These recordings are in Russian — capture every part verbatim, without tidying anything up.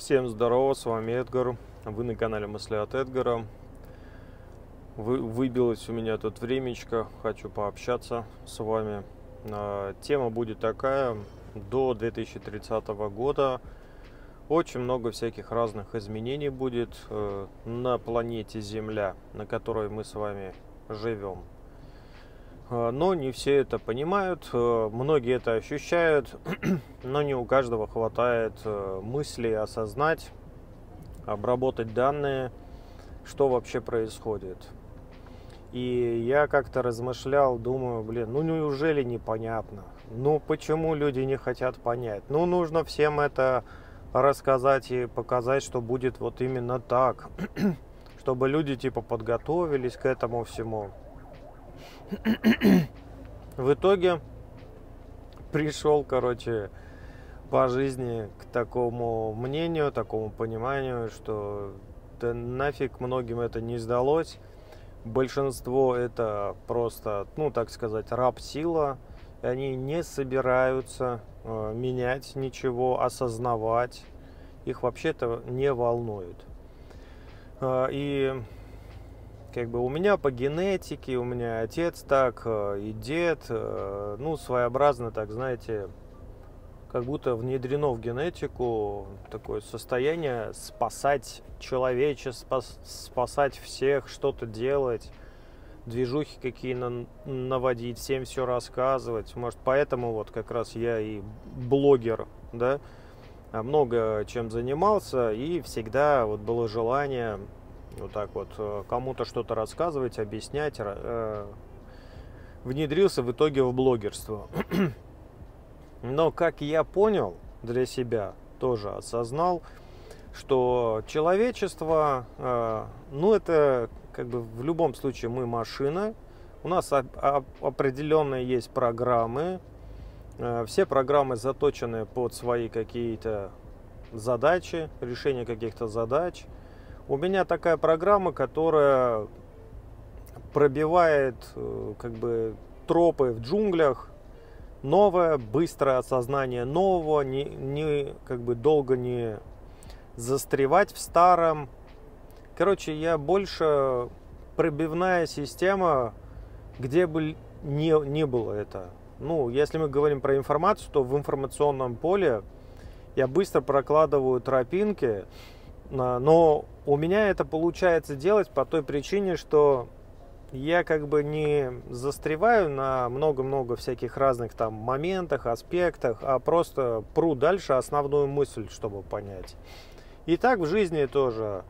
Всем здорово, с вами Эдгар, вы на канале Мысли от Эдгара. Вы, выбилось у меня тут времечко, хочу пообщаться с вами. Тема будет такая: до две тысячи тридцатого года очень много всяких разных изменений будет на планете Земля, на которой мы с вами живем. Но не все это понимают, многие это ощущают, но не у каждого хватает мысли осознать, обработать данные, что вообще происходит. И я как-то размышлял, думаю, блин, ну неужели непонятно? Ну почему люди не хотят понять? Ну нужно всем это рассказать и показать, что будет вот именно так, чтобы люди типа подготовились к этому всему. В итоге пришел, короче, по жизни к такому мнению, такому пониманию, что да нафиг, многим это не сдалось. Большинство это просто, ну так сказать, раб-сила. Они не собираются э, менять ничего, осознавать. Их вообще-то не волнует. Э, и... Как бы у меня по генетике, у меня отец так и дед, ну, своеобразно, так, знаете, как будто внедрено в генетику такое состояние спасать человечество, спасать всех, что-то делать, движухи какие наводить, всем все рассказывать. Может, поэтому вот как раз я и блогер, да, много чем занимался, и всегда вот было желание... Вот так вот кому-то что-то рассказывать, объяснять. Э, внедрился в итоге в блогерство. Но, как я понял для себя, тоже осознал, что человечество, э, ну это как бы в любом случае мы машина. У нас об, об, определенные есть программы. Э, все программы заточены под свои какие-то задачи, решение каких-то задач. У меня такая программа, которая пробивает как бы тропы в джунглях, новое, быстрое осознание нового, не, не, как бы долго не застревать в старом. Короче, я больше пробивная система, где бы не, не было это. Ну, если мы говорим про информацию, то в информационном поле я быстро прокладываю тропинки, но у меня это получается делать по той причине, что я как бы не застреваю на много-много всяких разных там моментах, аспектах, а просто пру дальше основную мысль, чтобы понять. И так в жизни тоже.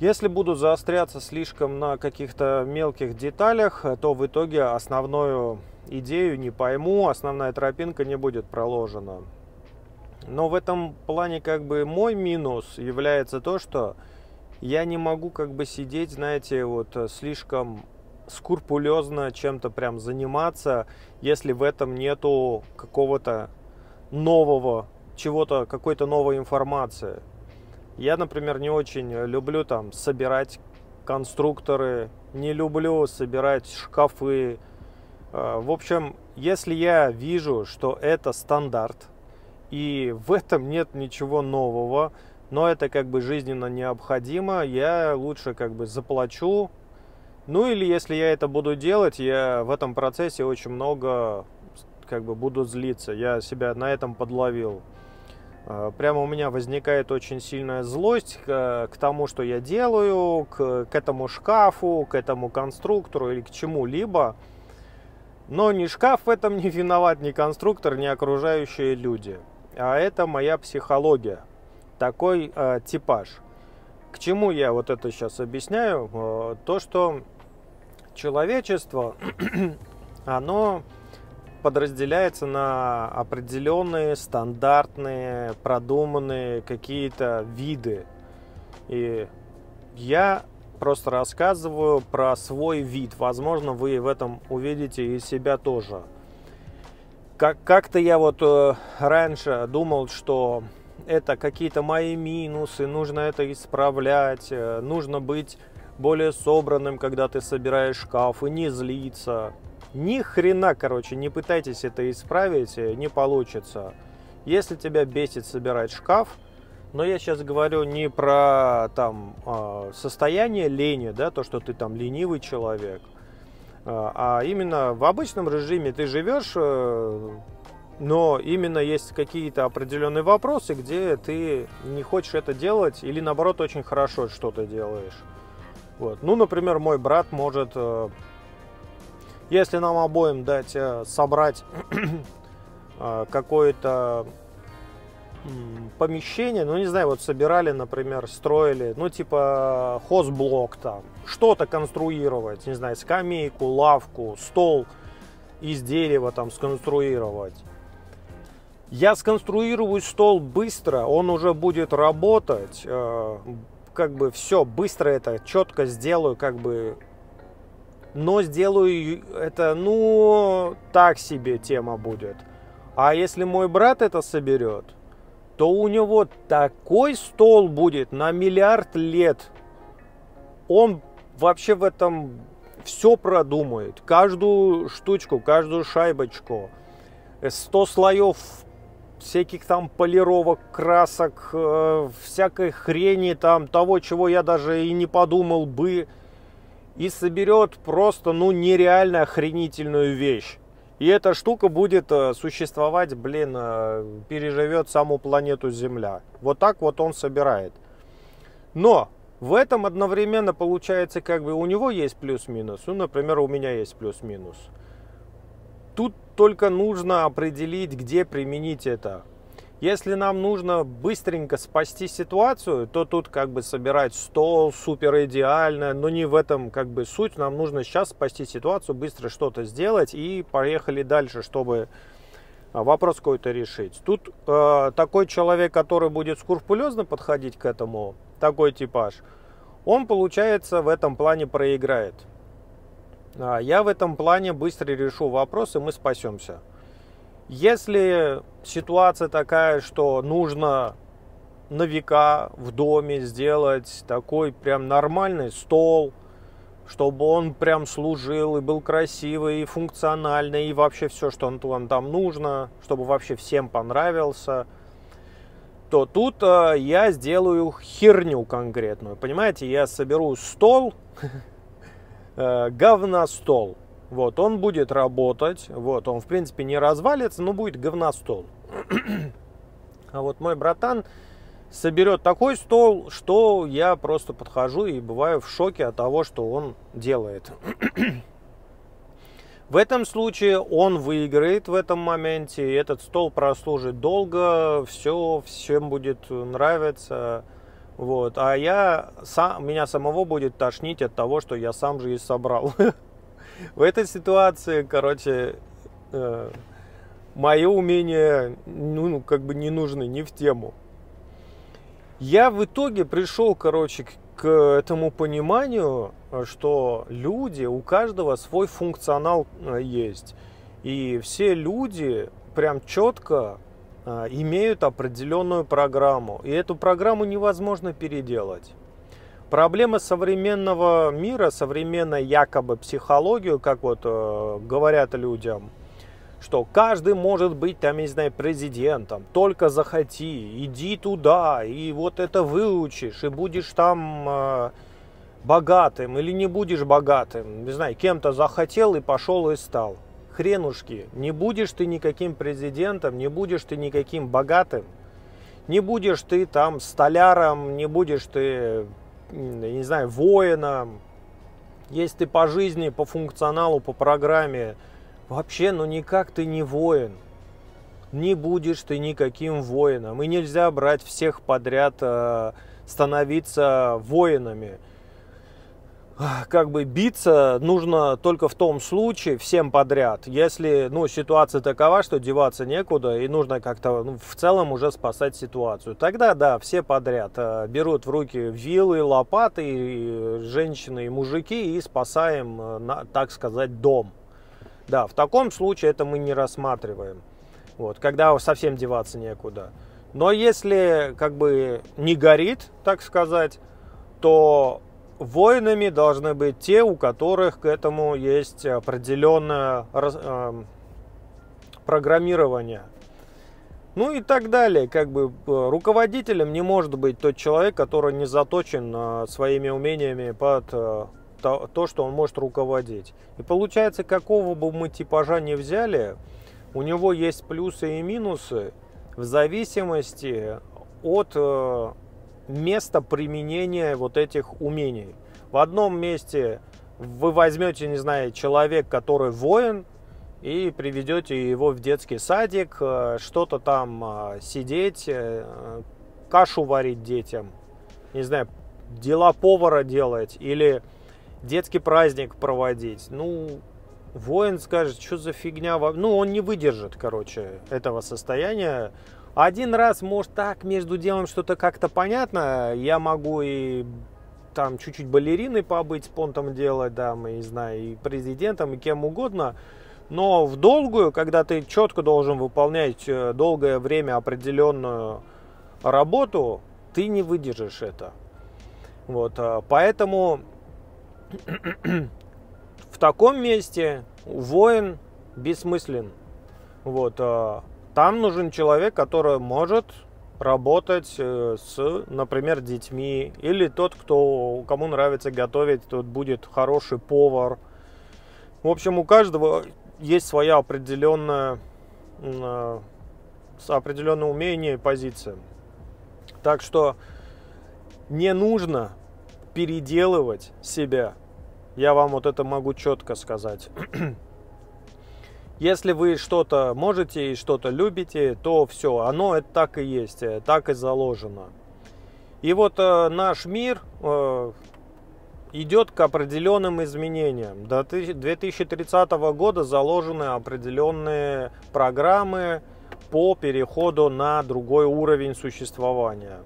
Если буду заостряться слишком на каких-то мелких деталях, то в итоге основную идею не пойму, основная тропинка не будет проложена. Но в этом плане как бы мой минус является то, что я не могу как бы сидеть, знаете, вот слишком скрупулезно чем-то прям заниматься, если в этом нету какого-то нового, чего-то, какой-то новой информации. Я, например, не очень люблю там собирать конструкторы, не люблю собирать шкафы. В общем, если я вижу, что это стандарт, и в этом нет ничего нового, но это как бы жизненно необходимо, я лучше как бы заплачу. Ну или если я это буду делать, я в этом процессе очень много как бы буду злиться. Я себя на этом подловил. Прямо у меня возникает очень сильная злость к тому, что я делаю, к, к этому шкафу, к этому конструктору или к чему-либо. Но ни шкаф в этом не виноват, ни конструктор, ни окружающие люди. А это моя психология, такой э, типаж. К чему я вот это сейчас объясняю? Э, то, что человечество, оно подразделяется на определенные стандартные, продуманные какие-то виды. И я просто рассказываю про свой вид. Возможно, вы в этом увидите и себя тоже. Как-то я вот э, раньше думал, что это какие-то мои минусы, нужно это исправлять, э, нужно быть более собранным, когда ты собираешь шкаф, и не злиться. Ни хрена, короче, не пытайтесь это исправить, не получится. Если тебя бесит собирать шкаф, Но я сейчас говорю не про там состояние лени, да, то, что ты там ленивый человек, а именно в обычном режиме ты живешь, но именно есть какие-то определенные вопросы, где ты не хочешь это делать или, наоборот, очень хорошо что-то делаешь. Вот. Ну, например, мой брат может, если нам обоим дать собрать какое-то помещение, ну, не знаю, вот собирали, например, строили, ну, типа хозблок там, что-то конструировать, не знаю, скамейку, лавку, стол из дерева там сконструировать. Я сконструирую стол быстро, он уже будет работать, как бы все, быстро это, четко сделаю, как бы, но сделаю это, ну, так себе тема будет. А если мой брат это соберет, то у него такой стол будет на миллиард лет. Он вообще в этом все продумает. Каждую штучку, каждую шайбочку. сто слоев всяких там полировок, красок, всякой хрени там, того, чего я даже и не подумал бы. И соберет просто, ну, нереально охренительную вещь. И эта штука будет существовать, блин, переживет саму планету Земля. Вот так вот он собирает. Но в этом одновременно получается, как бы, у него есть плюс-минус. Ну, например, у меня есть плюс-минус. Тут только нужно определить, где применить это. Если нам нужно быстренько спасти ситуацию, то тут как бы собирать стол супер идеально, но не в этом как бы суть. Нам нужно сейчас спасти ситуацию, быстро что-то сделать и поехали дальше, чтобы вопрос какой-то решить. Тут э, такой человек, который будет скрупулезно подходить к этому, такой типаж, он, получается, в этом плане проиграет. А я в этом плане быстро решу вопрос, и мы спасемся. Если ситуация такая, что нужно на века в доме сделать такой прям нормальный стол, чтобы он прям служил и был красивый, и функциональный, и вообще все, что вам там нужно, чтобы вообще всем понравился, то тут э, я сделаю херню конкретную. Понимаете, я соберу стол, говностол. Вот, он будет работать, вот, он, в принципе, не развалится, но будет говностол. А вот мой братан соберет такой стол, что я просто подхожу и бываю в шоке от того, что он делает. В этом случае он выиграет в этом моменте, этот стол прослужит долго, все, всем будет нравиться. Вот, а я, сам, меня самого будет тошнить от того, что я сам же и собрал. В этой ситуации, короче, э, мои умения, ну, как бы не нужны, не в тему. Я в итоге пришел, короче, к, к этому пониманию, что люди, у каждого свой функционал э, есть. И все люди прям четко э, имеют определенную программу. И эту программу невозможно переделать. Проблема современного мира, современной якобы психологию, как вот э, говорят людям, что каждый может быть, там, не знаю, президентом, только захоти, иди туда, и вот это выучишь, и будешь там э, богатым, или не будешь богатым, не знаю, кем-то захотел и пошел и стал. Хренушки, не будешь ты никаким президентом, не будешь ты никаким богатым, не будешь ты там столяром, не будешь ты... не знаю, воином, если ты по жизни, по функционалу, по программе, вообще, ну никак ты не воин, не будешь ты никаким воином, и нельзя брать всех подряд, становиться воинами. Как бы биться нужно только в том случае, всем подряд, если, ну, ситуация такова, что деваться некуда, и нужно как-то, ну, в целом уже спасать ситуацию. Тогда, да, все подряд э, берут в руки вилы, лопаты, и женщины и мужики, и спасаем, э, на, так сказать, дом. Да, в таком случае это мы не рассматриваем, вот, когда совсем деваться некуда. Но если, как бы, не горит, так сказать, то... Воинами должны быть те, у которых к этому есть определенное раз, э, программирование. Ну и так далее. Как бы руководителем не может быть тот человек, который не заточен своими умениями под то, что он может руководить. И получается, какого бы мы типажа ни взяли, у него есть плюсы и минусы в зависимости от места применения вот этих умений. В одном месте вы возьмете, не знаю, человек, который воин, и приведете его в детский садик, что-то там сидеть, кашу варить детям, не знаю, дела повара делать или детский праздник проводить. Ну, воин скажет, что за фигня, ну, он не выдержит, короче, этого состояния. Один раз, может, так, между делом что-то как-то понятно, я могу и там чуть-чуть балериной побыть, понтом делать, да, и, знаю, и президентом, и кем угодно. Но в долгую, когда ты четко должен выполнять долгое время определенную работу, ты не выдержишь это. Вот, поэтому в таком месте воин бессмыслен. Вот, там нужен человек, который может работать с, например, детьми. Или тот, кто, кому нравится готовить, тот будет хороший повар. В общем, у каждого есть своя определенная, определенное умение и позиция. Так что не нужно переделывать себя. Я вам вот это могу четко сказать. Если вы что-то можете и что-то любите, то все, оно это так и есть, так и заложено. И вот э, наш мир... Э, идет к определенным изменениям. До две тысячи тридцатого года заложены определенные программы по переходу на другой уровень существования.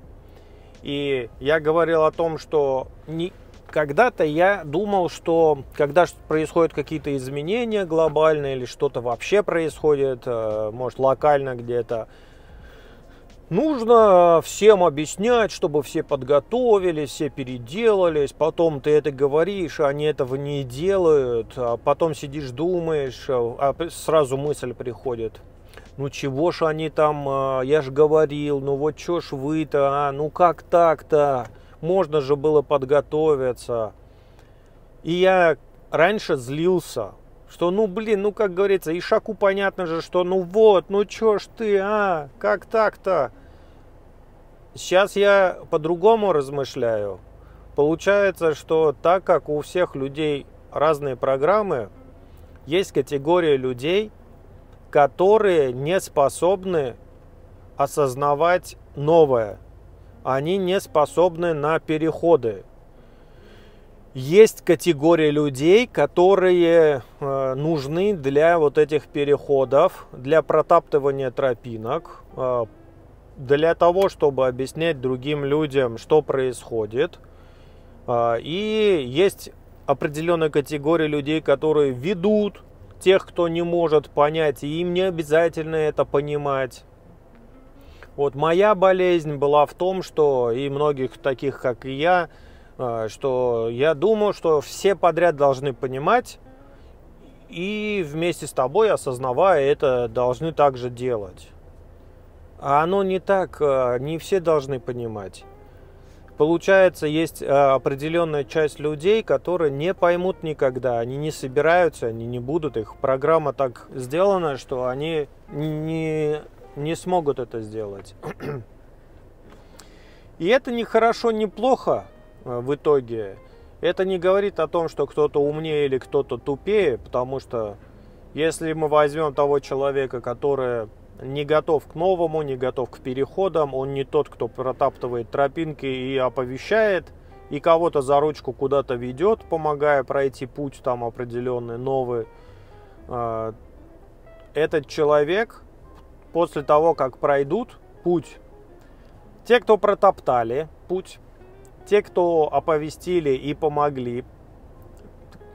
И я говорил о том, что не... когда-то я думал, что когда происходят какие-то изменения глобальные или что-то вообще происходит, может, локально где-то, нужно всем объяснять, чтобы все подготовились, все переделались. Потом ты это говоришь, они этого не делают. А потом сидишь, думаешь, а сразу мысль приходит. Ну чего ж они там, я же говорил, ну вот чё ж вы-то, а? Ну как так-то? Можно же было подготовиться. И я раньше злился, что ну блин, ну как говорится, ишаку понятно же, что ну вот, ну чё ж ты, а, как так-то? Сейчас я по-другому размышляю. Получается, что так как у всех людей разные программы, есть категория людей, которые не способны осознавать новое. Они не способны на переходы. Есть категория людей, которые э, нужны для вот этих переходов, для протаптывания тропинок, э, для того, чтобы объяснять другим людям, что происходит. Э, и есть определенная категория людей, которые ведут тех, кто не может понять, и им не обязательно это понимать. Вот моя болезнь была в том, что и многих таких, как и я, что я думаю, что все подряд должны понимать и вместе с тобой, осознавая это, должны также делать. А оно не так, не все должны понимать. Получается, есть определенная часть людей, которые не поймут никогда, они не собираются, они не будут. Их программа так сделана, что они не, не смогут это сделать. И это не хорошо, не плохо. В итоге это не говорит о том, что кто-то умнее или кто-то тупее, потому что если мы возьмем того человека, который не готов к новому, не готов к переходам, он не тот, кто протаптывает тропинки и оповещает, и кого-то за ручку куда-то ведет, помогая пройти путь там определенный, новый, этот человек после того, как пройдут путь, те, кто протоптали путь, те, кто оповестили и помогли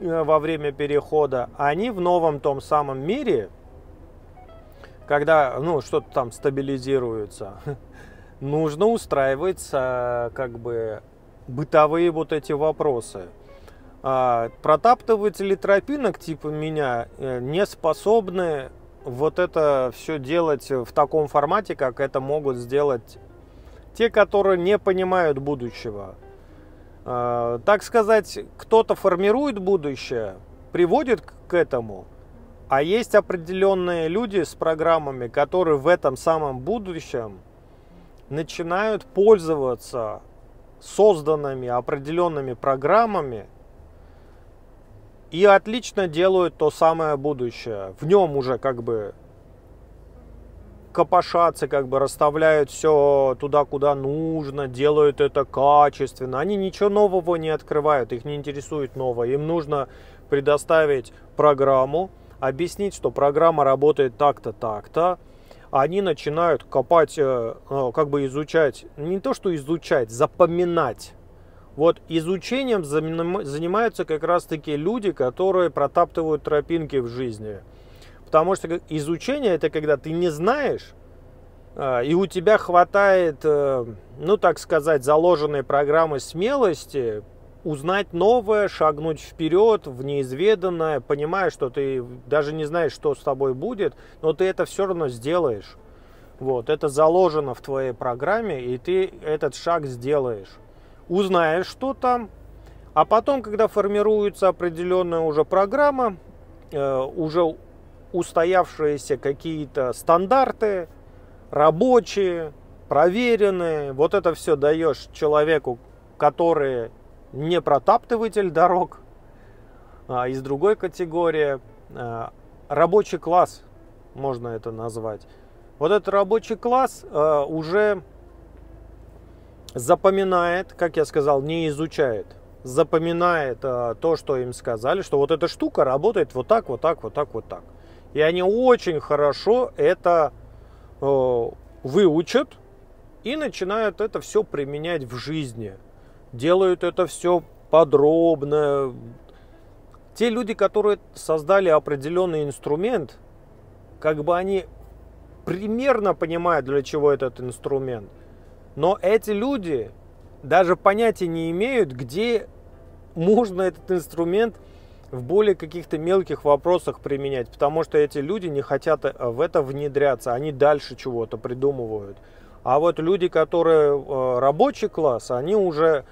во время перехода, они в новом том самом мире, когда ну, что-то там стабилизируется, нужно устраивать как бы бытовые вот эти вопросы. Протаптыватели тропинок типа меня не способны вот это все делать в таком формате, как это могут сделать те, которые не понимают будущего. Так сказать, кто-то формирует будущее, приводит к этому, а есть определенные люди с программами, которые в этом самом будущем начинают пользоваться созданными определенными программами и отлично делают то самое будущее. В нем уже как бы копошатся, как бы расставляют все туда, куда нужно, делают это качественно. Они ничего нового не открывают, их не интересует новое. Им нужно предоставить программу, объяснить, что программа работает так-то, так-то. Они начинают копать, как бы изучать, не то что изучать, запоминать. Вот изучением занимаются как раз-таки люди, которые протаптывают тропинки в жизни. Потому что изучение — это когда ты не знаешь, и у тебя хватает, ну так сказать, заложенной программы смелости узнать новое, шагнуть вперед, в неизведанное, понимая, что ты даже не знаешь, что с тобой будет, но ты это все равно сделаешь. Вот, это заложено в твоей программе, и ты этот шаг сделаешь. Узнаешь, что там, а потом, когда формируется определенная уже программа, э, уже устоявшиеся какие-то стандарты, рабочие, проверенные, вот это все даешь человеку, который не протаптыватель дорог, а из другой категории, а, рабочий класс, можно это назвать. Вот этот рабочий класс а, уже запоминает, как я сказал, не изучает, запоминает а, то, что им сказали, что вот эта штука работает вот так, вот так, вот так, вот так. И они очень хорошо это а, выучат и начинают это все применять в жизни. Делают это все подробно. Те люди, которые создали определенный инструмент, как бы они примерно понимают, для чего этот инструмент. Но эти люди даже понятия не имеют, где можно этот инструмент в более каких-то мелких вопросах применять. Потому что эти люди не хотят в это внедряться. Они дальше чего-то придумывают. А вот люди, которые рабочий класс, они уже...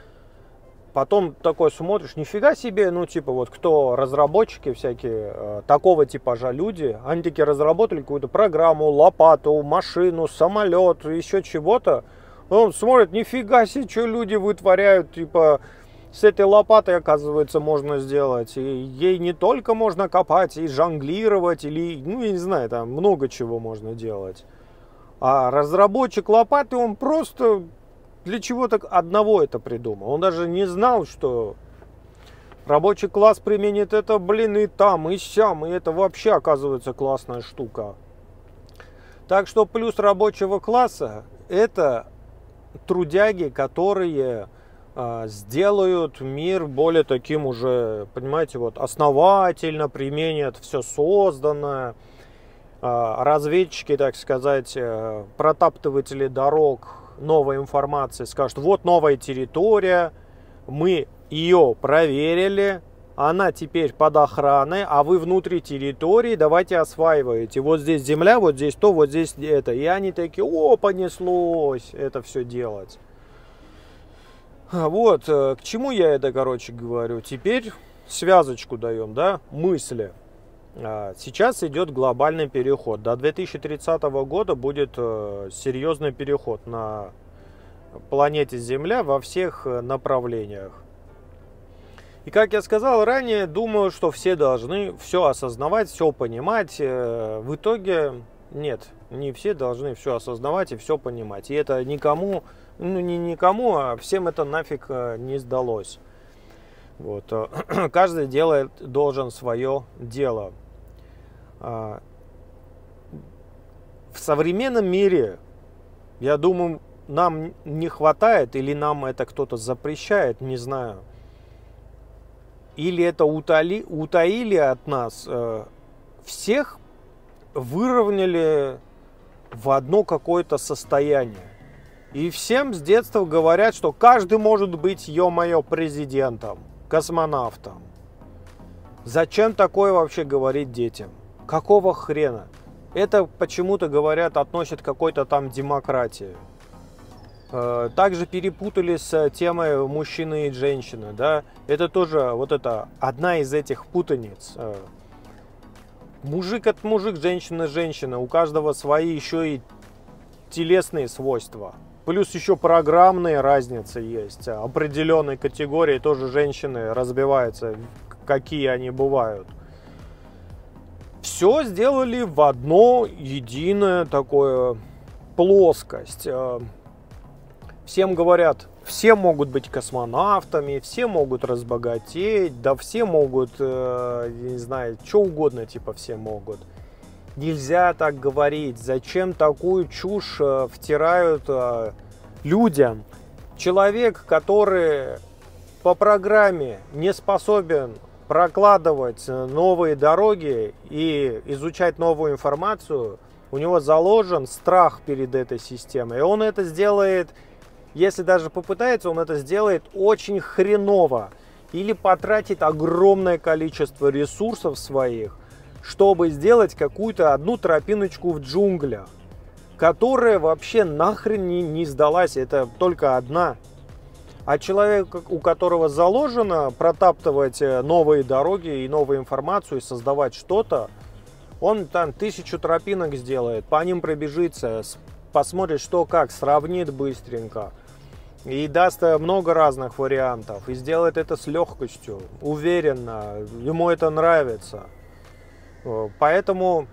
Потом такой смотришь, нифига себе, ну типа вот кто разработчики всякие, такого типажа люди, они такие разработали какую-то программу, лопату, машину, самолет, еще чего-то. Он смотрит, нифига себе, что люди вытворяют, типа с этой лопатой, оказывается, можно сделать. И ей не только можно копать и жонглировать, или, ну я не знаю, там много чего можно делать. А разработчик лопаты, он просто... Для чего-то одного это придумал. Он даже не знал, что рабочий класс применит это, блин, и там, и сям. И это вообще, оказывается, классная штука. Так что плюс рабочего класса — это трудяги, которые э, сделают мир более таким уже, понимаете, вот основательно, применят все созданное. Э, разведчики, так сказать, э, протаптыватели дорог новой информации, скажут, вот новая территория, мы ее проверили, она теперь под охраной, а вы внутри территории, давайте осваиваете. Вот здесь земля, вот здесь то, вот здесь это. И они такие, о, понеслось это все делать. Вот, к чему я это, короче, говорю. Теперь связочку даем, да, мысли. Сейчас идет глобальный переход. До две тысячи тридцатого года будет серьезный переход на планете Земля во всех направлениях. И как я сказал ранее, думаю, что все должны все осознавать, все понимать. В итоге нет, не все должны все осознавать и все понимать. И это никому, ну не никому, а всем это нафиг не сдалось. Вот. Каждый делает, должен свое дело. В современном мире, я думаю, нам не хватает, или нам это кто-то запрещает, не знаю. Или это утали, утаили от нас. Всех выровняли в одно какое-то состояние. И всем с детства говорят, что каждый может быть, ё-моё, президентом, космонавтом. Зачем такое вообще говорить детям? Какого хрена? Это почему-то, говорят, относят к какой-то там демократии. Также перепутали с темой мужчины и женщины, да? Это тоже вот это одна из этих путаниц. Мужик от мужик, женщина женщина, у каждого свои еще и телесные свойства. Плюс еще программные разницы есть. Определенной категории тоже женщины разбиваются, какие они бывают. Все сделали в одно единое такое плоскость. Всем говорят, все могут быть космонавтами, все могут разбогатеть, да все могут, не знаю, что угодно, типа все могут. Нельзя так говорить. Зачем такую чушь втирают людям? Человек, который по программе не способен прокладывать новые дороги и изучать новую информацию, у него заложен страх перед этой системой. И он это сделает, если даже попытается, он это сделает очень хреново. Или потратит огромное количество ресурсов своих, чтобы сделать какую-то одну тропиночку в джунглях, которая вообще нахрен не, не сдалась, это только одна. А человек, у которого заложено протаптывать новые дороги и новую информацию, и создавать что-то, он там тысячу тропинок сделает, по ним пробежится, посмотрит что как, сравнит быстренько, и даст много разных вариантов, и сделает это с легкостью, уверенно, ему это нравится. Поэтому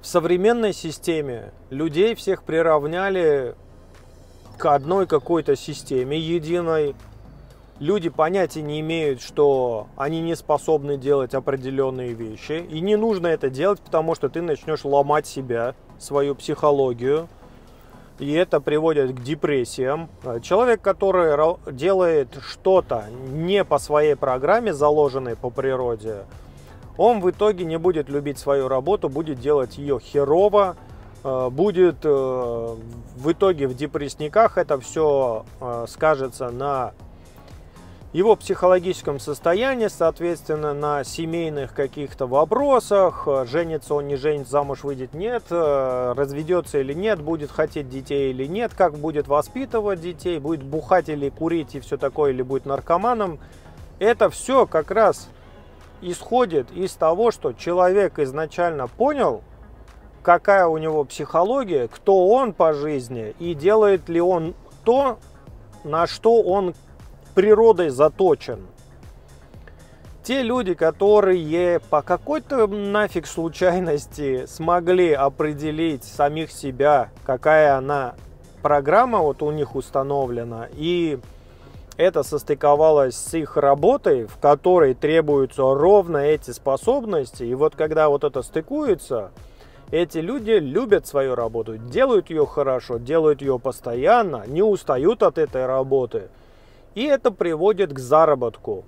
в современной системе людей всех приравняли к одной какой-то системе единой. Люди понятия не имеют, что они не способны делать определенные вещи. И не нужно это делать, потому что ты начнешь ломать себя, свою психологию. И это приводит к депрессиям. Человек, который делает что-то не по своей программе, заложенной по природе, он в итоге не будет любить свою работу, будет делать ее херово, будет в итоге в депрессниках, это все скажется на его психологическом состоянии, соответственно, на семейных каких-то вопросах, женится он, не женится, замуж выйдет, нет, разведется или нет, будет хотеть детей или нет, как будет воспитывать детей, будет бухать или курить и все такое, или будет наркоманом. Это все как раз исходит из того, что человек изначально понял, какая у него психология, кто он по жизни и делает ли он то, на что он природой заточен. Те люди, которые по какой-то нафиг случайности смогли определить самих себя, какая она программа вот у них установлена, и это состыковалось с их работой, в которой требуются ровно эти способности. И вот когда вот это стыкуется, эти люди любят свою работу, делают ее хорошо, делают ее постоянно, не устают от этой работы. И это приводит к заработку.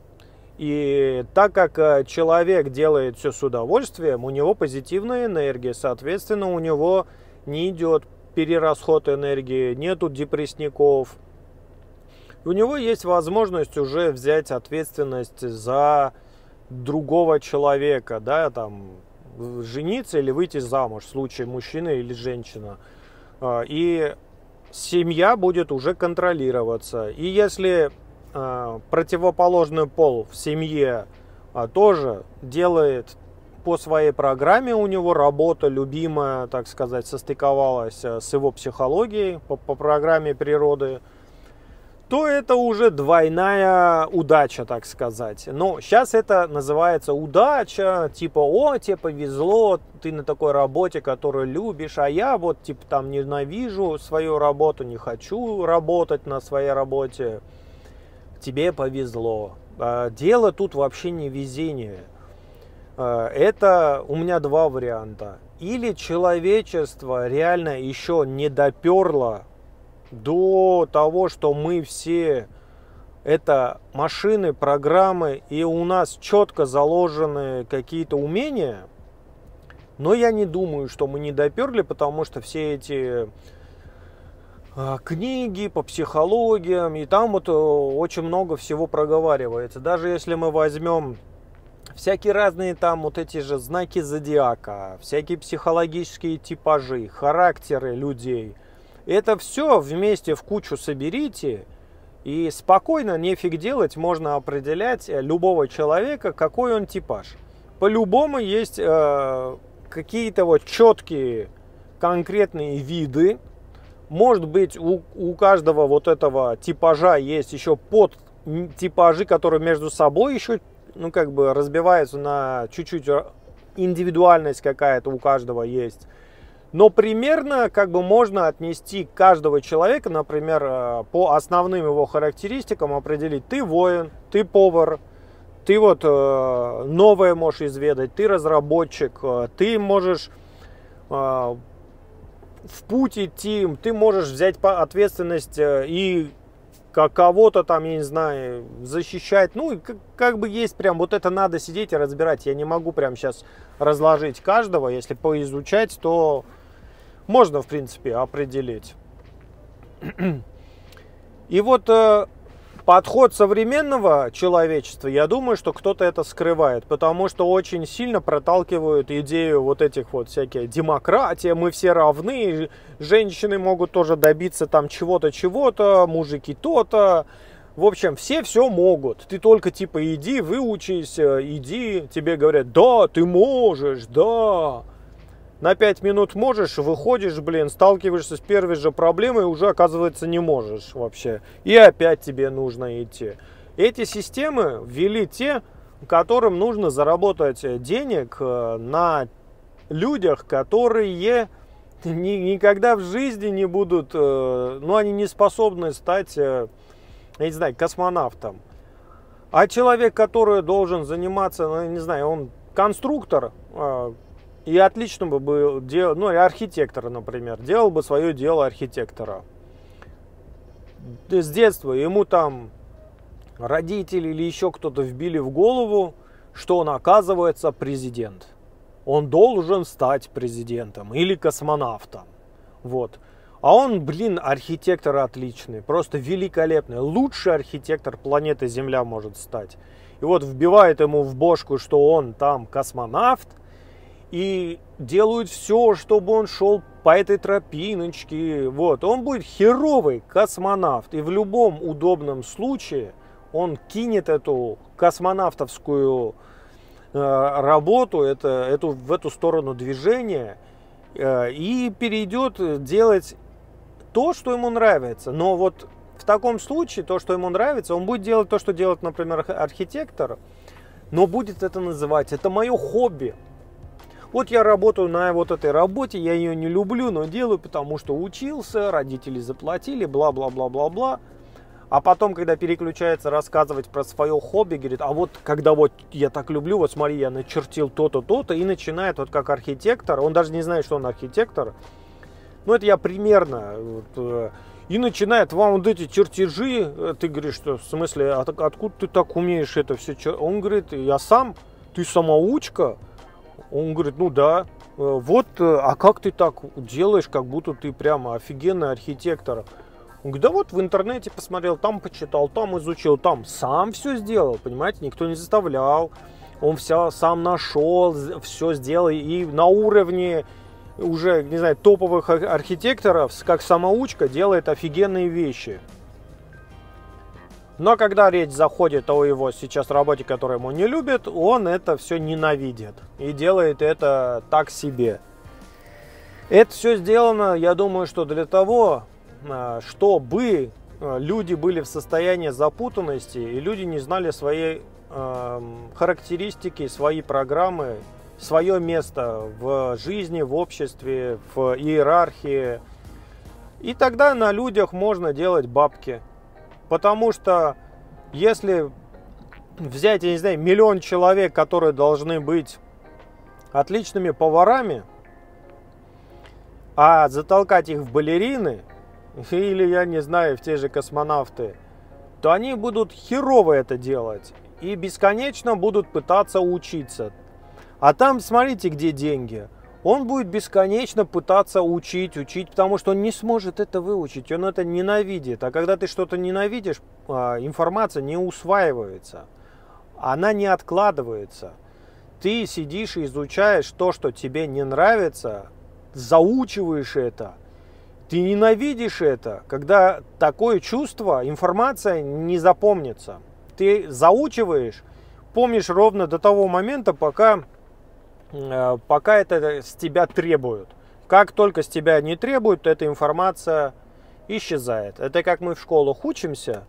И так как человек делает все с удовольствием, у него позитивная энергия, соответственно, у него не идет перерасход энергии, нету депрессников. У него есть возможность уже взять ответственность за другого человека, да, там, жениться или выйти замуж в случае мужчина или женщина. И семья будет уже контролироваться. И если противоположный пол в семье тоже делает по своей программе, у него работа любимая, так сказать, состыковалась с его психологией по, по программе природы, то это уже двойная удача, так сказать. Но сейчас это называется удача, типа, о, тебе повезло, ты на такой работе, которую любишь, а я вот, типа, там, ненавижу свою работу, не хочу работать на своей работе. Тебе повезло. Дело тут вообще не везение. Это у меня два варианта. Или человечество реально еще не доперло до того, что мы все это машины, программы, и у нас четко заложены какие-то умения. Но я не думаю, что мы не доперли, потому что все эти книги по психологиям, и там вот очень много всего проговаривается. Даже если мы возьмем Всякие разные там вот эти же знаки зодиака, всякие психологические типажи, характеры людей. Это все вместе в кучу соберите, и спокойно, нефиг делать, можно определять любого человека, какой он типаж. По-любому есть э, какие-то вот четкие конкретные виды. Может быть, у, у каждого вот этого типажа есть еще подтипажи, которые между собой еще, ну, как бы разбиваются на чуть-чуть, индивидуальность какая-то у каждого есть. Но примерно как бы можно отнести каждого человека, например, по основным его характеристикам определить: ты воин, ты повар, ты вот новое можешь изведать, ты разработчик, ты можешь в путь идти, ты можешь взять ответственность и кого-то там, я не знаю, защищать. Ну, как бы есть прям, вот это надо сидеть и разбирать. Я не могу прям сейчас разложить каждого, если поизучать, то... Можно, в принципе, определить. И вот э, подход современного человечества, я думаю, что кто-то это скрывает, потому что очень сильно проталкивают идею вот этих вот всяких демократия, мы все равны, женщины могут тоже добиться там чего-то, чего-то, мужики то-то. В общем, все все могут. Ты только типа иди, выучись, иди. Тебе говорят, да, ты можешь, да. На пять минут можешь, выходишь, блин, сталкиваешься с первой же проблемой, уже, оказывается, не можешь вообще. И опять тебе нужно идти. Эти системы ввели те, которым нужно заработать денег на людях, которые ни, никогда в жизни не будут, ну, они не способны стать, я не знаю, космонавтом. А человек, который должен заниматься, ну, не знаю, он конструктор, и отлично бы был, ну, архитектор, например, делал бы свое дело архитектора. С детства ему там родители или еще кто-то вбили в голову, что он, оказывается, президент. Он должен стать президентом или космонавтом. Вот. А он, блин, архитектор отличный, просто великолепный. Лучший архитектор планеты Земля может стать. И вот вбивает ему в бошку, что он там космонавт, и делают все, чтобы он шел по этой тропиночке. Вот. Он будет херовый космонавт. И в любом удобном случае он кинет эту космонавтовскую э, работу, это, эту, в эту сторону движения, э, и перейдет делать то, что ему нравится. Но вот в таком случае то, что ему нравится, он будет делать то, что делает, например, архитектор, но будет это называть, это мое хобби. Вот я работаю на вот этой работе, я ее не люблю, но делаю, потому что учился, родители заплатили, бла-бла-бла-бла-бла. А потом, когда переключается рассказывать про свое хобби, говорит, а вот когда вот я так люблю, вот смотри, я начертил то-то, то-то, и начинает вот как архитектор, он даже не знает, что он архитектор, ну это я примерно, вот, и начинает вам вот эти чертежи, ты говоришь, что в смысле, от, откуда ты так умеешь это все? Он говорит, я сам, ты самоучка. Он говорит, ну да, вот, а как ты так делаешь, как будто ты прямо офигенный архитектор? Он говорит, да вот в интернете посмотрел, там почитал, там изучил, там сам все сделал, понимаете, никто не заставлял. Он все сам нашел, все сделал, и на уровне уже, не знаю, топовых архитекторов, как самоучка, делает офигенные вещи. Но когда речь заходит о его сейчас работе, которую ему не любит, он это все ненавидит и делает это так себе. Это все сделано, я думаю, что для того, чтобы люди были в состоянии запутанности и люди не знали свои характеристики, свои программы, свое место в жизни, в обществе, в иерархии. И тогда на людях можно делать бабки. Потому что если взять, я не знаю, миллион человек, которые должны быть отличными поварами, а затолкать их в балерины, или, я не знаю, в те же космонавты, то они будут херово это делать и бесконечно будут пытаться учиться. А там, смотрите, где деньги. Он будет бесконечно пытаться учить, учить, потому что он не сможет это выучить, он это ненавидит. А когда ты что-то ненавидишь, информация не усваивается. она не откладывается. Ты сидишь и изучаешь то, что тебе не нравится, заучиваешь это, ты ненавидишь это. Когда такое чувство, информация не запомнится. Ты заучиваешь, помнишь ровно до того момента, пока, пока это с тебя требуют. Как только с тебя не требуют, эта информация исчезает. Это как мы в школах учимся,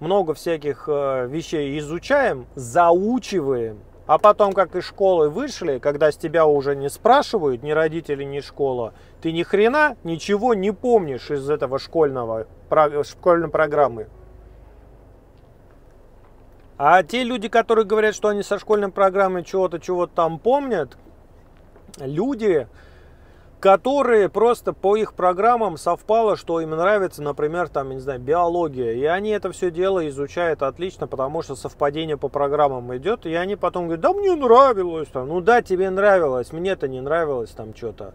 много всяких вещей изучаем, заучиваем. А потом, как из школы вышли, когда с тебя уже не спрашивают, ни родители, ни школа, ты ни хрена ничего не помнишь из этого школьного, школьной программы. А те люди, которые говорят, что они со школьной программы чего-то, чего-то там помнят, люди, которые просто по их программам совпало, что им нравится, например, там, не знаю, биология. И они это все дело изучают отлично, потому что совпадение по программам идет. И они потом говорят, да мне нравилось, там, ну да, тебе нравилось, мне-то не нравилось там что-то.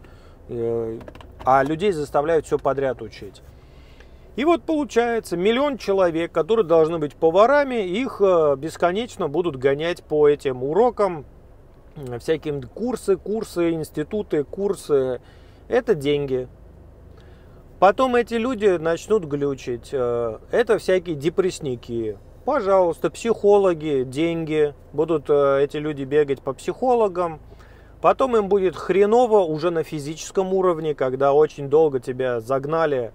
А людей заставляют все подряд учить. И вот получается, миллион человек, которые должны быть поварами, их бесконечно будут гонять по этим урокам, всякие курсы, курсы, институты, курсы. Это деньги. Потом эти люди начнут глючить. Это всякие депрессники. Пожалуйста, психологи, деньги. Будут эти люди бегать по психологам. Потом им будет хреново уже на физическом уровне, когда очень долго тебя загнали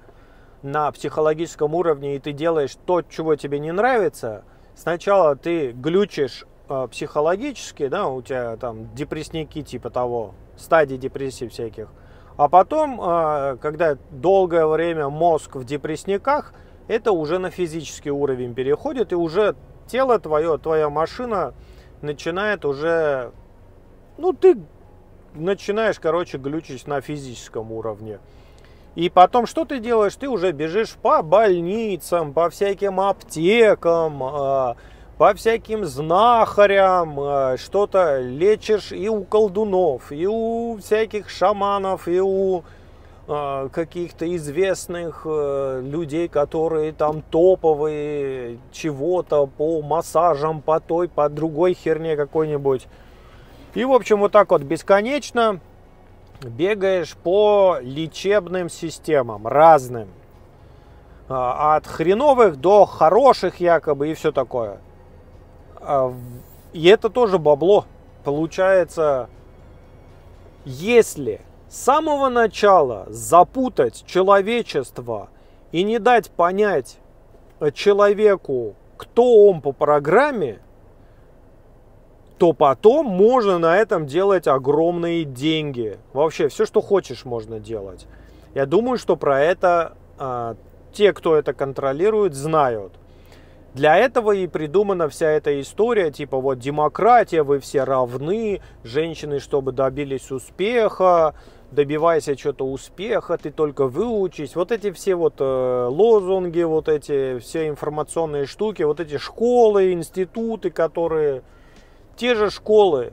на психологическом уровне, и ты делаешь то, чего тебе не нравится. Сначала ты глючишь психологически, да, у тебя там депрессники типа того, стадии депрессии всяких. А потом, когда долгое время мозг в депрессниках, это уже на физический уровень переходит, и уже тело твое, твоя машина начинает уже, ну ты начинаешь, короче, глючить на физическом уровне. И потом, что ты делаешь? Ты уже бежишь по больницам, по всяким аптекам, по всяким знахарям, что-то лечишь и у колдунов, и у всяких шаманов, и у э, каких-то известных э, людей, которые там топовые чего-то по массажам, по той, по другой херне какой-нибудь. И, в общем, вот так вот бесконечно бегаешь по лечебным системам разным. От хреновых до хороших якобы и все такое. И это тоже бабло. Получается, если с самого начала запутать человечество и не дать понять человеку, кто он по программе, то потом можно на этом делать огромные деньги. Вообще, все, что хочешь, можно делать. Я думаю, что про это а, те, кто это контролирует, знают. Для этого и придумана вся эта история, типа вот демократия, вы все равны, женщины, чтобы добились успеха, добивайся что-то успеха, ты только выучись. Вот эти все вот э, лозунги, вот эти все информационные штуки, вот эти школы, институты, которые, те же школы, э,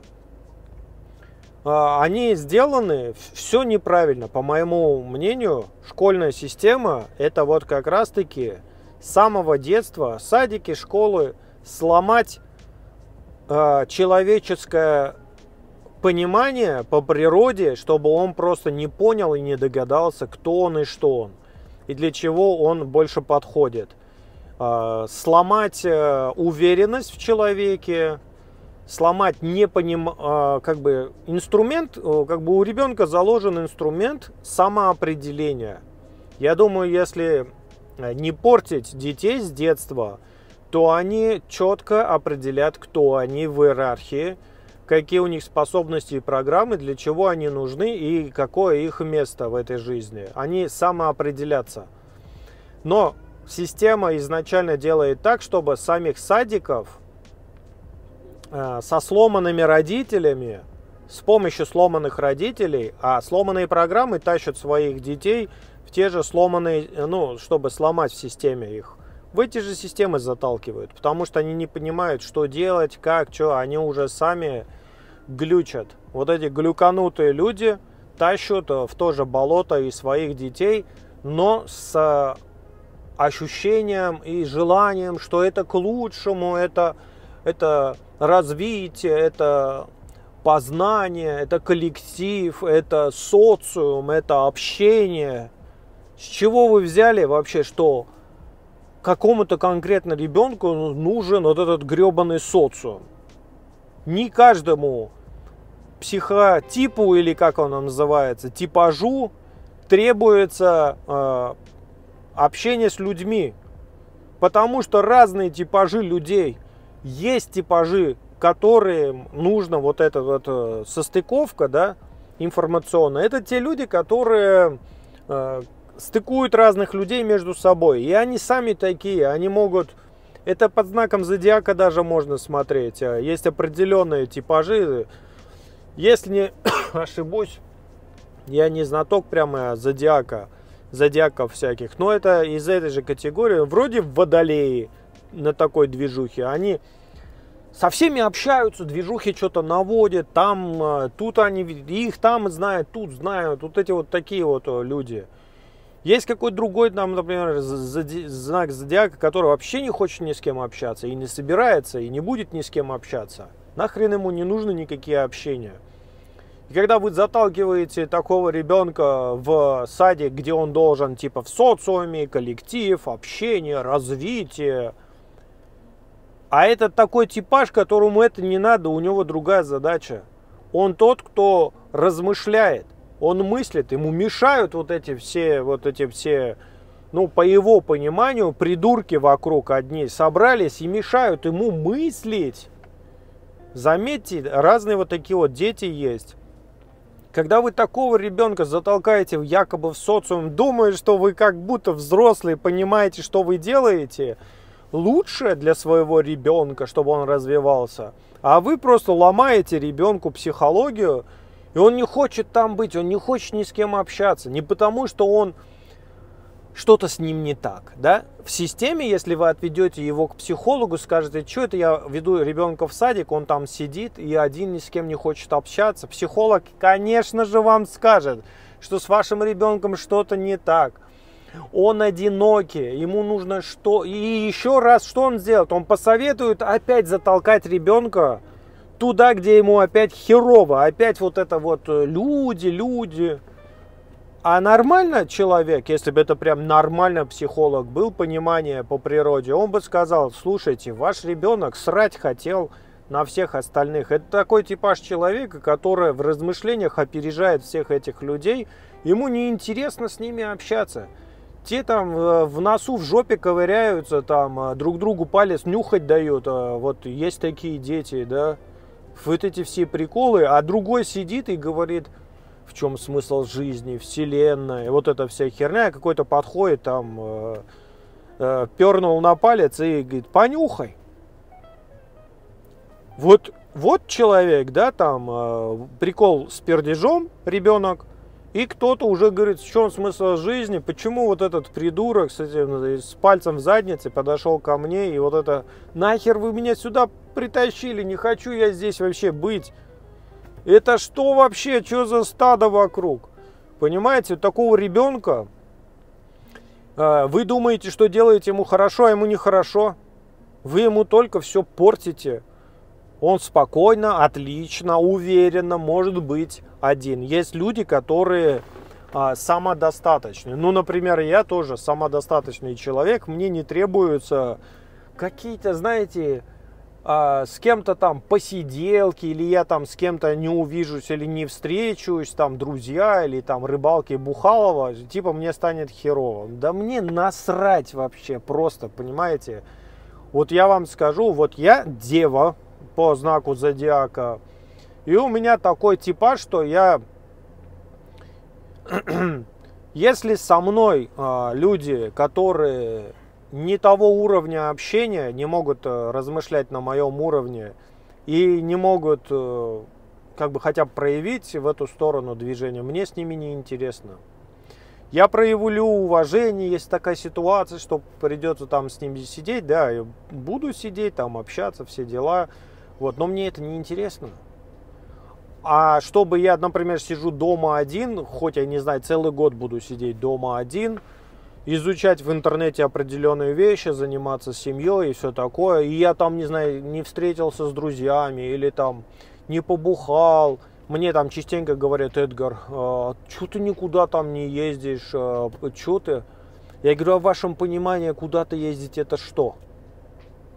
они сделаны, все неправильно. По моему мнению, школьная система, это вот как раз-таки... С самого детства, садики, школы, сломать э, человеческое понимание по природе, чтобы он просто не понял и не догадался, кто он и что он, и для чего он больше подходит. Э, сломать э, уверенность в человеке, сломать непоним... э, как бы инструмент, э, как бы у ребенка заложен инструмент самоопределения. Я думаю, если... не портить детей с детства, то они четко определят, кто они в иерархии, какие у них способности и программы, для чего они нужны и какое их место в этой жизни. Они самоопределятся. Но система изначально делает так, чтобы самих садиков со сломанными родителями, с помощью сломанных родителей, а сломанные программы тащат своих детей в те же сломанные, ну, чтобы сломать в системе их, в эти же системы заталкивают, потому что они не понимают, что делать, как, что, они уже сами глючат. Вот эти глюканутые люди тащат в то же болото и своих детей, но с ощущением и желанием, что это к лучшему, это, это развитие, это познание, это коллектив, это социум, это общение. С чего вы взяли вообще, что какому-то конкретно ребенку нужен вот этот гребаный социум? Не каждому психотипу, или как он называется, типажу, требуется э, общение с людьми. Потому что разные типажи людей. Есть типажи, которым нужна вот эта вот состыковка, да, информационная. Это те люди, которые э, стыкуют разных людей между собой. И они сами такие, они могут... Это под знаком зодиака даже можно смотреть. Есть определенные типажи. Если не ошибусь, я не знаток прямо зодиака, зодиаков всяких, но это из этой же категории. Вроде водолеи на такой движухе. Они со всеми общаются, движухи что-то наводят, там, тут они, их там знают, тут знают. Вот эти вот такие вот люди. Есть какой-то другой, там, например, знак зодиака, который вообще не хочет ни с кем общаться, и не собирается, и не будет ни с кем общаться. Нахрен ему не нужны никакие общения. И когда вы заталкиваете такого ребенка в садик, где он должен, типа, в социуме, коллектив, общение, развитие, а это такой типаж, которому это не надо, у него другая задача. Он тот, кто размышляет. Он мыслит, ему мешают вот эти все, вот эти все, ну, по его пониманию, придурки вокруг одни собрались и мешают ему мыслить. Заметьте, разные вот такие вот дети есть. Когда вы такого ребенка затолкаете якобы в социум, думая, что вы как будто взрослые понимаете, что вы делаете, лучше для своего ребенка, чтобы он развивался, а вы просто ломаете ребенку психологию. И он не хочет там быть, он не хочет ни с кем общаться. Не потому, что он что-то с ним не так. Да? В системе, если вы отведете его к психологу, скажете, что это я веду ребенка в садик, он там сидит и один ни с кем не хочет общаться. Психолог, конечно же, вам скажет, что с вашим ребенком что-то не так. Он одинокий, ему нужно что... И еще раз, что он сделает? Он посоветует опять затолкать ребенка туда, где ему опять херово, опять вот это вот люди, люди. А нормально человек, если бы это прям нормально психолог был, понимание по природе, он бы сказал, слушайте, ваш ребенок срать хотел на всех остальных. Это такой типаж человека, который в размышлениях опережает всех этих людей, ему неинтересно с ними общаться. Те там в носу, в жопе ковыряются, там друг другу палец нюхать дают, вот есть такие дети, да. Вот эти все приколы, а другой сидит и говорит, в чем смысл жизни, вселенная, вот эта вся херня, какой-то подходит, там, э, э, пернул на палец и говорит, понюхай. Вот, вот человек, да, там, э, прикол с пердежом, ребенок, и кто-то уже говорит, в чем смысл жизни, почему вот этот придурок с, этим, с пальцем в заднице подошел ко мне, и вот это, нахер вы меня сюда притащили, не хочу я здесь вообще быть. Это что вообще, что за стадо вокруг? Понимаете, такого ребенка, э, вы думаете, что делаете ему хорошо, а ему нехорошо. Вы ему только все портите. Он спокойно, отлично, уверенно может быть один. Есть люди, которые э, самодостаточны. Ну, например, я тоже самодостаточный человек. Мне не требуются какие-то, знаете... с кем-то там посиделки, или я там с кем-то не увижусь или не встречусь, там друзья или там рыбалки Бухалова, типа мне станет херово. Да мне насрать вообще просто, понимаете? Вот я вам скажу, вот я дева по знаку зодиака, и у меня такой типаж, что я... Если со мной а, люди, которые... не того уровня общения, не могут размышлять на моем уровне и не могут как бы хотя бы проявить в эту сторону движения, мне с ними не интересно. Я проявлю уважение, если такая ситуация, что придется там с ними сидеть, да, я буду сидеть, там общаться, все дела, вот, но мне это не интересно. А чтобы я, например, сижу дома один, хоть я не знаю, целый год буду сидеть дома один, изучать в интернете определенные вещи, заниматься семьей и все такое. И я там, не знаю, не встретился с друзьями или там не побухал. Мне там частенько говорят: Эдгар, а, что ты никуда там не ездишь, а, что ты? Я говорю: а в вашем понимании куда-то ездить это что?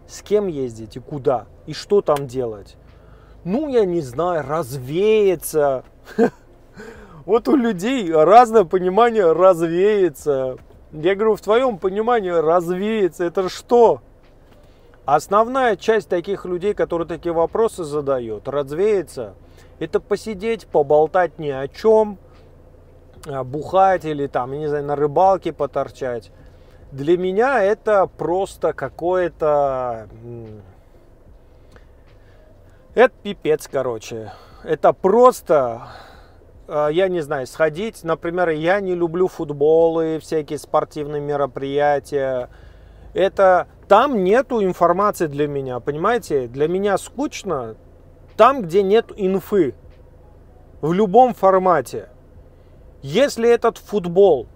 С кем ездить и куда? И что там делать? Ну, я не знаю, развеяться. Вот у людей разное понимание развеяться. Я говорю, в твоем понимании развеется это что? Основная часть таких людей, которые такие вопросы задают, развеется, это посидеть, поболтать ни о чем, бухать или там, не знаю, на рыбалке поторчать. Для меня это просто какое-то... Это пипец, короче. Это просто... Я не знаю, сходить, например, я не люблю футболы, всякие спортивные мероприятия. Это там нету информации для меня, понимаете? Для меня скучно там, где нет инфы. В любом формате. Если этот футбол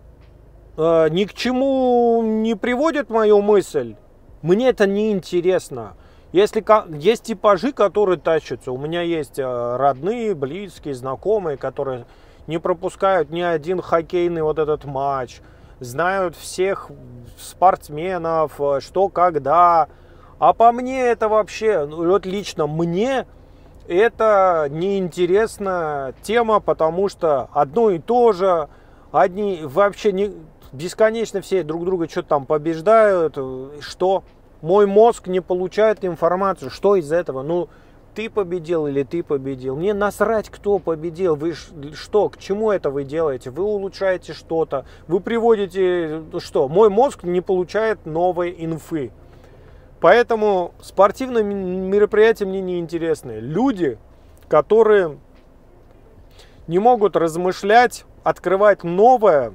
э, ни к чему не приводит мою мысль, мне это не интересно. Если есть типажи, которые тащатся, у меня есть родные, близкие, знакомые, которые не пропускают ни один хоккейный вот этот матч, знают всех спортсменов, что, когда. А по мне это вообще, вот лично мне это неинтересная тема, потому что одно и то же, одни вообще не, бесконечно все друг друга что-то там побеждают, что... Мой мозг не получает информацию, что из этого. Ну, ты победил или ты победил. Мне насрать, кто победил. Вы что, к чему это вы делаете? Вы улучшаете что-то. Вы приводите, что? Мой мозг не получает новой инфы. Поэтому спортивные мероприятия мне не интересны. Люди, которые не могут размышлять, открывать новое,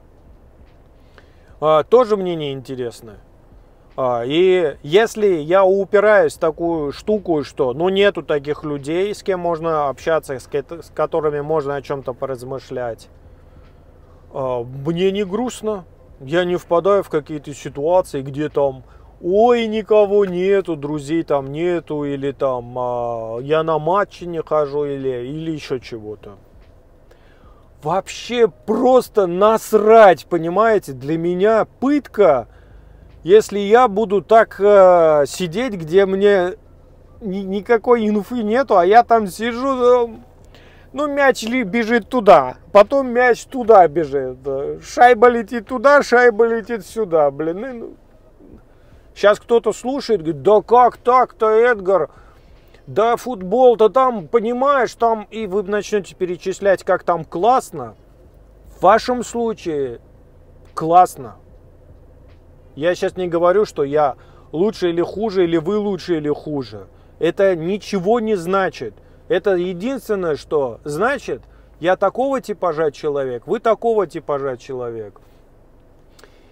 тоже мне не интересны. И если я упираюсь в такую штуку, что ну нету таких людей, с кем можно общаться, с которыми можно о чем-то поразмышлять, мне не грустно. Я не впадаю в какие-то ситуации, где там, ой, никого нету, друзей там нету, или там я на матчи не хожу, или, или еще чего-то. Вообще просто насрать, понимаете, для меня пытка. Если я буду так э, сидеть, где мне ни, никакой инфы нету, а я там сижу, э, ну мяч ли бежит туда, потом мяч туда бежит, шайба летит туда, шайба летит сюда, блин. И, ну, сейчас кто-то слушает, говорит, да как так-то, Эдгар, да футбол-то там, понимаешь, там, и вы начнете перечислять, как там классно. В вашем случае классно. Я сейчас не говорю, что я лучше или хуже, или вы лучше или хуже. Это ничего не значит. Это единственное, что значит, я такого типажа человек, вы такого типажа человек.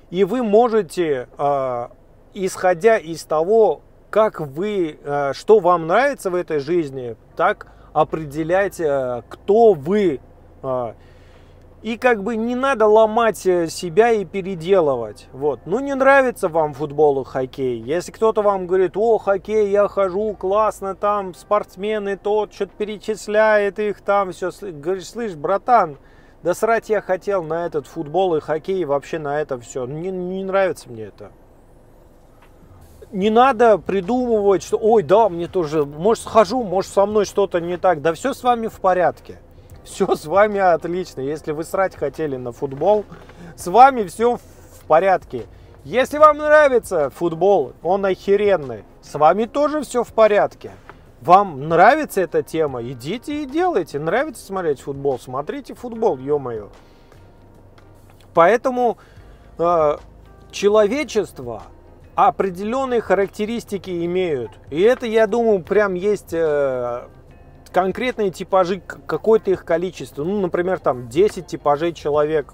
И вы можете, э, исходя из того, как вы, э, что вам нравится в этой жизни, так определять, э, кто вы. Э, И как бы не надо ломать себя и переделывать. Вот. Ну не нравится вам футбол и хоккей. Если кто-то вам говорит, о, хоккей, я хожу, классно, там спортсмены, тот что-то перечисляет их, там все. Говоришь, слышь, братан, да срать я хотел на этот футбол и хоккей, вообще на это все. Не, не нравится мне это. Не надо придумывать, что, ой, да, мне тоже, может схожу, может со мной что-то не так. Да все с вами в порядке. Все с вами отлично. Если вы срать хотели на футбол, с вами все в порядке. Если вам нравится футбол, он охеренный, с вами тоже все в порядке. Вам нравится эта тема, идите и делайте. Нравится смотреть футбол, смотрите футбол, ё-моё. Поэтому э, человечество определенные характеристики имеют. И это, я думаю, прям есть... Э, конкретные типажи, какое-то их количество. Ну, например, там десять типажей человек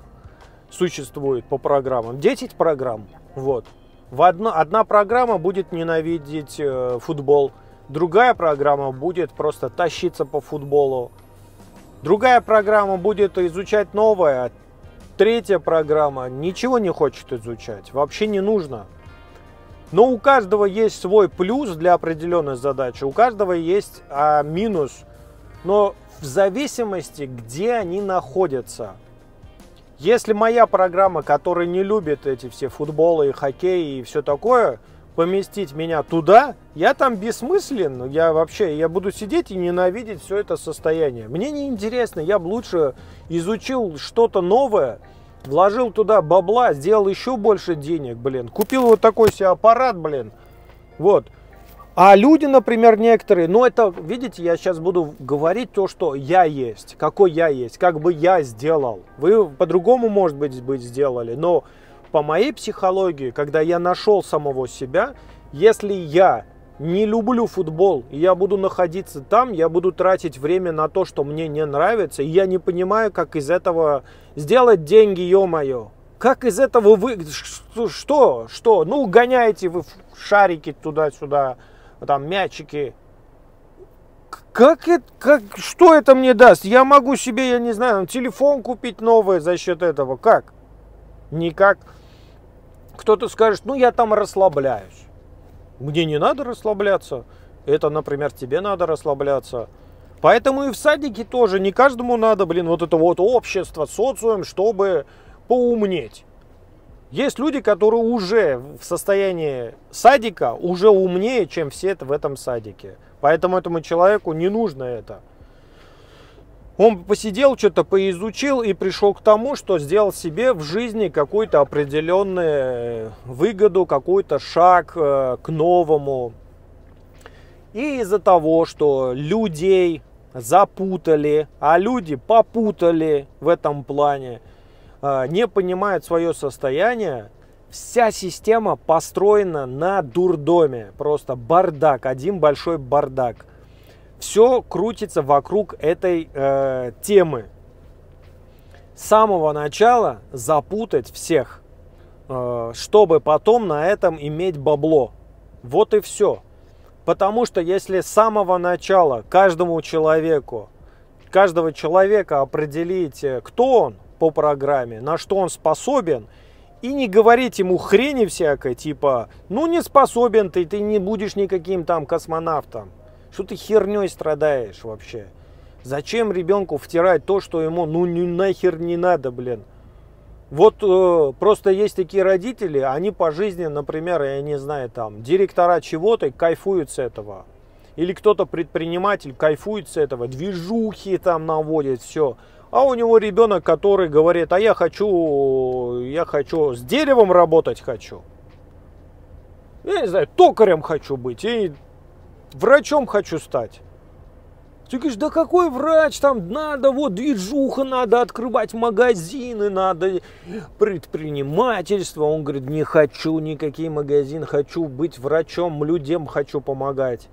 существует по программам. десять программ. Вот. В одно, одна программа будет ненавидеть э, футбол. Другая программа будет просто тащиться по футболу. Другая программа будет изучать новое. Третья программа ничего не хочет изучать, вообще не нужно. Но у каждого есть свой плюс для определенной задачи, у каждого есть а, минус, но в зависимости, где они находятся. Если моя программа, которая не любит эти все футболы и хоккей и все такое, поместить меня туда, я там бессмыслен, я вообще, я буду сидеть и ненавидеть все это состояние. Мне не интересно, я бы лучше изучил что-то новое, вложил туда бабла, сделал еще больше денег, блин, купил вот такой себе аппарат, блин, вот. А люди, например, некоторые, ну это, видите, я сейчас буду говорить то, что я есть, какой я есть, как бы я сделал. Вы по-другому, может быть, быть сделали, но по моей психологии, когда я нашел самого себя, если я не люблю футбол, и я буду находиться там, я буду тратить время на то, что мне не нравится, и я не понимаю, как из этого сделать деньги, ё-моё. Как из этого вы... Что? Что? Ну, гоняете вы шарики туда-сюда, там, мячики. Как это, как, что это мне даст? Я могу себе, я не знаю, телефон купить новый за счет этого. Как? Никак. Кто-то скажет, ну, я там расслабляюсь. Мне не надо расслабляться. Это, например, тебе надо расслабляться. Поэтому и всадники тоже. Не каждому надо, блин, вот это вот общество, социум, чтобы поумнеть. Есть люди, которые уже в состоянии садика, уже умнее, чем все это в этом садике. Поэтому этому человеку не нужно это. Он посидел, что-то поизучил и пришел к тому, что сделал себе в жизни какую-то определенную выгоду, какой-то шаг к новому. И из-за того, что людей запутали, а люди попутали в этом плане, не понимают свое состояние, вся система построена на дурдоме. Просто бардак, один большой бардак. Все крутится вокруг этой э, темы. С самого начала запутать всех, э, чтобы потом на этом иметь бабло. Вот и все. Потому что если с самого начала каждому человеку, каждого человека определить, кто он, по программе, на что он способен, и не говорить ему хрени всякой, типа, ну не способен ты, ты не будешь никаким там космонавтом, что ты херней страдаешь вообще. Зачем ребенку втирать то, что ему ну нахер не надо, блин. Вот э, просто есть такие родители, они по жизни, например, я не знаю, там, директора чего-то, кайфуют с этого. Или кто-то предприниматель кайфует с этого, движухи там наводит, все. А у него ребенок, который говорит, а я хочу, я хочу с деревом работать хочу. Я не знаю, токарем хочу быть и врачом хочу стать. Ты говоришь, да какой врач, там надо, вот движуха, надо открывать магазины, надо предпринимательство. Он говорит, не хочу никакие магазины, хочу быть врачом, людям хочу помогать.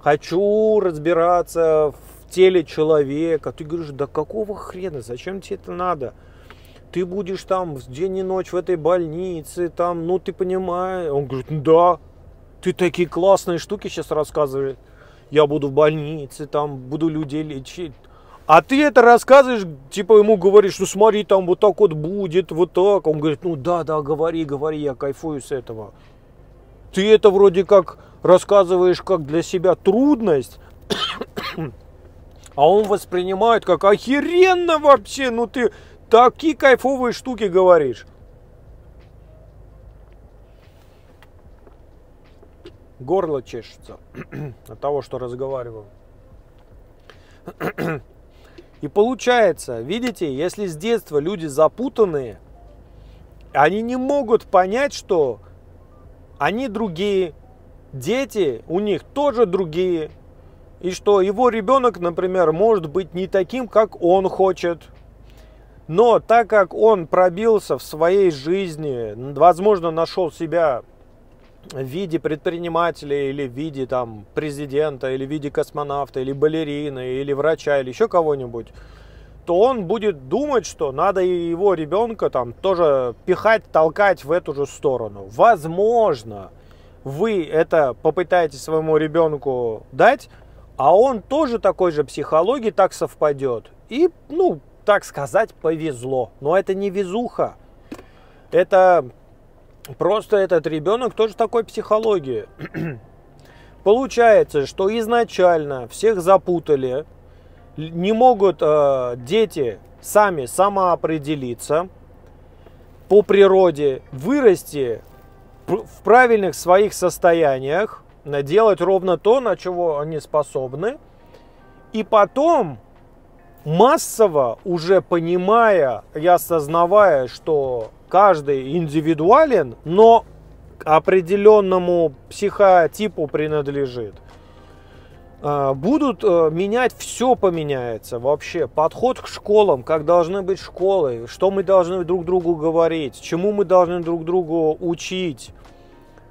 Хочу разбираться в теле человека. Ты говоришь, да какого хрена, зачем тебе это надо? Ты будешь там день и ночь в этой больнице, там, ну ты понимаешь. Он говорит, да, ты такие классные штуки сейчас рассказываешь. Я буду в больнице, там, буду людей лечить. А ты это рассказываешь, типа ему говоришь, ну смотри, там вот так вот будет, вот так. Он говорит, ну да, да, говори, говори, я кайфую с этого. Ты это вроде как рассказываешь как для себя трудность, а он воспринимает как охеренно вообще, ну ты такие кайфовые штуки говоришь. Горло чешется от того, что разговариваю. И получается, видите, если с детства люди запутанные, они не могут понять, что они другие, дети у них тоже другие. И что его ребенок, например, может быть не таким, как он хочет. Но так как он пробился в своей жизни, возможно, нашел себя в виде предпринимателя, или в виде там, президента, или в виде космонавта, или балерины, или врача, или еще кого-нибудь, то он будет думать, что надо и его ребенка там тоже пихать, толкать в эту же сторону. Возможно, вы это попытаетесь своему ребенку дать, а он тоже такой же психологии, так совпадет. И, ну, так сказать, повезло. Но это не везуха. Это просто этот ребенок тоже такой психологии. Получается, что изначально всех запутали. Не могут э, дети сами самоопределиться по природе, вырасти в правильных своих состояниях, делать ровно то, на чего они способны. И потом, массово, уже понимая и осознавая, что каждый индивидуален, но к определенному психотипу принадлежит, будут менять, все поменяется вообще. Подход к школам, как должны быть школы, что мы должны друг другу говорить, чему мы должны друг другу учить,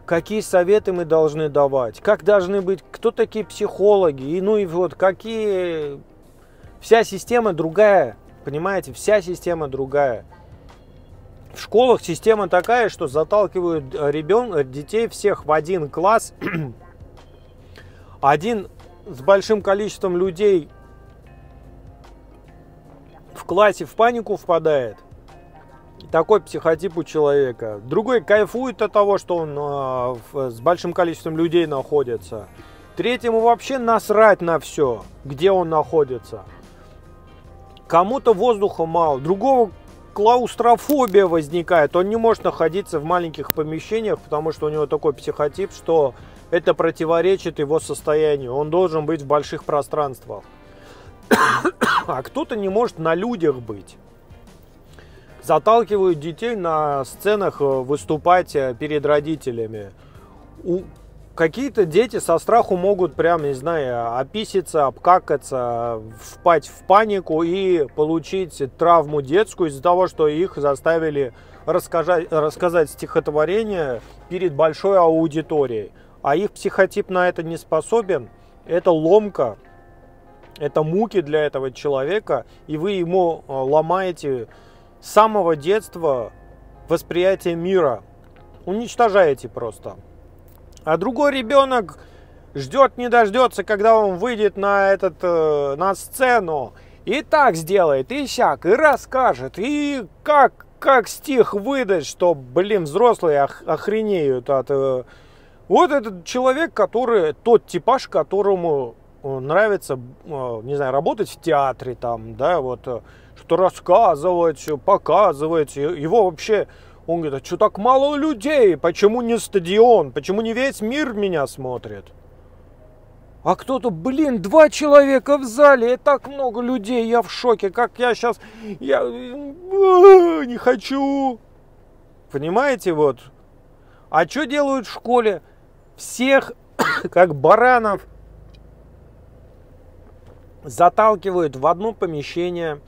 какие советы мы должны давать, как должны быть, кто такие психологи, и ну и вот какие... Вся система другая, понимаете, вся система другая. В школах система такая, что заталкивают ребен... детей всех в один класс. Один с большим количеством людей в классе в панику впадает. Такой психотип у человека. Другой кайфует от того, что он э, с большим количеством людей находится. Третьему вообще насрать на все, где он находится. Кому-то воздуха мало. Другого клаустрофобия возникает. Он не может находиться в маленьких помещениях, потому что у него такой психотип, что... Это противоречит его состоянию. Он должен быть в больших пространствах. А кто-то не может на людях быть. Заталкивают детей на сценах выступать перед родителями. У... Какие-то дети со страху могут прям, не знаю, описиться, обкакаться, впасть в панику и получить травму детскую из-за того, что их заставили рассказать, рассказать стихотворение перед большой аудиторией. А их психотип на это не способен, это ломка, это муки для этого человека, и вы ему ломаете с самого детства восприятие мира, уничтожаете просто. А другой ребенок ждет, не дождется, когда он выйдет на, этот, на сцену, и так сделает, и сяк, и расскажет, и как, как стих выдать, что, блин, взрослые охренеют от... Вот этот человек, который, тот типаж, которому нравится, не знаю, работать в театре, там, да, вот, что рассказывать, показывать, его вообще, он говорит, а что так мало людей, почему не стадион, почему не весь мир меня смотрит? А кто-то, блин, два человека в зале, и так много людей, я в шоке, как я сейчас, я не хочу, понимаете, вот. А что делают в школе? Всех, как баранов, заталкивают в одно помещение,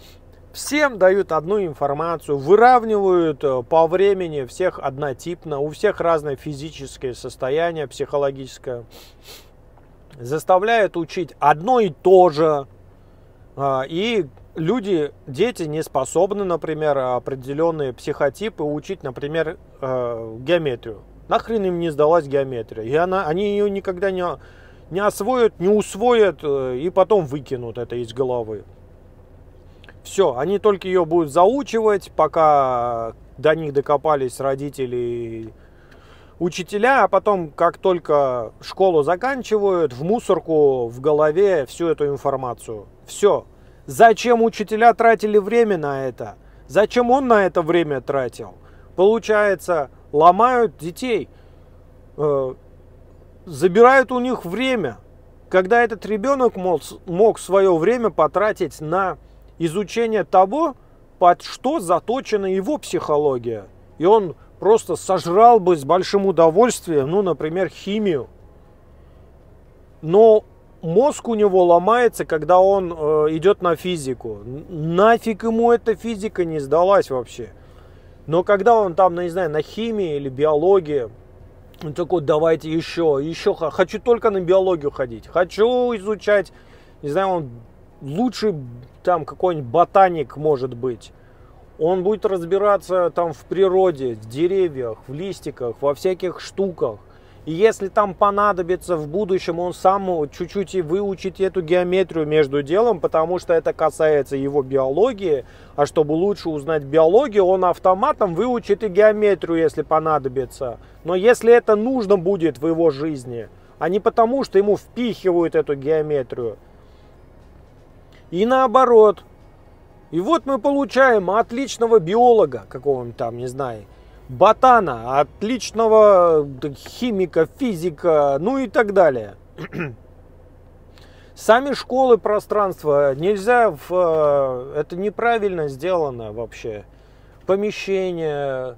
всем дают одну информацию, выравнивают по времени всех однотипно, у всех разное физическое состояние, психологическое, заставляют учить одно и то же, и люди, дети не способны, например, определенные психотипы учить, например, геометрию. Нахрен им не сдалась геометрия. И она, они ее никогда не, не освоят, не усвоят и потом выкинут это из головы. Все, они только ее будут заучивать, пока до них докопались родители, учителя, а потом, как только школу заканчивают, в мусорку, в голове всю эту информацию. Все. Зачем учителя тратили время на это? Зачем он на это время тратил? Получается... Ломают детей, э, забирают у них время, когда этот ребенок мог, мог свое время потратить на изучение того, под что заточена его психология. И он просто сожрал бы с большим удовольствием, ну, например, химию. Но мозг у него ломается, когда он э, идет на физику. Нафиг ему эта физика не сдалась вообще. Но когда он там, не знаю, на химии или биологии, он такой, давайте еще, еще, хочу только на биологию ходить, хочу изучать, не знаю, он лучший там какой-нибудь ботаник может быть. Он будет разбираться там в природе, в деревьях, в листиках, во всяких штуках. Если там понадобится в будущем, он сам чуть-чуть и выучит эту геометрию между делом, потому что это касается его биологии. А чтобы лучше узнать биологию, он автоматом выучит и геометрию, если понадобится. Но если это нужно будет в его жизни, а не потому, что ему впихивают эту геометрию. И наоборот. И вот мы получаем отличного биолога, какого-нибудь там, не знаю, ботана, отличного химика, физика, ну и так далее. Сами школы пространства нельзя, в, это неправильно сделано вообще. Помещение,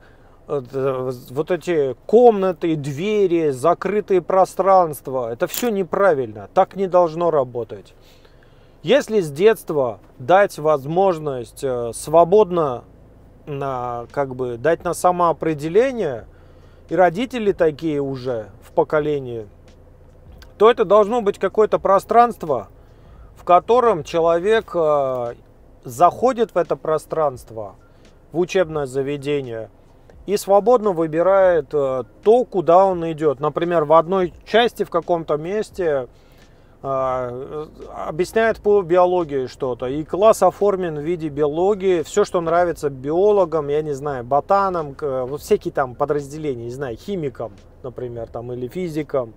вот эти комнаты, двери, закрытые пространства, это все неправильно, так не должно работать. Если с детства дать возможность свободно, на, как бы, дать на самоопределение, и родители такие уже в поколении, то это должно быть какое-то пространство, в котором человек заходит в это пространство, в учебное заведение, и свободно выбирает то, куда он идет. Например, в одной части, в каком-то месте... объясняет по биологии что-то, и класс оформлен в виде биологии, все, что нравится биологам, я не знаю, ботанам, вот всякие там подразделения, не знаю, химикам, например, там, или физикам,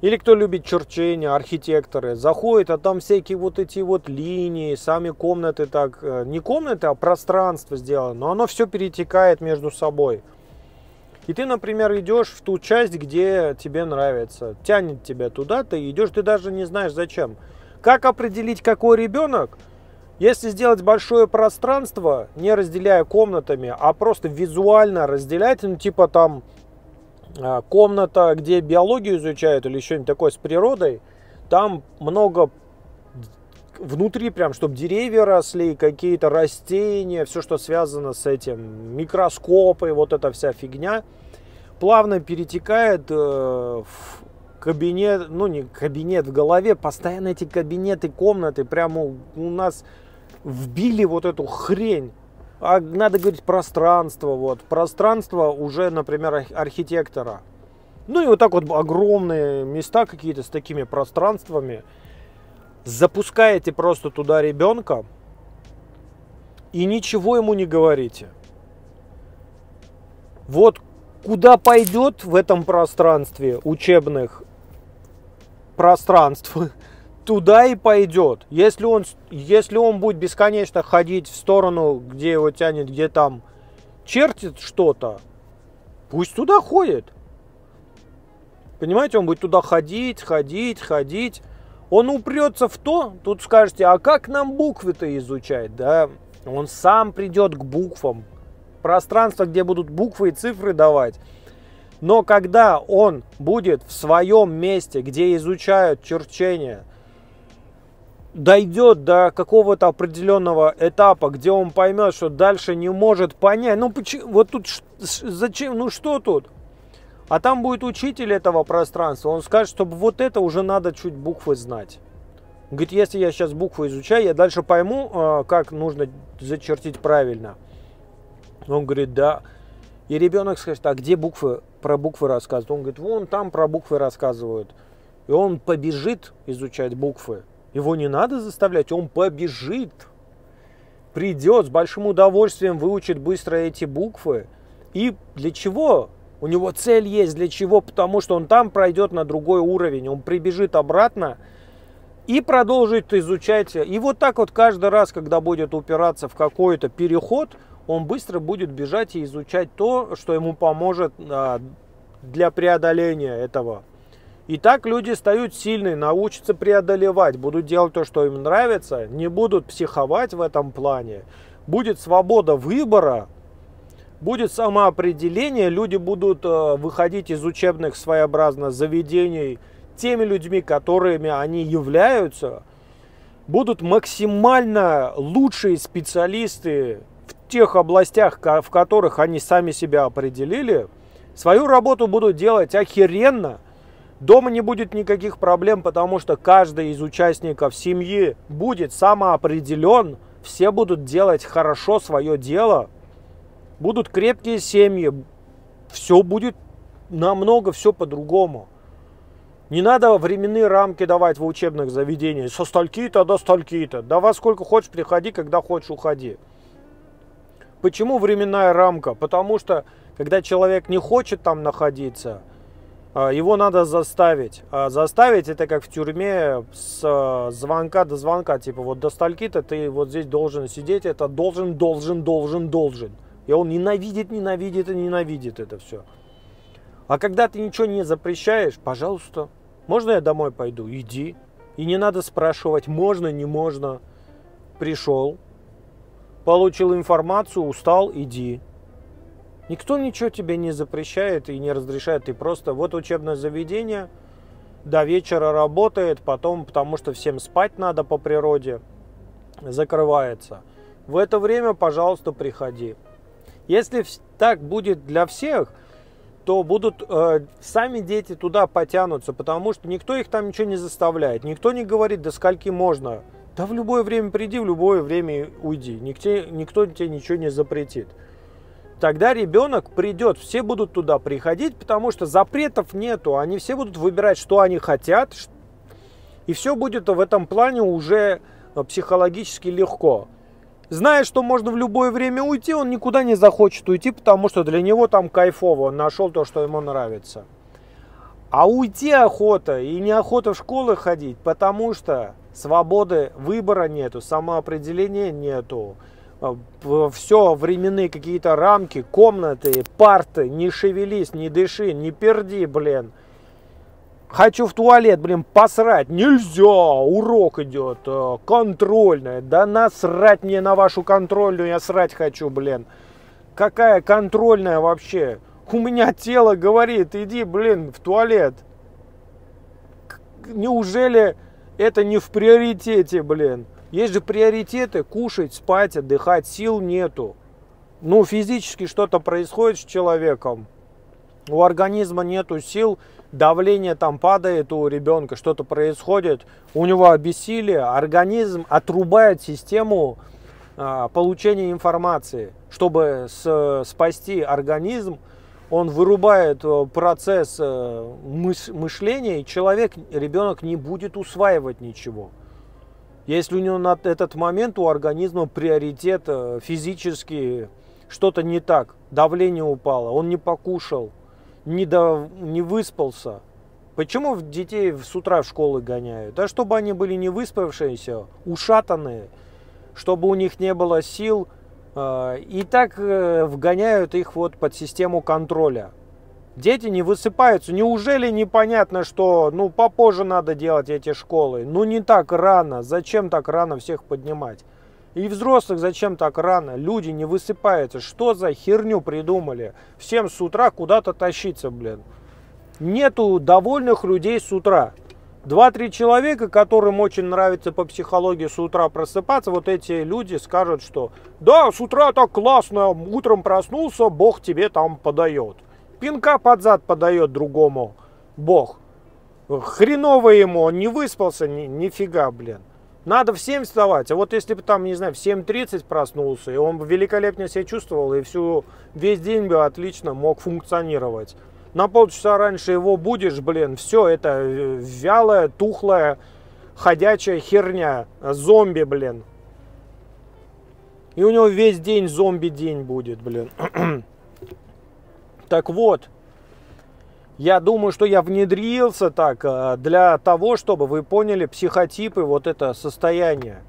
или кто любит черчение, архитекторы, заходят, а там всякие вот эти вот линии, сами комнаты так, не комнаты, а пространство сделано, но оно все перетекает между собой. И ты, например, идешь в ту часть, где тебе нравится, тянет тебя туда, ты идешь, ты даже не знаешь зачем. Как определить, какой ребенок, если сделать большое пространство, не разделяя комнатами, а просто визуально разделять, ну типа там комната, где биологию изучают или что-нибудь такое с природой, там много внутри прям, чтобы деревья росли, какие-то растения, все, что связано с этим, микроскопы, вот эта вся фигня, плавно перетекает э, в кабинет, ну не кабинет, в голове, постоянно эти кабинеты, комнаты, прямо у, у нас вбили вот эту хрень. А надо говорить пространство, вот, пространство уже, например, архитектора. Ну и вот так вот огромные места какие-то с такими пространствами. Запускаете просто туда ребенка и ничего ему не говорите. Вот куда пойдет в этом пространстве учебных пространств, туда и пойдет. Если он, если он будет бесконечно ходить в сторону, где его тянет, где там чертит что-то, пусть туда ходит. Понимаете, он будет туда ходить, ходить, ходить. Он упрется в то, тут скажете, а как нам буквы-то изучать, да? Он сам придет к буквам. Пространство, где будут буквы и цифры давать. Но когда он будет в своем месте, где изучают черчение, дойдет до какого-то определенного этапа, где он поймет, что дальше не может понять. Ну почему, вот тут, зачем, ну что тут? А там будет учитель этого пространства, он скажет, чтобы вот это уже надо чуть буквы знать. Говорит, если я сейчас буквы изучаю, я дальше пойму, как нужно зачертить правильно. Он говорит, да. И ребенок скажет, а где буквы, про буквы рассказывают? Он говорит, вон там про буквы рассказывают. И он побежит изучать буквы. Его не надо заставлять, он побежит. Придет, с большим удовольствием выучит быстро эти буквы. И для чего? У него цель есть, для чего? Потому что он там пройдет на другой уровень, он прибежит обратно и продолжит изучать. И вот так вот каждый раз, когда будет упираться в какой-то переход, он быстро будет бежать и изучать то, что ему поможет для преодоления этого. И так люди стают сильные, научатся преодолевать, будут делать то, что им нравится, не будут психовать в этом плане. Будет свобода выбора. Будет самоопределение, люди будут выходить из учебных своеобразно заведений теми людьми, которыми они являются. Будут максимально лучшие специалисты в тех областях, в которых они сами себя определили. Свою работу будут делать охеренно. Дома не будет никаких проблем, потому что каждый из участников семьи будет самоопределен. Все будут делать хорошо свое дело. Будут крепкие семьи, все будет намного все по-другому. Не надо временные рамки давать в учебных заведениях. Со стольки-то до стольки-то. Давай сколько хочешь приходи, когда хочешь уходи. Почему временная рамка? Потому что, когда человек не хочет там находиться, его надо заставить. А заставить это как в тюрьме с звонка до звонка. Типа вот до стольки-то ты вот здесь должен сидеть. Это должен, должен, должен, должен. И он ненавидит, ненавидит и ненавидит это все. А когда ты ничего не запрещаешь, пожалуйста. Можно я домой пойду? Иди. И не надо спрашивать, можно, не можно. Пришел, получил информацию, устал, иди. Никто ничего тебе не запрещает и не разрешает. Ты просто, вот учебное заведение, до вечера работает, потом, потому что всем спать надо по природе, закрывается. В это время, пожалуйста, приходи. Если так будет для всех, то будут э, сами дети туда потянутся, потому что никто их там ничего не заставляет, никто не говорит, до скольки можно. Да в любое время приди, в любое время уйди, никто, никто тебе ничего не запретит. Тогда ребенок придет, все будут туда приходить, потому что запретов нету, они все будут выбирать, что они хотят, и все будет в этом плане уже психологически легко. Зная, что можно в любое время уйти, он никуда не захочет уйти, потому что для него там кайфово, он нашел то, что ему нравится. А уйти охота, и неохота в школы ходить, потому что свободы выбора нету, самоопределения нету. Все, временные какие-то рамки, комнаты, парты, не шевелись, не дыши, не перди, блин. Хочу в туалет, блин, посрать. Нельзя, урок идет, контрольная. Да насрать мне на вашу контрольную, я срать хочу, блин. Какая контрольная вообще? У меня тело говорит, иди, блин, в туалет. Неужели это не в приоритете, блин? Есть же приоритеты, кушать, спать, отдыхать, сил нету. Ну, физически что-то происходит с человеком. У организма нету сил, давление там падает у ребенка, что-то происходит, у него обессилие, организм отрубает систему а, получения информации. Чтобы с, спасти организм, он вырубает процесс мыш, мышления, и человек, ребенок не будет усваивать ничего. Если у него на этот момент у организма приоритет физически, что-то не так, давление упало, он не покушал. Не, до, не выспался. Почему детей с утра в школы гоняют? Да чтобы они были не выспавшиеся, ушатанные, чтобы у них не было сил. И так вгоняют их вот под систему контроля. Дети не высыпаются. Неужели непонятно, что ну попозже надо делать эти школы? Ну не так рано. Зачем так рано всех поднимать? И взрослых зачем так рано? Люди не высыпаются. Что за херню придумали? Всем с утра куда-то тащиться, блин. Нету довольных людей с утра. Два-три человека, которым очень нравится по психологии с утра просыпаться, вот эти люди скажут, что да, с утра так классно, утром проснулся, Бог тебе там подает. Пинка под зад подает другому Бог. Хреново ему, он не выспался, ни, нифига, блин. Надо в семь вставать, а вот если бы там, не знаю, в семь тридцать проснулся, и он великолепно себя чувствовал, и всю, весь день бы отлично мог функционировать. На полчаса раньше его будешь, блин, все это вялая, тухлая, ходячая херня, зомби, блин. И у него весь день зомби-день будет, блин. Так вот. Я думаю, что я внедрился так для того, чтобы вы поняли психотипы, вот это состояние.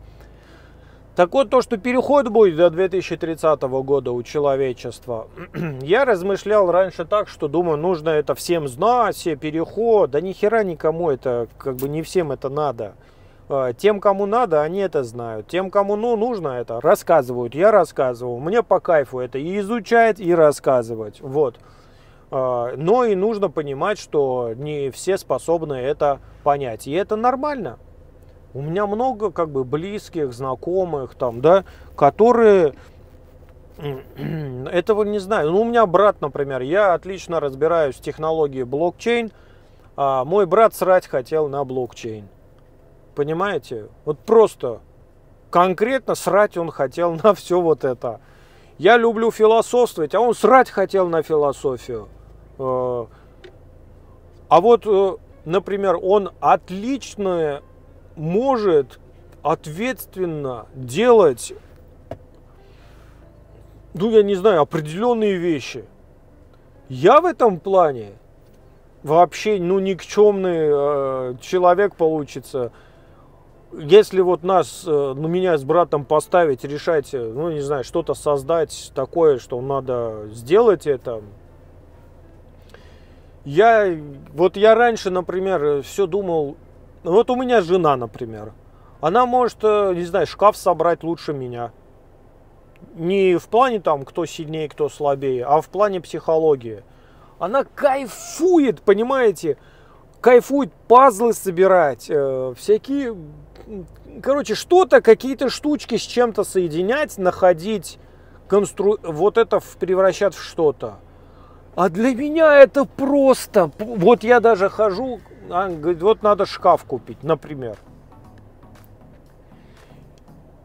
Так вот, то, что переход будет до две тысячи тридцатого года у человечества. Я размышлял раньше так, что думаю, нужно это всем знать, все переход. Да нихера никому это, как бы не всем это надо. Тем, кому надо, они это знают. Тем, кому ну, нужно это, рассказывают. Я рассказывал, мне по кайфу это и изучать, и рассказывать. Вот. Но и нужно понимать, что не все способны это понять. И это нормально. У меня много как бы близких, знакомых, там, да, которые этого не знают. Ну, у меня брат, например, я отлично разбираюсь в технологии блокчейн. А мой брат срать хотел на блокчейн. Понимаете? Вот просто конкретно срать он хотел на все вот это. Я люблю философствовать, а он срать хотел на философию. А вот, например, он отлично может ответственно делать, ну, я не знаю, определенные вещи. Я в этом плане вообще, ну, никчемный э, человек получится. Если вот нас, э, ну, меня с братом поставить, решать, ну, не знаю, что-то создать такое, что надо сделать это. Я, вот я раньше, например, все думал, вот у меня жена, например, она может, не знаю, шкаф собрать лучше меня. Не в плане там, кто сильнее, кто слабее, а в плане психологии. Она кайфует, понимаете, кайфует пазлы собирать, э, всякие, короче, что-то, какие-то штучки с чем-то соединять, находить, констру... вот это превращать в что-то. А для меня это просто, вот я даже хожу, она говорит, вот надо шкаф купить, например.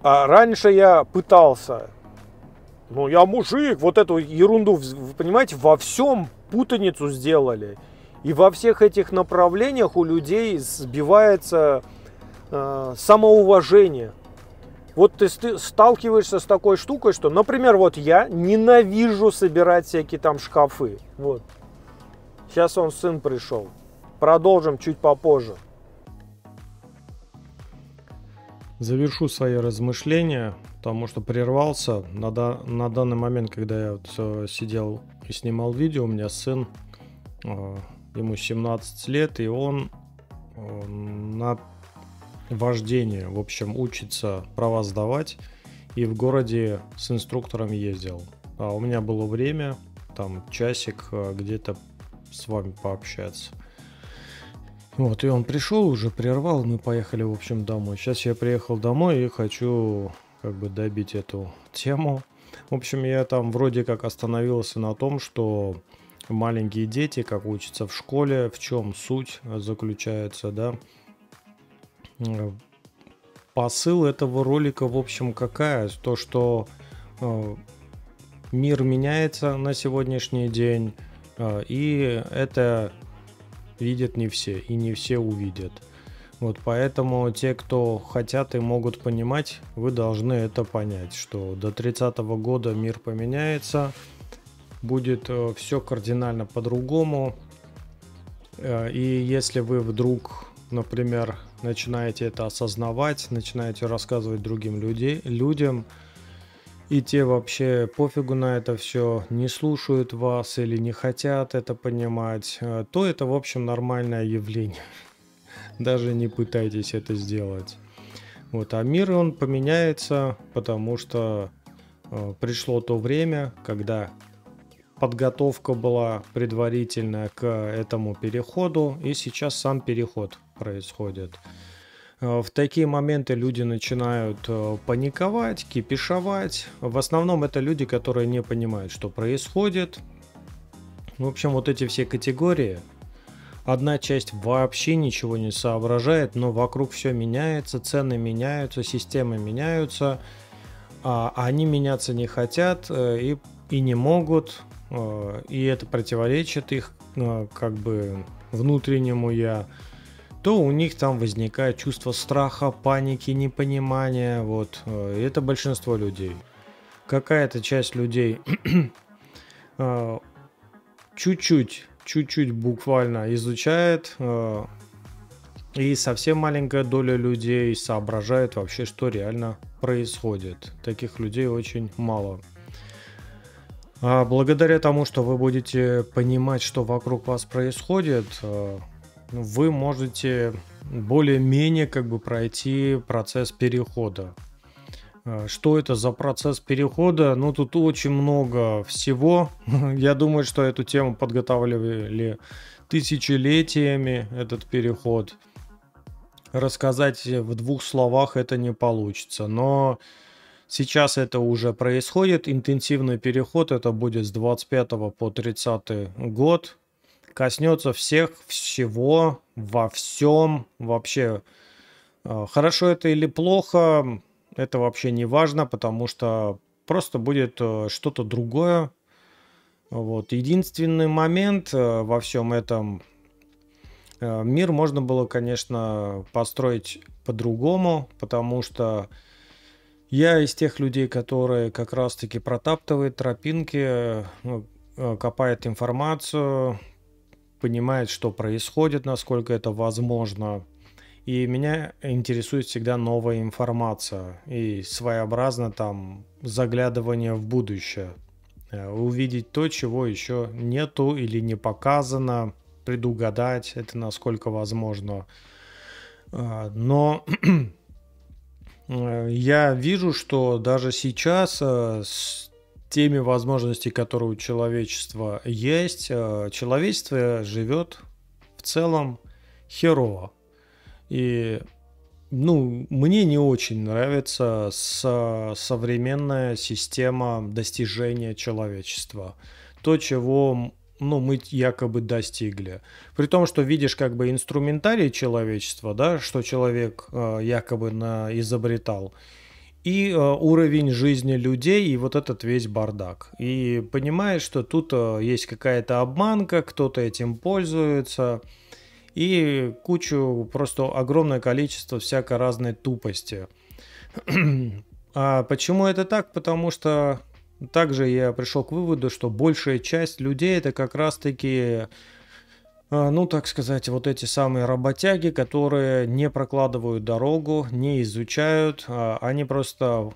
А раньше я пытался, ну я мужик, вот эту ерунду, понимаете, во всем путаницу сделали. И во всех этих направлениях у людей сбивается э, самоуважение. Вот ты сталкиваешься с такой штукой, что, например, вот я ненавижу собирать всякие там шкафы. Вот. Сейчас он сын пришел. Продолжим чуть попозже. Завершу свои размышления, потому что прервался. На, да, на данный момент, когда я вот сидел и снимал видео, у меня сын, ему семнадцать лет, и он на вождение, в общем, учится права сдавать. И в городе с инструктором ездил. А у меня было время, там часик где-то с вами пообщаться. Вот, и он пришел, уже прервал, мы поехали, в общем, домой. Сейчас я приехал домой и хочу, как бы, добить эту тему. В общем, я там вроде как остановился на том, что маленькие дети, как учатся в школе, в чем суть заключается, да. Посыл этого ролика, в общем, какая? То, что мир меняется на сегодняшний день, и это... видят не все, и не все увидят. Вот поэтому те, кто хотят и могут понимать, вы должны это понять, что до тридцатого года мир поменяется, будет все кардинально по-другому. И если вы вдруг, например, начинаете это осознавать, начинаете рассказывать другим людей, людям, и те вообще пофигу на это все, не слушают вас или не хотят это понимать, то это, в общем, нормальное явление. Даже не пытайтесь это сделать. Вот, а мир, он поменяется, потому что э, пришло то время, когда подготовка была предварительная к этому переходу, и сейчас сам переход происходит. В такие моменты люди начинают паниковать, кипишовать. В основном это люди, которые не понимают, что происходит. В общем, вот эти все категории. Одна часть вообще ничего не соображает, но вокруг все меняется, цены меняются, системы меняются. А они меняться не хотят и, и не могут. И это противоречит их, как бы, внутреннему «я». То у них там возникает чувство страха, паники, непонимания. Вот. И это большинство людей. Какая-то часть людей чуть-чуть, чуть-чуть буквально изучает, и совсем маленькая доля людей соображает вообще, что реально происходит. Таких людей очень мало. А благодаря тому, что вы будете понимать, что вокруг вас происходит, вы можете более-менее, как бы, пройти процесс перехода. Что это за процесс перехода? Ну, тут очень много всего. Я думаю, что эту тему подготавливали тысячелетиями, этот переход. Рассказать в двух словах это не получится, но сейчас это уже происходит. Интенсивный переход, это будет с двадцать пятого по тридцатый год. Коснется всех, всего, во всем, вообще. Хорошо это или плохо, это вообще не важно, потому что просто будет что-то другое. Вот. Единственный момент во всем этом, Мир можно было, конечно, построить по-другому, потому что я из тех людей, которые как раз-таки протаптывают тропинки, копает информацию, понимает, что происходит, насколько это возможно. И меня интересует всегда новая информация и своеобразно там заглядывание в будущее. Увидеть то, чего еще нету или не показано, предугадать это насколько возможно. Но я вижу, что даже сейчас с теми возможностями, которые у человечества есть, человечество живет в целом херово. И ну, мне не очень нравится со- современная система достижения человечества. То, чего ну, мы якобы достигли. При том, что видишь как бы инструментарий человечества, да, что человек э, якобы на- изобретал. И э, уровень жизни людей, и вот этот весь бардак. И понимаешь, что тут э, есть какая-то обманка, кто-то этим пользуется. И кучу, просто огромное количество всякой разной тупости. А почему это так? Потому что также я пришел к выводу, что большая часть людей это как раз-таки, ну так сказать, вот эти самые работяги, которые не прокладывают дорогу, не изучают, они просто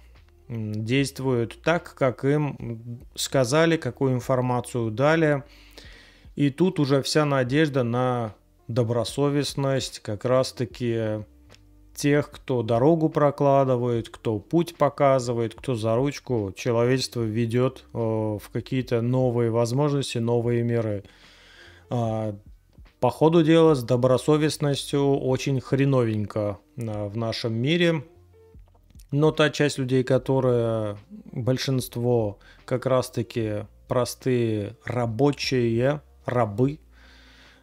действуют так, как им сказали, какую информацию дали. И тут уже вся надежда на добросовестность как раз-таки тех, кто дорогу прокладывает, кто путь показывает, кто за ручку человечество ведет в какие-то новые возможности, новые миры. По ходу дела с добросовестностью очень хреновенько в нашем мире. Но та часть людей, которая большинство как раз-таки простые рабочие, рабы,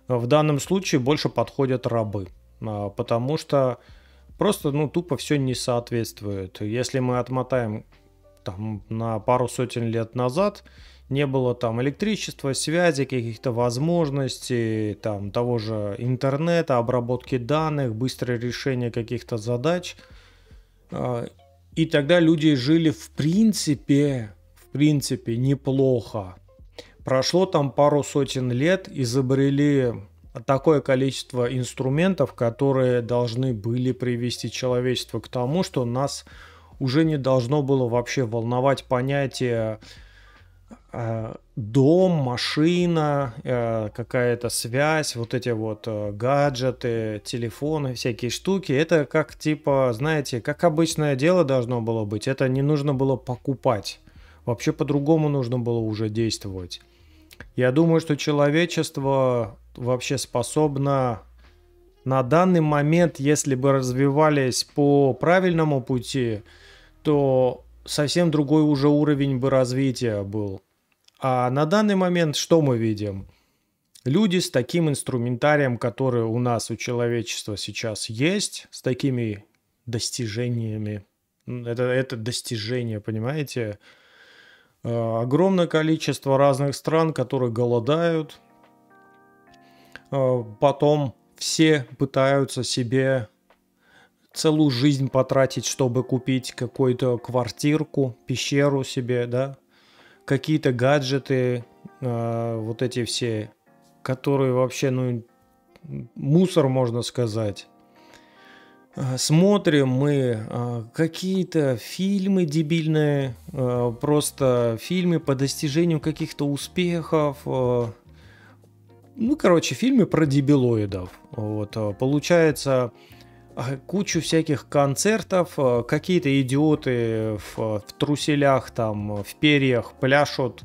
в данном случае больше подходят рабы, потому что просто ну, тупо все не соответствует. Если мы отмотаем там, на пару сотен лет назад, не было там электричества, связи, каких-то возможностей, там, того же интернета, обработки данных, быстрое решение каких-то задач. И тогда люди жили в принципе, в принципе неплохо. Прошло там пару сотен лет, изобрели такое количество инструментов, которые должны были привести человечество к тому, что нас уже не должно было вообще волновать понятие э, дом, машина, э, какая-то связь, вот эти вот э, гаджеты, телефоны, всякие штуки. Это как типа, знаете, как обычное дело должно было быть. Это не нужно было покупать. Вообще по-другому нужно было уже действовать. Я думаю, что человечество вообще способно на данный момент, если бы развивались по правильному пути, то совсем другой уже уровень бы развития был. А на данный момент что мы видим? Люди с таким инструментарием, который у нас, у человечества сейчас есть, с такими достижениями. Это, это достижение, понимаете? Огромное количество разных стран, которые голодают. Потом все пытаются себе целую жизнь потратить, чтобы купить какую-то квартирку, пещеру себе, да, какие-то гаджеты, вот эти все, которые вообще, ну, мусор, можно сказать. Смотрим мы какие-то фильмы дебильные, просто фильмы по достижению каких-то успехов. Ну, короче, фильмы про дебилоидов. Вот. Получается, кучу всяких концертов, какие-то идиоты в, в труселях, там, в перьях пляшут,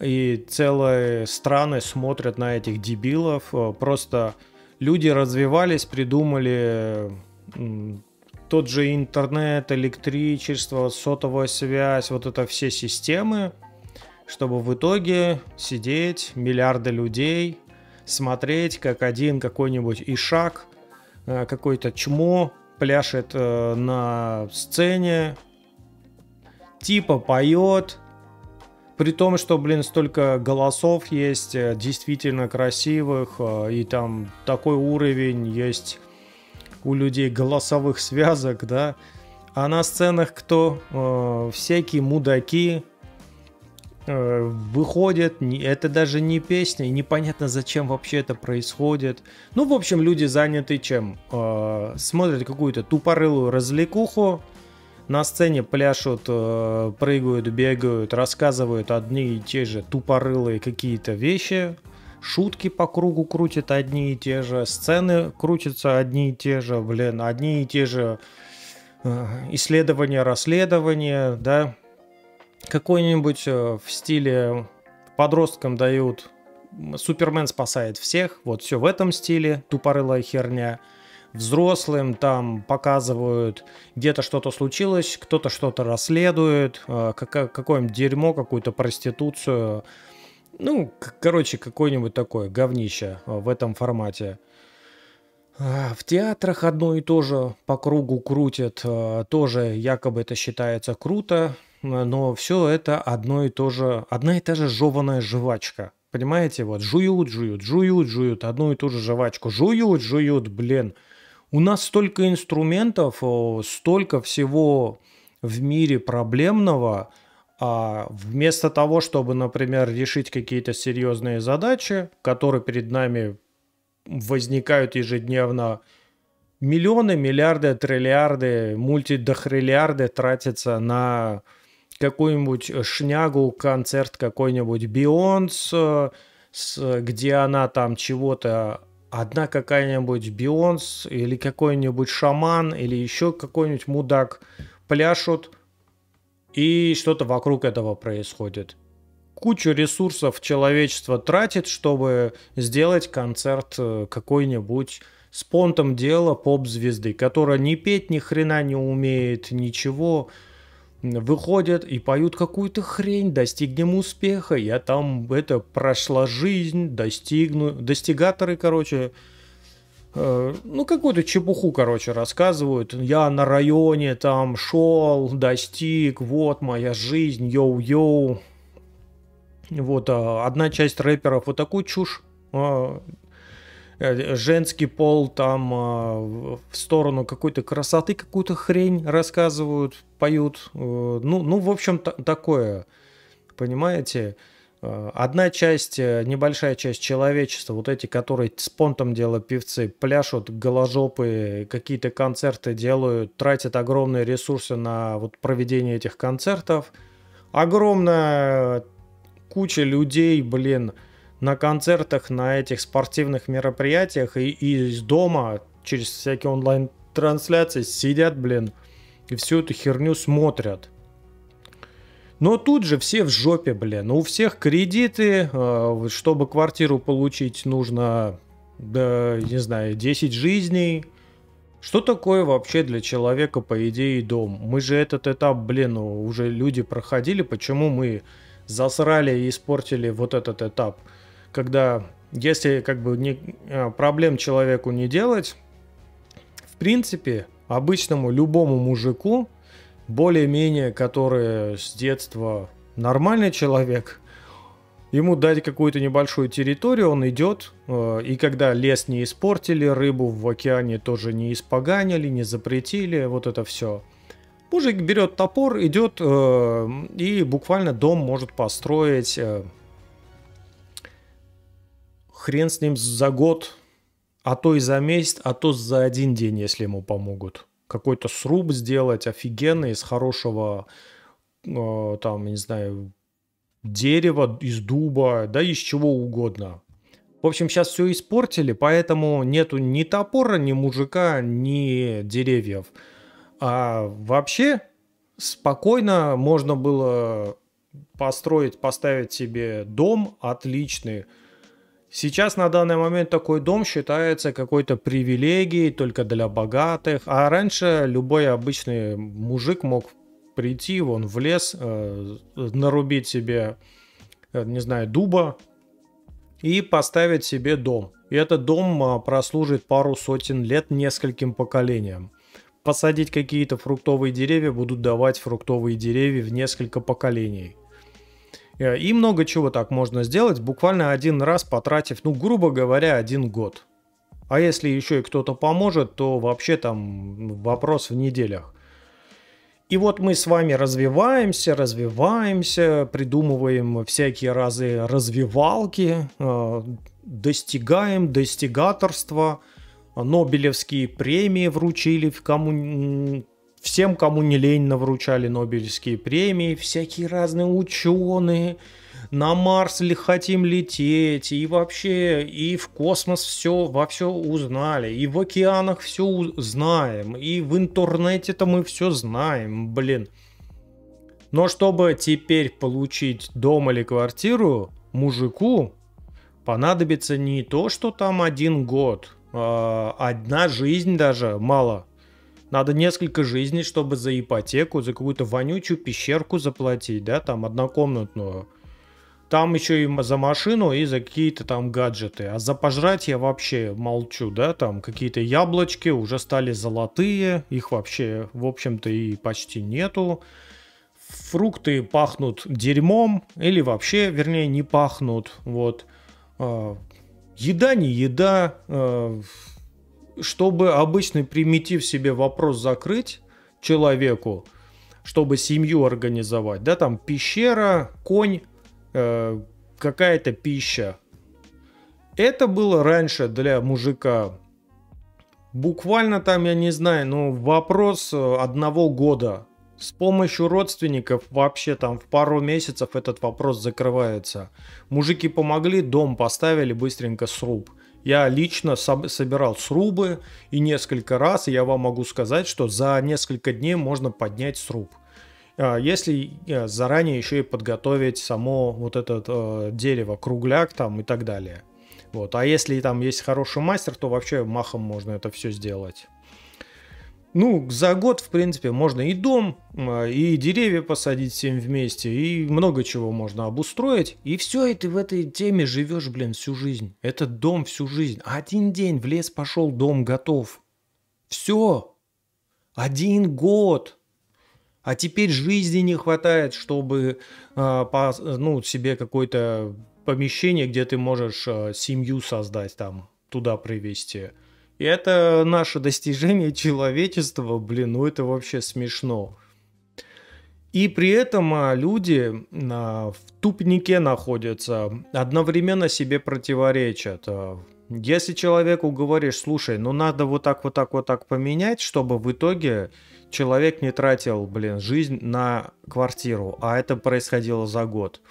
и целые страны смотрят на этих дебилов. Просто люди развивались, придумали тот же интернет, электричество, сотовая связь, вот это все системы, чтобы в итоге сидеть, миллиарды людей, смотреть, как один какой-нибудь ишак, какой-то чмо пляшет на сцене, типа поет, При том, что, блин, столько голосов есть, действительно красивых, и там такой уровень есть у людей голосовых связок, да. А на сценах кто? Э, всякие мудаки э, выходят, это даже не песня, и непонятно, зачем вообще это происходит. Ну, в общем, люди заняты чем? Э, смотрят какую-то тупорылую развлекуху. На сцене пляшут, прыгают, бегают, рассказывают одни и те же тупорылые какие-то вещи. Шутки по кругу крутят одни и те же. Сцены крутятся одни и те же, блин, одни и те же исследования, расследования, да. Какой-нибудь в стиле подросткам дают «Супермен спасает всех», вот все в этом стиле, тупорылая херня. Взрослым там показывают, где-то что-то случилось, кто-то что-то расследует, какое-нибудь дерьмо, какую-то проституцию. Ну, короче, какое-нибудь такое говнище в этом формате. В театрах одно и то же по кругу крутят, тоже якобы это считается круто, но все это одно и то же, одна и та же жеваная жвачка. Понимаете, вот жуют, жуют, жуют, жуют, одну и ту же жвачку, жуют, жуют, блин. У нас столько инструментов, столько всего в мире проблемного, а вместо того, чтобы, например, решить какие-то серьезные задачи, которые перед нами возникают ежедневно, миллионы, миллиарды, триллиарды, мультидохриллиарды тратятся на какую-нибудь шнягу, концерт какой-нибудь Beyoncé, где она там чего-то... Одна какая-нибудь Бейонс или какой-нибудь шаман или еще какой-нибудь мудак пляшут, и что-то вокруг этого происходит. Кучу ресурсов человечество тратит, чтобы сделать концерт какой-нибудь с понтом дела поп-звезды, которая ни петь ни хрена не умеет, ничего. Выходят и поют какую-то хрень, достигнем успеха, я там, это, прошла жизнь, достигну, достигаторы, короче, э, ну, какую-то чепуху, короче, рассказывают, я на районе там шел, достиг, вот моя жизнь, йоу-йоу, вот, э, одна часть рэперов вот такую чушь, э, женский пол там э, в сторону какой-то красоты, какую-то хрень рассказывают, поют. Э, ну, ну, в общем, такое, понимаете? Э, одна часть, небольшая часть человечества, вот эти, которые с понтом дела певцы, пляшут, голожопы, какие-то концерты делают, тратят огромные ресурсы на вот проведение этих концертов. Огромная куча людей, блин, на концертах, на этих спортивных мероприятиях и, и из дома через всякие онлайн-трансляции сидят, блин, и всю эту херню смотрят. Но тут же все в жопе, блин. У всех кредиты, чтобы квартиру получить, нужно, да, не знаю, десять жизней. Что такое вообще для человека, по идее, дом? Мы же этот этап, блин, уже люди проходили. Почему мы засрали и испортили вот этот этап? Когда, если как бы не, проблем человеку не делать, в принципе, обычному любому мужику, более-менее, который с детства нормальный человек, ему дать какую-то небольшую территорию, он идет, э, и когда лес не испортили, рыбу в океане тоже не испоганили, не запретили, вот это все. Мужик берет топор, идет, э, и буквально дом может построить... Э, Хрен с ним за год, а то и за месяц, а то за один день, если ему помогут. Какой-то сруб сделать офигенный, из хорошего, э, там, не знаю, дерева, из дуба, да из чего угодно. В общем, сейчас все испортили, поэтому нету ни топора, ни мужика, ни деревьев. А вообще спокойно можно было построить, поставить себе дом отличный. Сейчас на данный момент такой дом считается какой-то привилегией только для богатых. А раньше любой обычный мужик мог прийти вон в лес, э, нарубить себе, не знаю, дуба и поставить себе дом. И этот дом прослужит пару сотен лет нескольким поколениям. Посадить какие-то фруктовые деревья будут давать фруктовые деревья в несколько поколений. И много чего так можно сделать, буквально один раз потратив, ну, грубо говоря, один год. А если еще и кто-то поможет, то вообще там вопрос в неделях. И вот мы с вами развиваемся, развиваемся, придумываем всякие разы развивалки, достигаем достигаторства, Нобелевские премии вручили в кому... всем, кому не лень, навручали Нобелевские премии, всякие разные ученые, на Марс ли хотим лететь, и вообще, и в космос все, во все узнали, и в океанах все знаем, и в интернете-то мы все знаем, блин. Но чтобы теперь получить дом или квартиру, мужику понадобится не то, что там один год, а одна жизнь даже мало. Надо несколько жизней, чтобы за ипотеку, за какую-то вонючую пещерку заплатить, да, там однокомнатную. Там еще и за машину, и за какие-то там гаджеты. А за пожрать я вообще молчу, да, там какие-то яблочки уже стали золотые, их вообще, в общем-то, и почти нету. Фрукты пахнут дерьмом, или вообще, вернее, не пахнут, вот. Еда не еда. Чтобы обычный примитив себе вопрос закрыть человеку, чтобы семью организовать, да, там пещера, конь, э, какая-то пища. Это было раньше для мужика буквально там, я не знаю, ну, вопрос одного года. С помощью родственников вообще там в пару месяцев этот вопрос закрывается. Мужики помогли, дом поставили, быстренько сруб. Я лично собирал срубы, и несколько раз я вам могу сказать, что за несколько дней можно поднять сруб. Если заранее еще и подготовить само вот это дерево, кругляк там и так далее. Вот. А если там есть хороший мастер, то вообще махом можно это все сделать. Ну, за год, в принципе, можно и дом, и деревья посадить всем вместе, и много чего можно обустроить. И все, и ты в этой теме живешь, блин, всю жизнь. Этот дом всю жизнь. Один день в лес пошел, дом готов. Все. Один год. А теперь жизни не хватает, чтобы э, по, ну, себе какое-то помещение, где ты можешь э, семью создать, там, туда привезти. И это наше достижение человечества, блин, ну это вообще смешно. И при этом люди в тупнике находятся, одновременно себе противоречат. Если человеку говоришь, слушай, ну надо вот так, вот так, вот так поменять, чтобы в итоге человек не тратил, блин, жизнь на квартиру, а это происходило за год.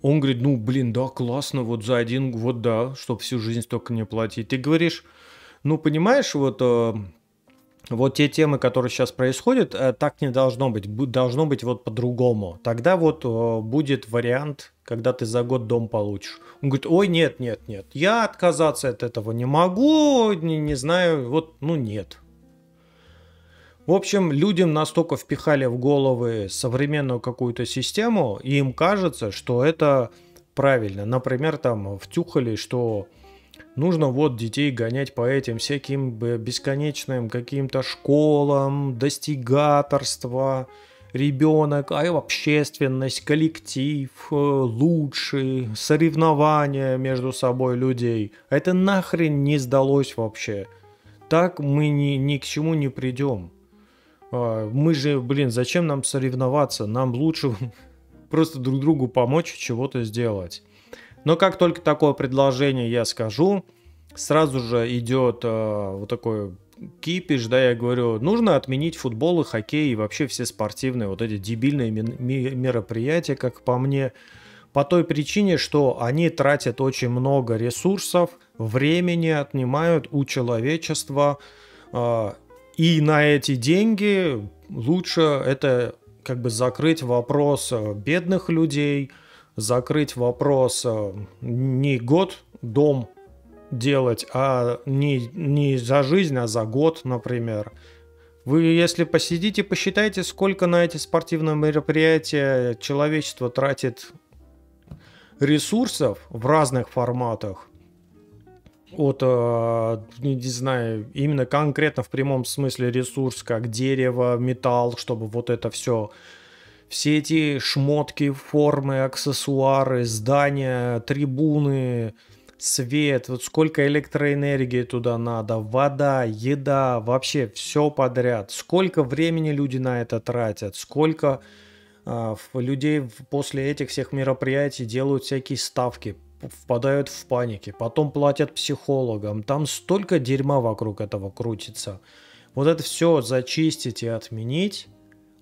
Он говорит, ну блин, да, классно, вот за один год, да, чтобы всю жизнь только не платить. Ты говоришь... Ну, понимаешь, вот, вот те темы, которые сейчас происходят, так не должно быть. Должно быть вот по-другому. Тогда вот будет вариант, когда ты за год дом получишь. Он говорит, ой, нет, нет, нет, я отказаться от этого не могу, не, не знаю, вот, ну, нет. В общем, людям настолько впихали в головы современную какую-то систему, и им кажется, что это правильно. Например, там втюхали, что... Нужно вот детей гонять по этим всяким бесконечным каким-то школам, достигаторство, ребенок, а и общественность, коллектив, лучший, соревнования между собой людей. Это нахрен не сдалось вообще. Так мы ни, ни к чему не придем. Мы же, блин, зачем нам соревноваться? Нам лучше просто друг другу помочь, чего-то сделать. Но как только такое предложение я скажу, сразу же идет э, вот такой кипиш, да, я говорю, нужно отменить футбол и хоккей и вообще все спортивные вот эти дебильные мероприятия, как по мне, по той причине, что они тратят очень много ресурсов, времени отнимают у человечества, э, и на эти деньги лучше это как бы закрыть вопрос бедных людей, закрыть вопрос не год дом делать, а не, не за жизнь, а за год, например. Вы, если посидите, посчитайте, сколько на эти спортивные мероприятия человечество тратит ресурсов в разных форматах. От, не знаю, именно конкретно в прямом смысле ресурс, как дерево, металл, чтобы вот это все... все эти шмотки, формы, аксессуары, здания, трибуны, свет, вот сколько электроэнергии туда надо, вода, еда, вообще все подряд. Сколько времени люди на это тратят, сколько э, людей после этих всех мероприятий делают всякие ставки, впадают в панике, потом платят психологам, там столько дерьма вокруг этого крутится. Вот это все зачистить и отменить,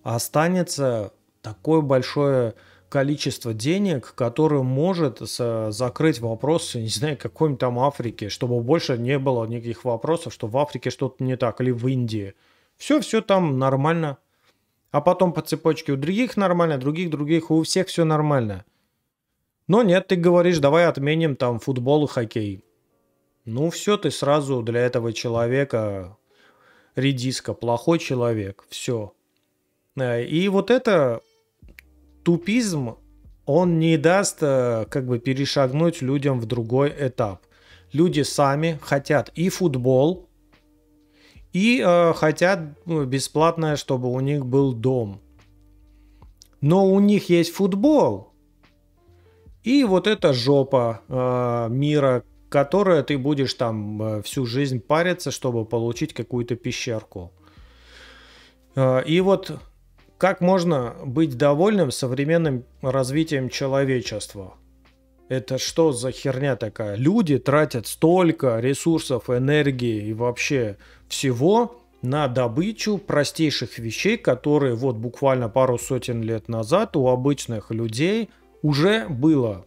останется такое большое количество денег, которое может закрыть вопросы, не знаю, какой-нибудь там Африки, чтобы больше не было никаких вопросов, что в Африке что-то не так, или в Индии. Все-все там нормально. А потом по цепочке у других нормально, других, других, у всех все нормально. Но нет, ты говоришь, давай отменим там футбол и хоккей. Ну все, ты сразу для этого человека редиска, плохой человек, все. И вот это тупизм, он не даст как бы перешагнуть людям в другой этап. Люди сами хотят и футбол, и э, хотят бесплатное, чтобы у них был дом. Но у них есть футбол. И вот эта жопа э, мира, которая ты будешь там э, всю жизнь париться, чтобы получить какую-то пещерку. Э, и вот как можно быть довольным современным развитием человечества? Это что за херня такая? Люди тратят столько ресурсов, энергии и вообще всего на добычу простейших вещей, которые вот буквально пару сотен лет назад у обычных людей уже было.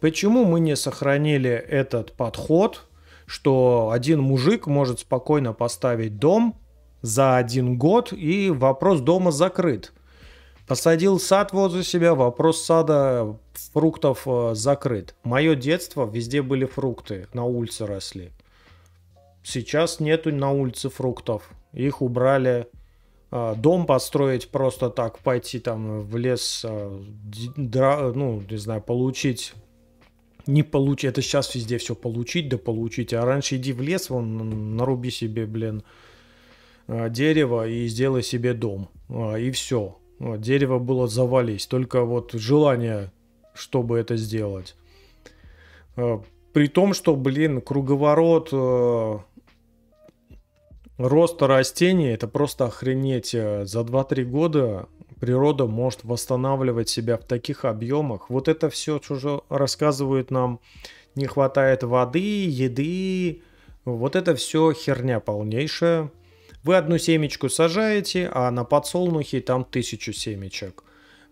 Почему мы не сохранили этот подход, что один мужик может спокойно поставить дом за один год, и вопрос дома закрыт? Посадил сад возле себя, вопрос сада фруктов закрыт. Мое детство, везде были фрукты, на улице росли. Сейчас нету на улице фруктов, их убрали. Дом построить просто так, пойти там в лес, ну, не знаю, получить, не получить, это сейчас везде все получить, да получить, а раньше иди в лес, вон, наруби себе, блин, дерево и сделай себе дом, и все. Дерево было завались, только вот желание, чтобы это сделать. При том, что, блин, круговорот роста растений, это просто охренеть. За два-три года природа может восстанавливать себя в таких объемах. Вот это все, что рассказывают нам, не хватает воды, еды. Вот это все херня полнейшая. Вы одну семечку сажаете, а на подсолнухе там тысячу семечек.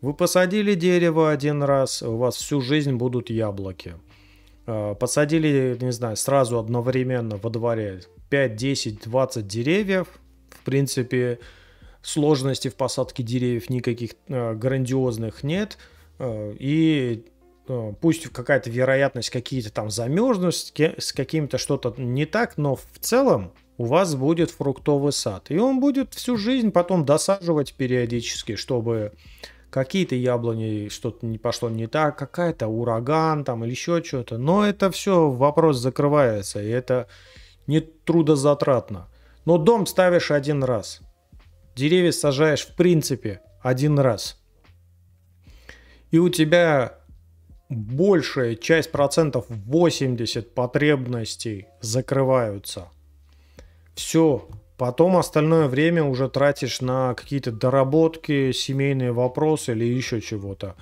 Вы посадили дерево один раз, у вас всю жизнь будут яблоки. Посадили, не знаю, сразу одновременно во дворе пять, десять, двадцать деревьев. В принципе, сложности в посадке деревьев никаких э, грандиозных нет. Э, и э, пусть какая-то вероятность, какие-то там замерзнут, с каким-то что-то не так, но в целом у вас будет фруктовый сад. И он будет всю жизнь потом досаживать периодически, чтобы какие-то яблони, что-то не пошло не так, какая-то ураган там или еще что-то. Но это все, вопрос закрывается, и это не трудозатратно. Но дом ставишь один раз. Деревья сажаешь в принципе один раз. И у тебя большая часть, процентов восемьдесят потребностей закрываются. Все. Потом остальное время уже тратишь на какие-то доработки, семейные вопросы или еще чего-то.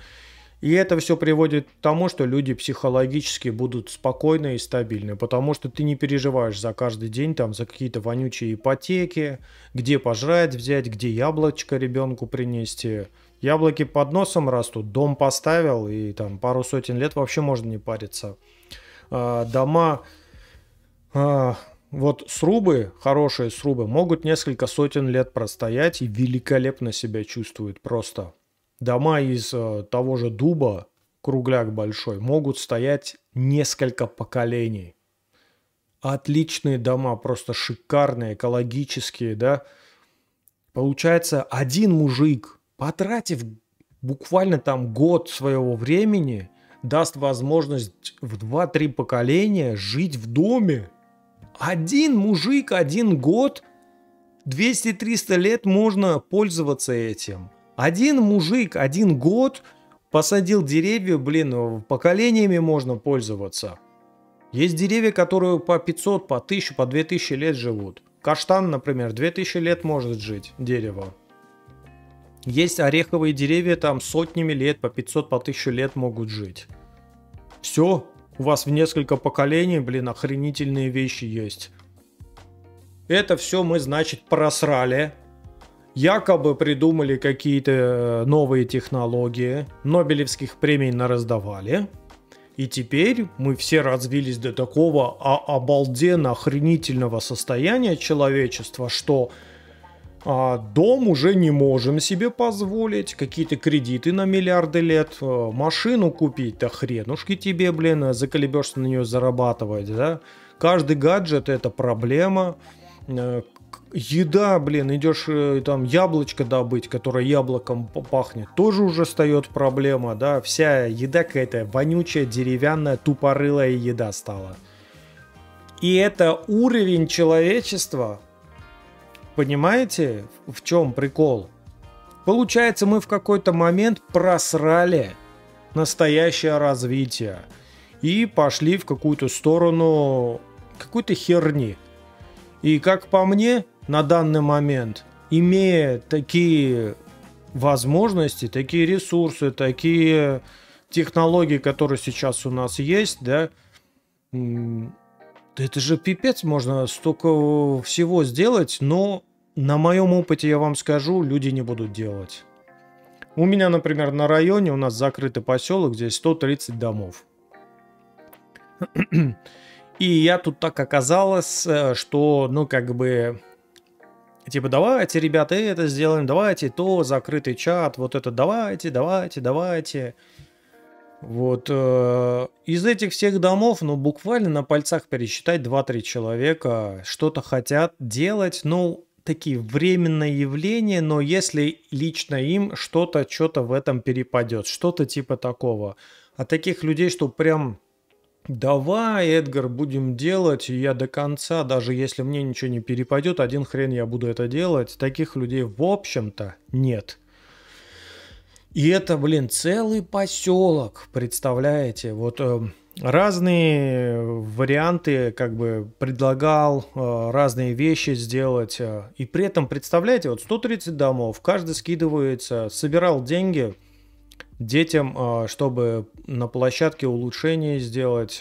И это все приводит к тому, что люди психологически будут спокойны и стабильны, потому что ты не переживаешь за каждый день там за какие-то вонючие ипотеки, где пожрать взять, где яблочко ребенку принести. Яблоки под носом растут, дом поставил, и там пару сотен лет вообще можно не париться. А, дома, а, вот срубы, хорошие срубы, могут несколько сотен лет простоять и великолепно себя чувствуют просто. Дома из э, того же дуба, кругляк большой, могут стоять несколько поколений. Отличные дома, просто шикарные, экологические, да. Получается, один мужик, потратив буквально там год своего времени, даст возможность в два-три поколения жить в доме. Один мужик, один год, двести-триста лет можно пользоваться этим. Один мужик, один год посадил деревья, блин, поколениями можно пользоваться. Есть деревья, которые по пятьсот, по тысяче, по две тысячи лет живут. Каштан, например, две тысячи лет может жить дерево. Есть ореховые деревья, там сотнями лет, по пятьсот, по тысяче лет могут жить. Все, у вас в несколько поколений, блин, охренительные вещи есть. Это все мы, значит, просрали. Якобы придумали какие-то новые технологии, Нобелевских премий нараздавали. И теперь мы все развились до такого обалденно охренительного состояния человечества, что а, дом уже не можем себе позволить, какие-то кредиты на миллиарды лет, а, машину купить-то хренушки тебе, блин, заколебешься на нее зарабатывать, да? Каждый гаджет – это проблема. Еда, блин, идешь там яблочко добыть, которое яблоком пахнет, тоже уже встает проблема, да, вся еда какая-то вонючая, деревянная, тупорылая еда стала. И это уровень человечества, понимаете, в чем прикол? Получается, мы в какой-то момент просрали настоящее развитие и пошли в какую-то сторону какой-то херни. И как по мне, на данный момент, имея такие возможности, такие ресурсы, такие технологии, которые сейчас у нас есть, да, это же пипец, можно столько всего сделать, но на моем опыте, я вам скажу, люди не будут делать. У меня, например, на районе у нас закрытый поселок, здесь сто тридцать домов. И я тут так оказалось, что, ну, как бы, типа, давайте, ребята, это сделаем, давайте, то, закрытый чат, вот это, давайте, давайте, давайте. Вот, э, из этих всех домов, ну, буквально на пальцах пересчитать два-три человека что-то хотят делать, ну, такие временные явления, но если лично им что-то, что-то в этом перепадет, что-то типа такого. А таких людей, что прям... Давай, Эдгар, будем делать, и я до конца, даже если мне ничего не перепадет, один хрен я буду это делать. Таких людей, в общем-то, нет. И это, блин, целый поселок, представляете? Вот э, разные варианты, как бы, предлагал, э, разные вещи сделать. Э, и при этом, представляете, вот сто тридцать домов, каждый скидывается, собирал деньги... Детям, чтобы на площадке улучшения сделать,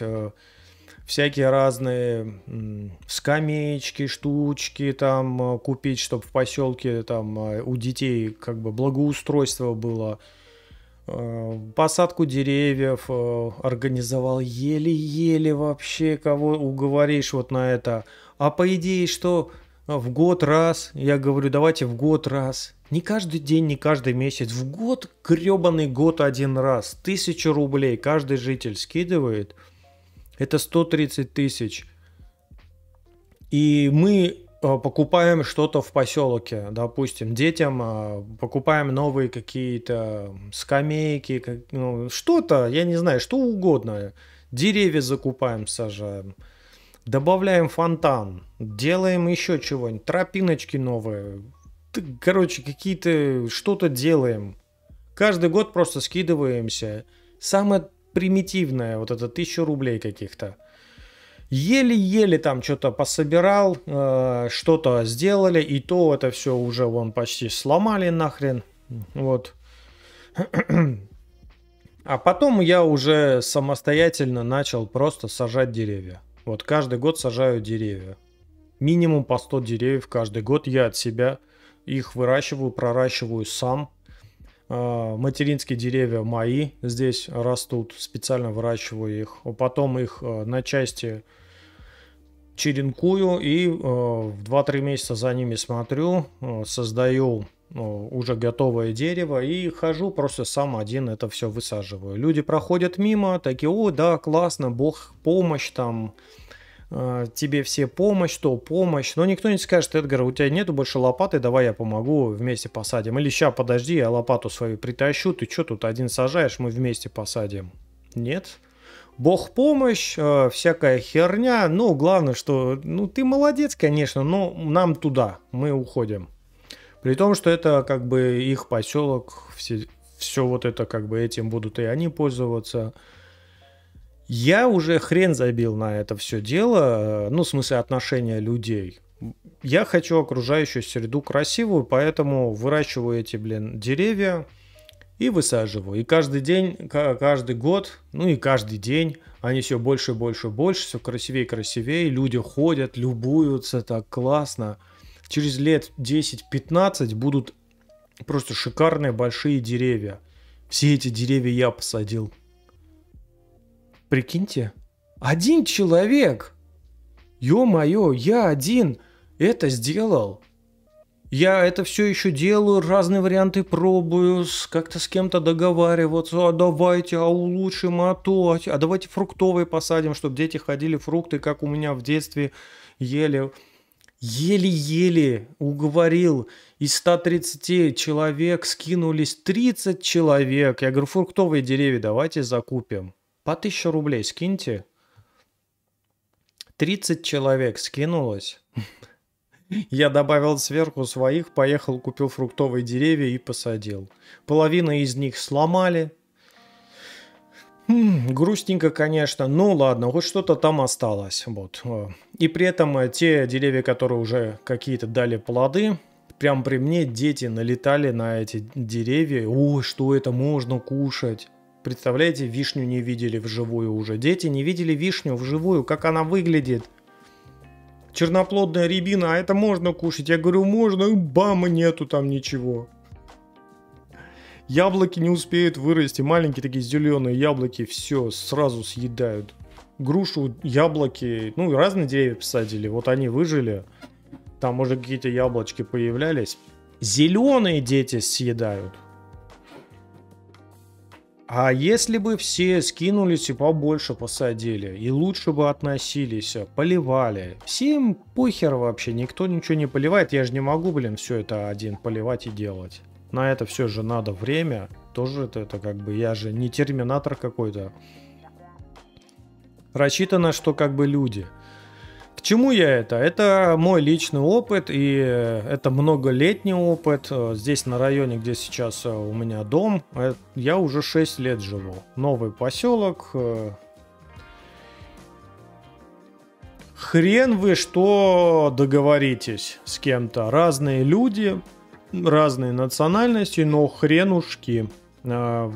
всякие разные скамеечки, штучки там купить, чтобы в поселке там у детей как бы благоустройство было, посадку деревьев организовал, еле-еле вообще кого уговоришь вот на это. А по идее, что в год раз, я говорю, давайте в год раз. Не каждый день, не каждый месяц. В год, гребаный год один раз. Тысячу рублей каждый житель скидывает. Это сто тридцать тысяч. И мы покупаем что-то в поселке. Допустим, детям покупаем новые какие-то скамейки. Что-то, я не знаю, что угодно. Деревья закупаем, сажаем. Добавляем фонтан. Делаем еще чего-нибудь. Тропиночки новые. Короче, какие-то... Что-то делаем. Каждый год просто скидываемся. Самое примитивное, вот это, тысяча рублей каких-то. Еле-еле там что-то пособирал, э, что-то сделали, и то это все уже вон почти сломали нахрен. Вот. А потом я уже самостоятельно начал просто сажать деревья. Вот каждый год сажаю деревья. Минимум по сто деревьев каждый год я от себя... Их выращиваю, проращиваю сам. Материнские деревья мои здесь растут. Специально выращиваю их. Потом их на части черенкую. И в два-три месяца за ними смотрю. Создаю уже готовое дерево. И хожу просто сам один это все высаживаю. Люди проходят мимо. Такие, о, да, классно, бог, помощь там... тебе все помощь, то помощь. Но никто не скажет, Эдгар, у тебя нету больше лопаты, давай я помогу, вместе посадим. Или ща, подожди, я лопату свою притащу, ты что тут один сажаешь, мы вместе посадим. Нет. Бог помощь, э, всякая херня. Ну, главное, что, ну, ты молодец, конечно, но нам туда, мы уходим. При том, что это как бы их поселок, все, все вот это как бы этим будут и они пользоваться. Я уже хрен забил на это все дело, ну, в смысле отношения людей. Я хочу окружающую среду красивую, поэтому выращиваю эти, блин, деревья и высаживаю. И каждый день, каждый год, ну и каждый день они все больше, больше, больше, все красивее, красивее. Люди ходят, любуются, так классно. Через лет десять-пятнадцать будут просто шикарные большие деревья. Все эти деревья я посадил. Прикиньте, один человек, ё-моё, я один это сделал. Я это все еще делаю, разные варианты пробую, как-то с кем-то договариваться, а давайте, а улучшим, а то, а давайте фруктовые посадим, чтобы дети ходили фрукты, как у меня в детстве ели. Еле-еле уговорил, из ста тридцати человек скинулись тридцать человек. Я говорю, фруктовые деревья давайте закупим. По тысяче рублей скиньте. тридцать человек скинулось. Я добавил сверху своих, поехал, купил фруктовые деревья и посадил. Половина из них сломали. М-м, грустненько, конечно. Ну ладно, хоть что-то там осталось. Вот. И при этом те деревья, которые уже какие-то дали плоды, прям при мне дети налетали на эти деревья. Ой, что это можно кушать? Представляете, вишню не видели вживую уже. Дети не видели вишню вживую, как она выглядит. Черноплодная рябина, а это можно кушать? Я говорю, можно, и бама, нету там ничего. Яблоки не успеют вырасти, маленькие такие зеленые яблоки, все, сразу съедают. Грушу, яблоки, ну разные деревья посадили, вот они выжили. Там уже какие-то яблочки появлялись. Зеленые дети съедают. А если бы все скинулись и побольше посадили, и лучше бы относились, поливали. Всем похер вообще, никто ничего не поливает. Я же не могу, блин, все это один поливать и делать. На это все же надо время. Тоже это, это как бы, я же не терминатор какой-то. Рассчитано, что как бы люди. К чему я это? Это мой личный опыт, и это многолетний опыт. Здесь на районе, где сейчас у меня дом, я уже шесть лет живу. Новый поселок. Хрен вы что договоритесь с кем-то. Разные люди, разные национальности, но хренушки. В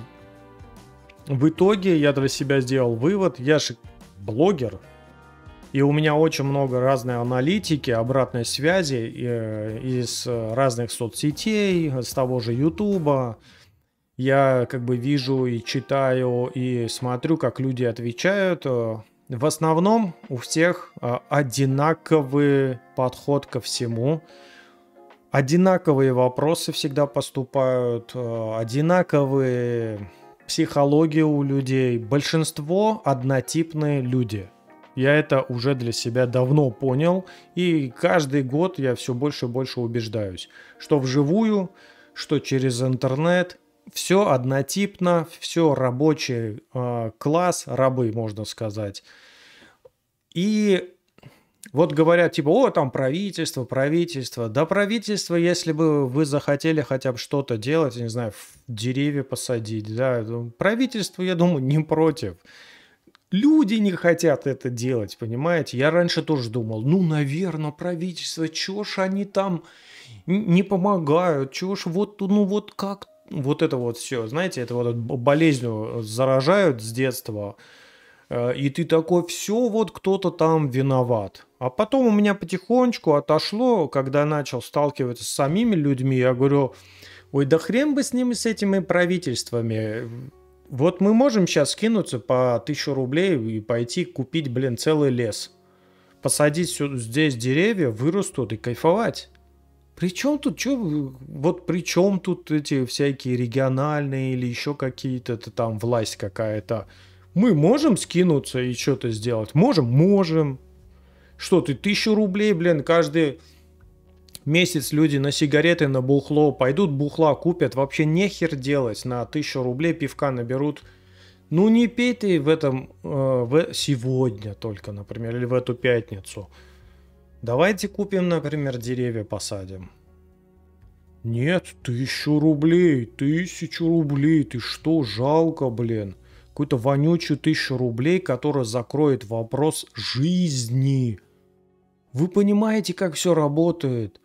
итоге я для себя сделал вывод. Я же блогер. И у меня очень много разной аналитики, обратной связи э, из разных соцсетей, с того же Ютуба. Я как бы вижу и читаю, и смотрю, как люди отвечают. В основном у всех одинаковый подход ко всему. Одинаковые вопросы всегда поступают, одинаковые психологии у людей. Большинство однотипные люди. Я это уже для себя давно понял, и каждый год я все больше и больше убеждаюсь, что вживую, что через интернет, все однотипно, все рабочий э, класс, рабы, можно сказать. И вот говорят, типа, о, там правительство, правительство. Да правительство, если бы вы захотели хотя бы что-то делать, не знаю, деревья посадить, да, правительство, я думаю, не против. Люди не хотят это делать, понимаете? Я раньше тоже думал, ну, наверное, правительство, чё ж они там не помогают, чё ж вот, ну, вот как... Вот это вот все, знаете, это вот болезнью заражают с детства. И ты такой, все, вот кто-то там виноват. А потом у меня потихонечку отошло, когда начал сталкиваться с самими людьми, я говорю, ой, да хрен бы с ними, с этими правительствами... Вот мы можем сейчас скинуться по тысячу рублей и пойти купить, блин, целый лес. Посадить здесь деревья, вырастут и кайфовать. Причем тут, что, вот при чем тут эти всякие региональные или еще какие-то там власть какая-то. Мы можем скинуться и что-то сделать? Можем? Можем. Что ты, тысячу рублей, блин, каждый месяц люди на сигареты, на бухло пойдут, бухла купят, вообще нехер делать, на тысячу рублей пивка наберут. Ну не пей ты в этом э, в, сегодня только, например, или в эту пятницу. Давайте купим, например, деревья посадим. Нет, тысячу рублей, тысячу рублей, ты что, жалко, блин. Какую-то вонючую тысячу рублей, которая закроет вопрос жизни. Вы понимаете, как все работает?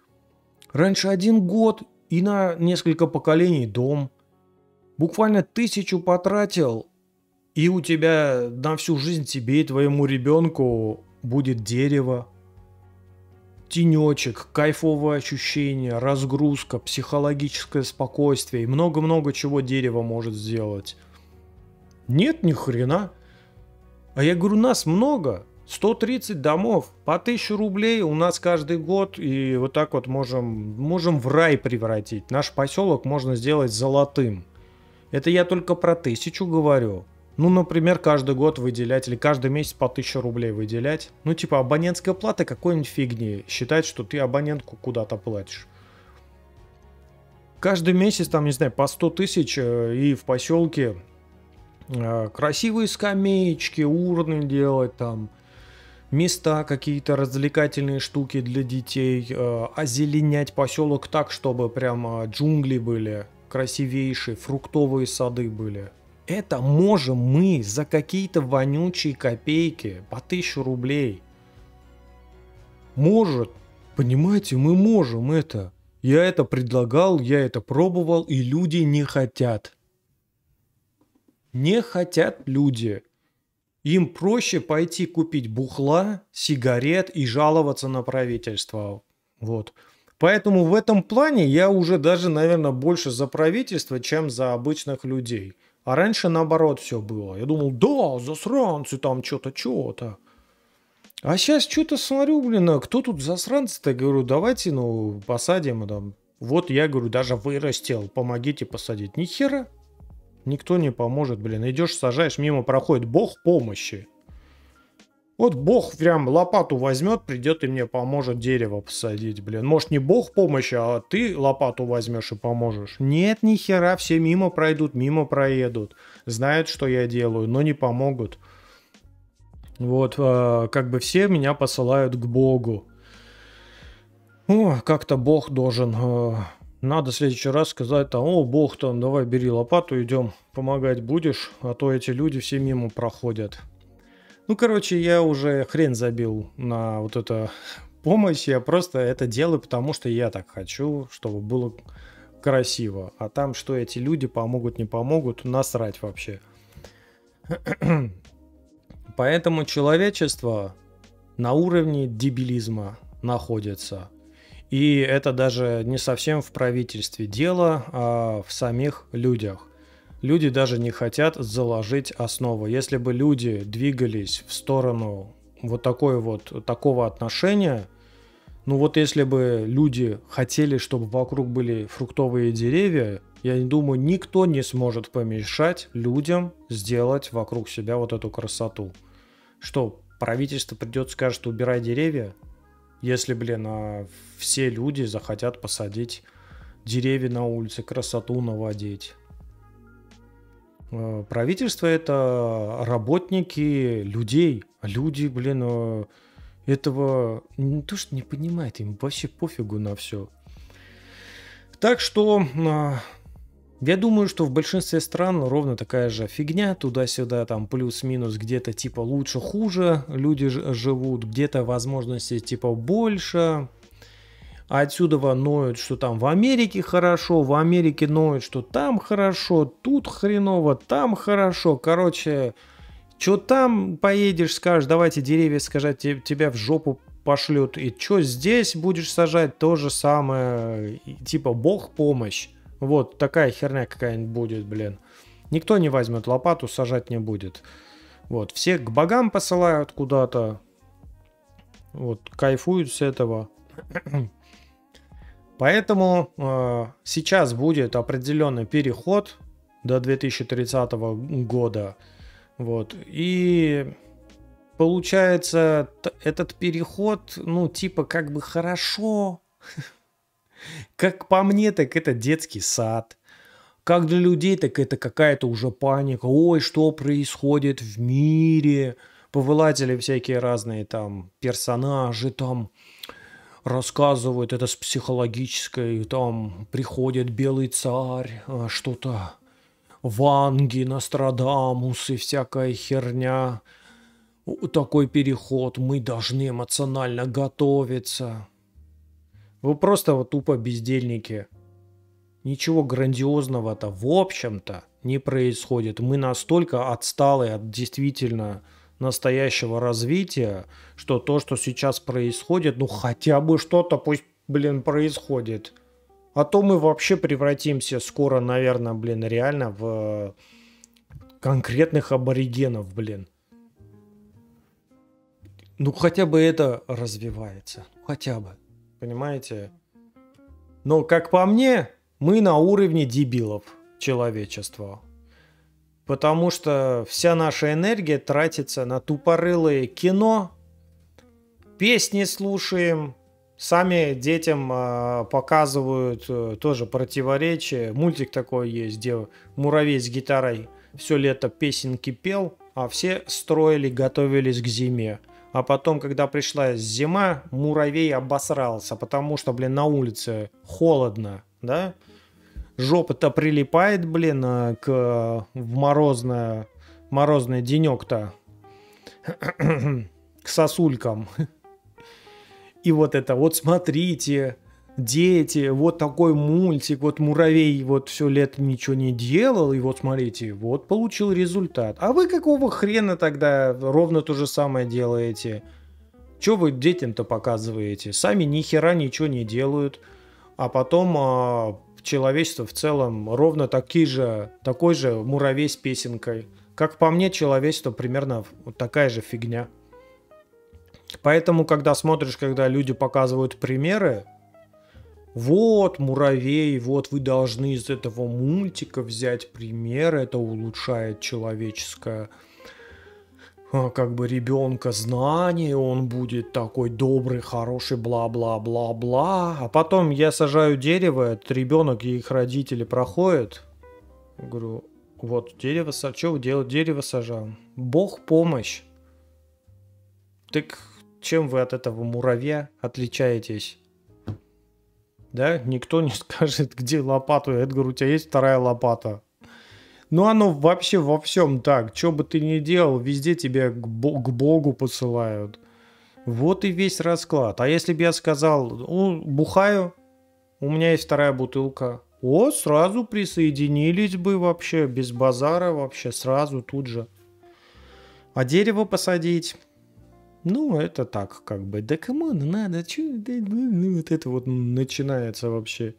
Раньше один год и на несколько поколений дом. Буквально тысячу потратил, и у тебя на всю жизнь тебе и твоему ребенку будет дерево. Тенечек, кайфовые ощущения, разгрузка, психологическое спокойствие и много-много чего дерево может сделать. Нет, ни хрена. А я говорю, нас много. сто тридцать домов, по тысяче рублей у нас каждый год. И вот так вот можем, можем в рай превратить. Наш поселок можно сделать золотым. Это я только про тысячу говорю. Ну, например, каждый год выделять или каждый месяц по тысяче рублей выделять. Ну, типа абонентская плата какой-нибудь фигни. Считать, что ты абонентку куда-то платишь. Каждый месяц, там, не знаю, по сто тысяч и в поселке красивые скамеечки, урны делать, там, места какие-то, развлекательные штуки для детей, озеленять поселок так, чтобы прямо джунгли были красивейшие, фруктовые сады были. Это можем мы за какие-то вонючие копейки, по тысячу рублей. Может, понимаете, мы можем это. Я это предлагал, я это пробовал, и люди не хотят. Не хотят люди. Им проще пойти купить бухла, сигарет и жаловаться на правительство. Вот. Поэтому в этом плане я уже даже, наверное, больше за правительство, чем за обычных людей. А раньше наоборот все было. Я думал, да, засранцы там что-то, что-то. А сейчас что-то смотрю, блин, а кто тут засранцы-то? Говорю, давайте, ну, посадим. Там. Вот я, говорю, даже вырастил, помогите посадить. Ни хера. Никто не поможет, блин. Идешь, сажаешь, мимо проходит бог помощи. Вот бог прям лопату возьмет, придет и мне поможет дерево посадить, блин. Может, не бог помощи, а ты лопату возьмешь и поможешь. Нет, ни хера, все мимо пройдут, мимо проедут. Знают, что я делаю, но не помогут. Вот, э, как бы все меня посылают к богу. О, как-то бог должен... Э, Надо в следующий раз сказать, там, о, бог там, давай бери лопату, идем, помогать будешь, а то эти люди все мимо проходят. Ну, короче, я уже хрен забил на вот эту помощь, я просто это делаю, потому что я так хочу, чтобы было красиво. А там, что эти люди помогут, не помогут, насрать вообще. Поэтому человечество на уровне дебилизма находится. И это даже не совсем в правительстве дело, а в самих людях. Люди даже не хотят заложить основу. Если бы люди двигались в сторону вот, такой вот такого отношения, ну вот если бы люди хотели, чтобы вокруг были фруктовые деревья, я думаю, никто не сможет помешать людям сделать вокруг себя вот эту красоту. Что, правительство придет и скажет, убирай деревья? Если, блин, все люди захотят посадить деревья на улице, красоту наводить. Правительство – это работники людей. Люди, блин, этого не то что не понимают, им вообще пофигу на все. Так что я думаю, что в большинстве стран ровно такая же фигня. Туда-сюда, там плюс-минус, где-то типа лучше-хуже люди живут, где-то возможностей типа больше. Отсюда ноют, что там в Америке хорошо, в Америке ноют, что там хорошо, тут хреново, там хорошо. Короче, что там поедешь, скажешь, давайте деревья сажать, тебя в жопу пошлют. И что здесь будешь сажать, то же самое, типа бог помощь. Вот такая херня какая-нибудь будет, блин. Никто не возьмет лопату, сажать не будет. Вот, все к богам посылают куда-то. Вот, кайфуют с этого. Поэтому э, сейчас будет определенный переход до две тысячи тридцатого года. Вот, и... Получается, этот переход, ну, типа, как бы хорошо... Как по мне, так это детский сад. Как для людей, так это какая-то уже паника. Ой, что происходит в мире? Повылазили всякие разные там персонажи, там рассказывают это с психологической, там приходит белый царь, что-то Ванги, Нострадамус и всякая херня. Такой переход, мы должны эмоционально готовиться. Вы просто вот тупо бездельники. Ничего грандиозного-то в общем-то не происходит. Мы настолько отсталы от действительно настоящего развития, что то, что сейчас происходит, ну хотя бы что-то пусть, блин, происходит. А то мы вообще превратимся скоро, наверное, блин, реально в конкретных аборигенов, блин. Ну хотя бы это развивается. Хотя бы. Понимаете? Но, как по мне, мы на уровне дебилов человечества. Потому что вся наша энергия тратится на тупорылое кино. Песни слушаем. Сами детям э, показывают э, тоже противоречие. Мультик такой есть, где муравей с гитарой все лето песенки пел, а все строили, готовились к зиме. А потом, когда пришла зима, муравей обосрался, потому что, блин, на улице холодно, да? Жопа-то прилипает, блин, к, в морозное, морозный денек-то к сосулькам. И вот это, вот смотрите, дети, вот такой мультик, вот муравей вот все лето ничего не делал, и вот смотрите, вот получил результат. А вы какого хрена тогда ровно то же самое делаете? Че вы детям-то показываете? Сами ни хера ничего не делают, а потом а, человечество в целом ровно такие же, такой же муравей с песенкой. Как по мне, человечество примерно вот такая же фигня. Поэтому, когда смотришь, когда люди показывают примеры, вот, муравей, вот вы должны из этого мультика взять пример, это улучшает человеческое, как бы, ребенка знание, он будет такой добрый, хороший, бла-бла-бла-бла. А потом я сажаю дерево, этот ребенок и их родители проходят. Говорю, вот, дерево сажал, что вы делаете, дерево сажал. Бог помощь. Так чем вы от этого муравья отличаетесь? Да, никто не скажет, где лопату. Я говорю, у тебя есть вторая лопата. Ну, оно вообще во всем так. Что бы ты ни делал, везде тебя к Богу посылают. Вот и весь расклад. А если бы я сказал, бухаю, у меня есть вторая бутылка. О, сразу присоединились бы вообще, без базара вообще, сразу тут же. А дерево посадить... Ну, это так, как бы, да кому надо, че, да, ну, вот это вот начинается вообще.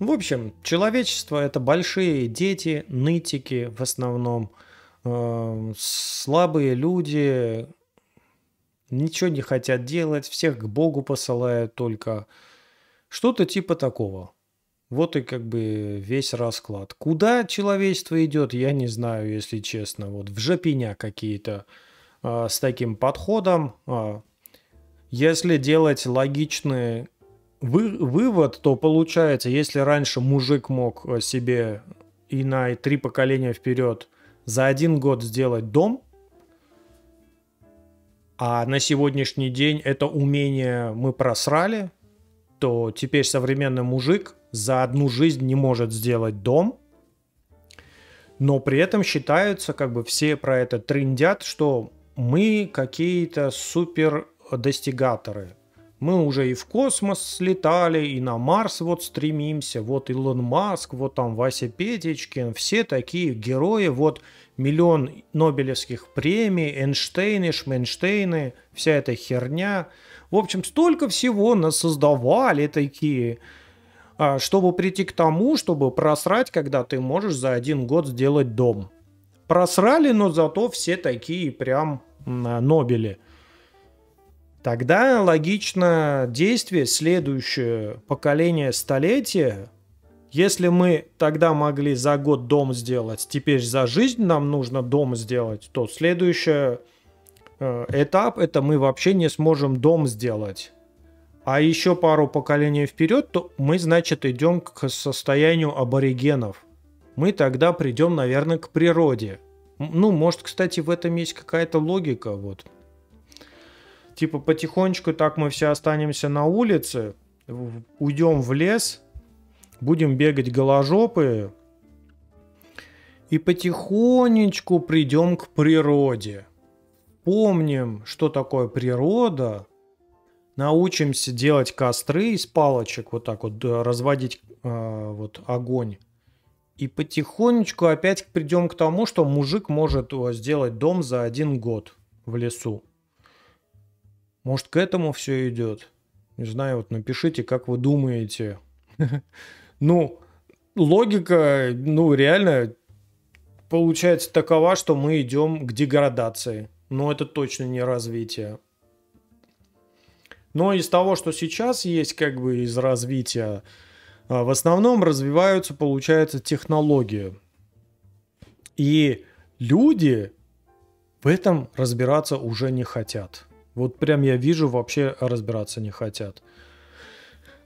В общем, человечество это большие дети, нытики в основном, э, слабые люди, ничего не хотят делать, всех к Богу посылают только. Что-то типа такого. Вот и как бы весь расклад. Куда человечество идет, я не знаю, если честно. Вот в жопеня какие-то э, с таким подходом. Э, если делать логичный вы, вывод, то получается, если раньше мужик мог себе и на три поколения вперед за один год сделать дом, а на сегодняшний день это умение мы просрали, то теперь современный мужик за одну жизнь не может сделать дом, но при этом считаются, как бы все про это трындят, что мы какие-то супер достигаторы. Мы уже и в космос слетали, и на Марс вот стремимся, вот Илон Маск, вот там Вася Петечкин, все такие герои, вот миллион Нобелевских премий, Эйнштейны, Шменштейны, вся эта херня. В общем, столько всего нас создавали такие... чтобы прийти к тому, чтобы просрать, когда ты можешь за один год сделать дом. Просрали, но зато все такие прям нобели. Тогда логично действие следующее поколение столетия. Если мы тогда могли за год дом сделать, теперь за жизнь нам нужно дом сделать, то следующий этап это мы вообще не сможем дом сделать. А еще пару поколений вперед, то мы, значит, идем к состоянию аборигенов. Мы тогда придем, наверное, к природе. Ну, может, кстати, в этом есть какая-то логика. Вот. типа потихонечку так мы все останемся на улице, уйдем в лес, будем бегать голожопые и потихонечку придем к природе. Помним, что такое природа, научимся делать костры из палочек, вот так вот разводить э, вот огонь. И потихонечку опять придем к тому, что мужик может сделать дом за один год в лесу. Может, к этому все идет? Не знаю, вот напишите, как вы думаете. Ну, логика, ну, реально получается такова, что мы идем к деградации. Но это точно не развитие. Но из того, что сейчас есть, как бы из развития, в основном развиваются, получается, технологии. И люди в этом разбираться уже не хотят. Вот прям я вижу, вообще разбираться не хотят.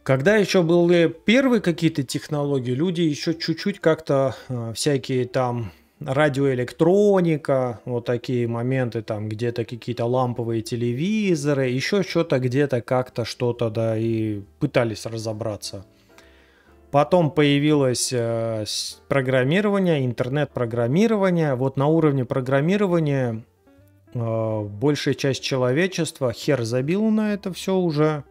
Когда еще были первые какие-то технологии, люди еще чуть-чуть как-то всякие там радиоэлектроника, вот такие моменты, там где-то какие-то ламповые телевизоры, еще что-то где-то как-то что-то, да, и пытались разобраться. Потом появилось э, программирование, интернет-программирование. Вот на уровне программирования э, большая часть человечества хер забил на это все уже.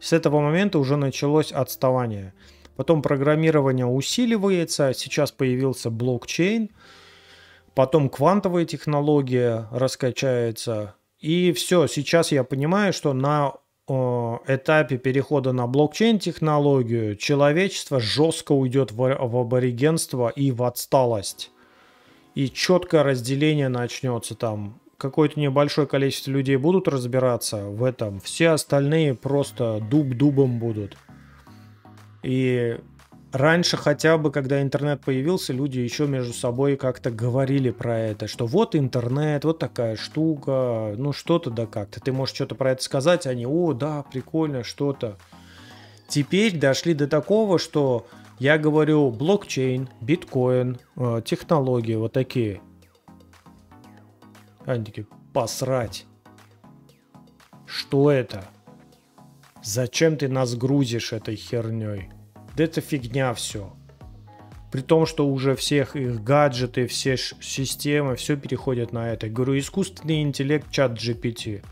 С этого момента уже началось отставание. Потом программирование усиливается, сейчас появился блокчейн. Потом квантовая технология раскачается. И все, сейчас я понимаю, что на этапе перехода на блокчейн-технологию человечество жестко уйдет в, в аборигенство и в отсталость. И четкое разделение начнется там. Какое-то небольшое количество людей будут разбираться в этом. Все остальные просто дуб дубом будут. И раньше хотя бы, когда интернет появился, люди еще между собой как-то говорили про это, что вот интернет, вот такая штука, ну что-то да как-то. Ты можешь что-то про это сказать, они, о, да, прикольно, что-то. Теперь дошли до такого, что я говорю блокчейн, биткоин, технологии вот такие. Они такие, посрать. Что это? Зачем ты нас грузишь этой херней? Да это фигня все. При том, что уже всех их гаджеты, все системы, все переходят на это. Говорю, искусственный интеллект, чат джи пи ти.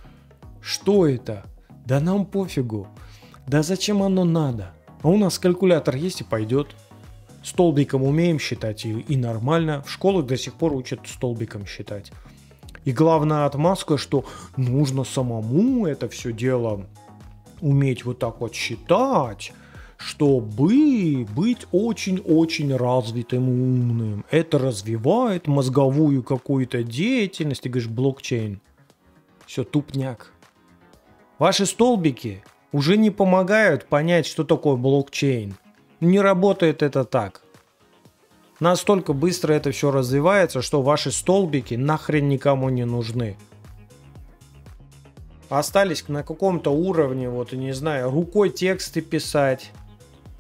Что это? Да нам пофигу. Да зачем оно надо? А у нас калькулятор есть и пойдет. Столбиком умеем считать и, и нормально. В школах до сих пор учат столбиком считать. И главная отмазка, что нужно самому это все дело уметь вот так вот считать, чтобы быть очень-очень развитым и умным. Это развивает мозговую какую-то деятельность. Ты говоришь, блокчейн. Все, тупняк. Ваши столбики уже не помогают понять, что такое блокчейн. Не работает это так. Настолько быстро это все развивается, что ваши столбики нахрен никому не нужны. Остались на каком-то уровне, вот, не знаю, рукой тексты писать,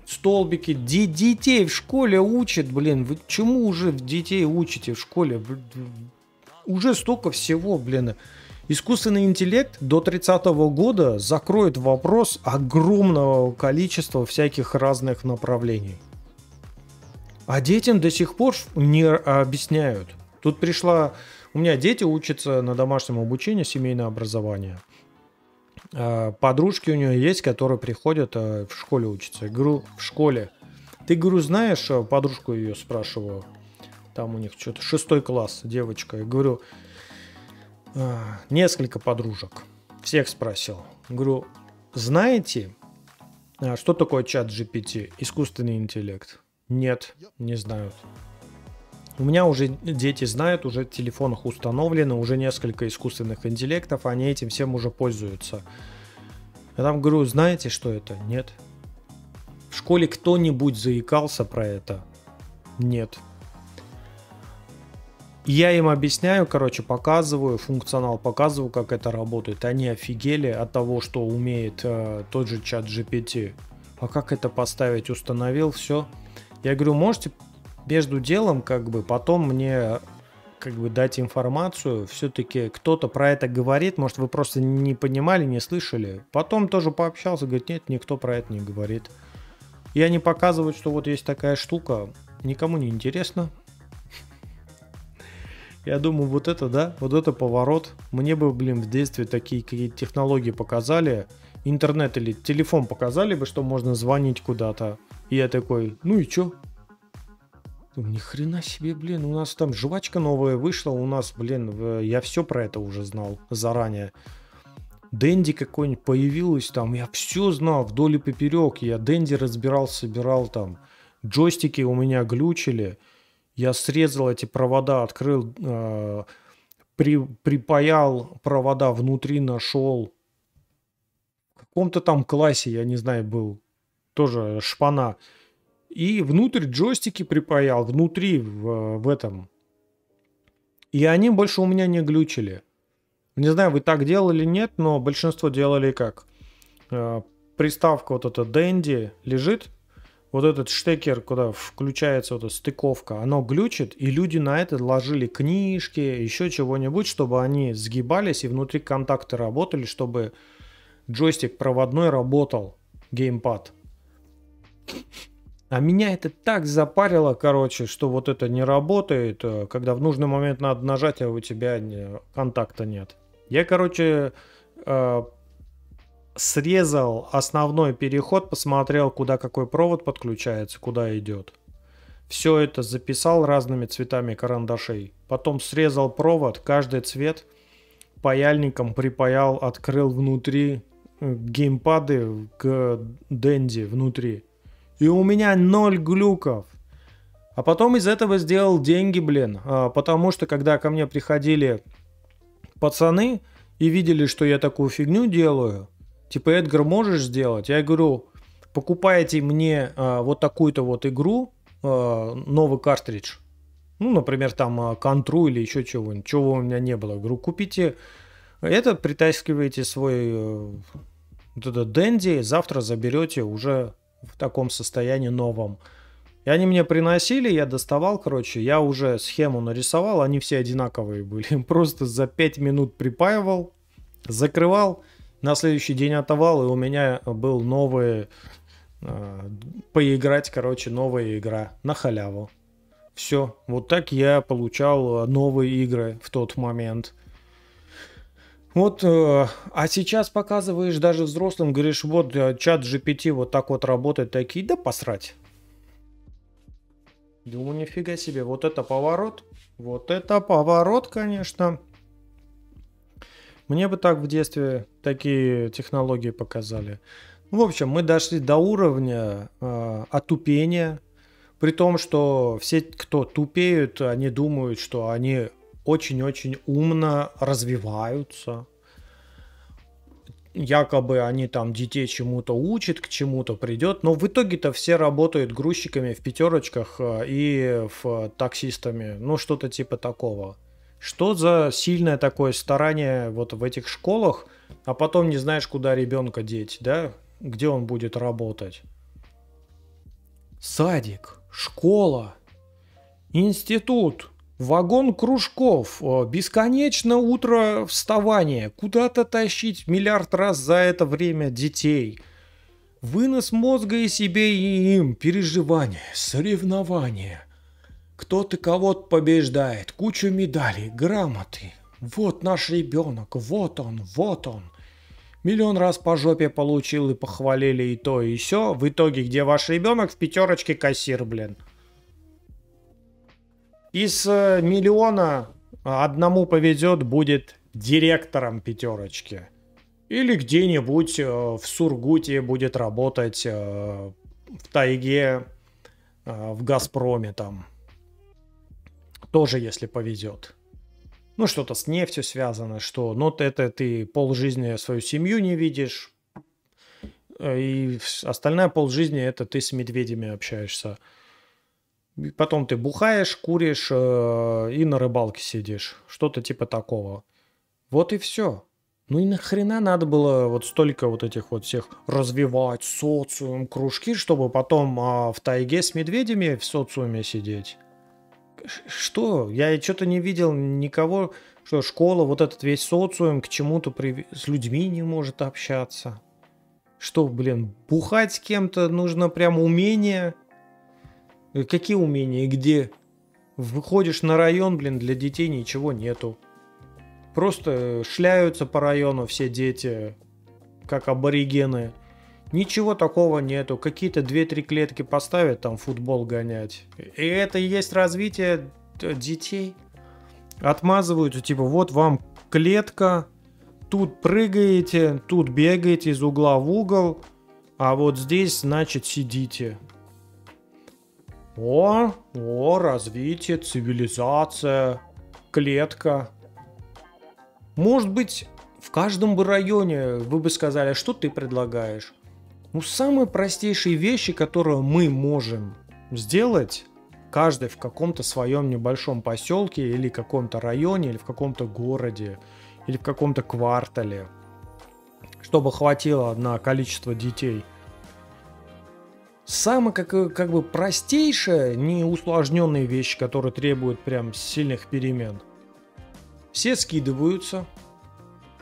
столбики. Д- детей в школе учат, блин, вы чему уже детей учите в школе? Уже столько всего, блин. Искусственный интеллект до тридцатого года закроет вопрос огромного количества всяких разных направлений. А детям до сих пор не объясняют. Тут пришла... У меня дети учатся на домашнем обучении, семейное образование. Подружки у нее есть, которые приходят в школе учатся. Я говорю, в школе. Ты, говорю, знаешь, подружку ее спрашиваю. Там у них что-то шестой класс, девочка. Я говорю, несколько подружек. Всех спросил. Я говорю, знаете, что такое чат джи пи ти, искусственный интеллект? Нет, не знают. У меня уже дети знают, уже в телефонах установлено, уже несколько искусственных интеллектов, они этим всем уже пользуются. Я там говорю, знаете, что это? Нет. В школе кто-нибудь заикался про это? Нет. Я им объясняю, короче, показываю, функционал показываю, как это работает. Они офигели от того, что умеет э, тот же чат джи пи ти. А как это поставить? Установил, все. Я говорю, можете... Между делом, как бы, потом мне как бы дать информацию. Все-таки кто-то про это говорит, может, вы просто не понимали, не слышали. Потом тоже пообщался, говорит, нет, никто про это не говорит. И они показывают, что вот есть такая штука, никому не интересно. Я думаю, вот это, да, вот это поворот. Мне бы, блин, в детстве такие какие-то технологии показали, интернет или телефон показали бы, что можно звонить куда-то. И я такой, ну и чё? Ни хрена себе, блин, у нас там жвачка новая вышла, у нас, блин, я все про это уже знал заранее. Dendy какой-нибудь появилась там, я все знал вдоль и поперек, я Dendy разбирал, собирал там, джойстики у меня глючили, я срезал эти провода, открыл, э, при, припаял провода, внутри нашел. В каком-то там классе, я не знаю, был, тоже шпана. И внутрь джойстики припаял, внутри в, в этом. И они больше у меня не глючили. Не знаю, вы так делали, нет, но большинство делали как? Э, приставка вот эта Dendy лежит, вот этот штекер, куда включается вот эта стыковка, оно глючит, и люди на это ложили книжки, еще чего-нибудь, чтобы они сгибались и внутри контакты работали, чтобы джойстик проводной работал, геймпад. А меня это так запарило, короче, что вот это не работает, когда в нужный момент надо нажать, а у тебя контакта нет. Я, короче, э, срезал основной переход, посмотрел, куда какой провод подключается, куда идет. Все это записал разными цветами карандашей. Потом срезал провод, каждый цвет паяльником припаял, открыл внутри геймпады к Dendy внутри. И у меня ноль глюков. А потом из этого сделал деньги, блин. Потому что, когда ко мне приходили пацаны и видели, что я такую фигню делаю, типа, Эдгар, можешь сделать? Я говорю, покупайте мне вот такую-то вот игру, новый картридж. Ну, например, там контру или еще чего-нибудь. Чего у меня не было. Я говорю, купите это, притаскивайте свой вот этот Dendy, завтра заберете уже... в таком состоянии новом. И они мне приносили, я доставал, короче, я уже схему нарисовал, они все одинаковые были. Просто за пять минут припаивал, закрывал, на следующий день отдавал, и у меня был новый, э, поиграть, короче, новая игра на халяву. Все, вот так я получал новые игры в тот момент. Вот, э, а сейчас показываешь даже взрослым, говоришь, вот чат джи пи ти вот так вот работает, такие, да посрать. Думаю, нифига себе, вот это поворот, вот это поворот, конечно. Мне бы так в детстве такие технологии показали. В общем, мы дошли до уровня э, отупения, при том, что все, кто тупеют, они думают, что они... очень-очень умно развиваются. Якобы они там детей чему-то учат, к чему-то придет. Но в итоге-то все работают грузчиками в пятерочках и в таксистами. Ну, что-то типа такого. Что за сильное такое старание вот в этих школах, а потом не знаешь, куда ребенка деть, да? Где он будет работать? Садик, школа, институт. Вагон кружков, бесконечно утро вставания, куда-то тащить миллиард раз за это время детей. Вынос мозга и себе, и им, переживания, соревнования. Кто-то кого-то побеждает, кучу медалей, грамоты. Вот наш ребенок, вот он, вот он. Миллион раз по жопе получил и похвалили и то, и сё. В итоге, где ваш ребенок? В пятерочке кассир, блин. Из миллиона одному повезет, будет директором пятерочки. Или где-нибудь в Сургуте будет работать, в тайге, в Газпроме там. Тоже если повезет. Ну что-то с нефтью связано, что, ну это ты полжизни свою семью не видишь. И остальная полжизни это ты с медведями общаешься. Потом ты бухаешь, куришь э, и на рыбалке сидишь. Что-то типа такого. Вот и все. Ну и нахрена надо было вот столько вот этих вот всех развивать, социум, кружки, чтобы потом э, в тайге с медведями в социуме сидеть. что? Я что-то не видел никого, что школа, вот этот весь социум к чему-то прив... с людьми не может общаться. Что, блин, бухать с кем-то нужно прям умение? Какие умения и где? Выходишь на район, блин, для детей ничего нету. Просто шляются по району все дети, как аборигены. Ничего такого нету. Какие-то две-три клетки поставят, там футбол гонять. И это и есть развитие детей. Отмазываются, типа, вот вам клетка, тут прыгаете, тут бегаете из угла в угол, а вот здесь, значит, сидите. О, о, развитие, цивилизация, клетка. Может быть, в каждом бы районе вы бы сказали, что ты предлагаешь? Ну, самые простейшие вещи, которые мы можем сделать, каждый в каком-то своем небольшом поселке или каком-то районе, или в каком-то городе, или в каком-то квартале, чтобы хватило на количество детей. Самая как, как бы простейшая, не усложненная вещь, которая требует прям сильных перемен. Все скидываются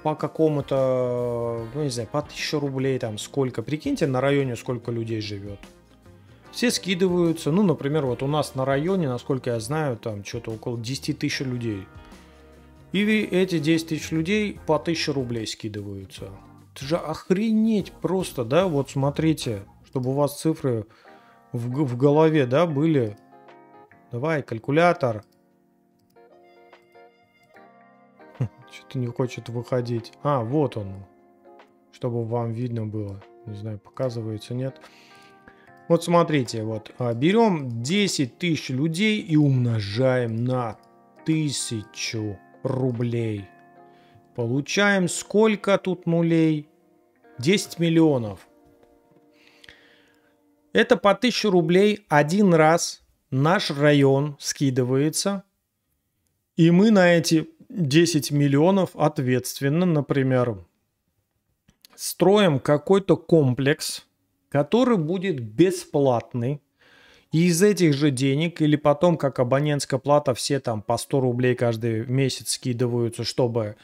по какому-то, ну не знаю, по тысяче рублей там сколько. Прикиньте, на районе сколько людей живет. Все скидываются, ну, например, вот у нас на районе, насколько я знаю, там что-то около десяти тысяч людей. И эти десять тысяч людей по тысяче рублей скидываются. Это же охренеть просто, да, вот смотрите, чтобы у вас цифры в, в голове, да, были. Давай, калькулятор. Что-то не хочет выходить. А, вот он. Чтобы вам видно было. Не знаю, показывается, нет. Вот смотрите, вот. Берем десять тысяч людей и умножаем на тысячу рублей. Получаем сколько тут нулей? десять миллионов. Это по тысяче рублей один раз наш район скидывается. И мы на эти десять миллионов ответственно, например, строим какой-то комплекс, который будет бесплатный. И из этих же денег, или потом, как абонентская плата, все там по сто рублей каждый месяц скидываются, чтобы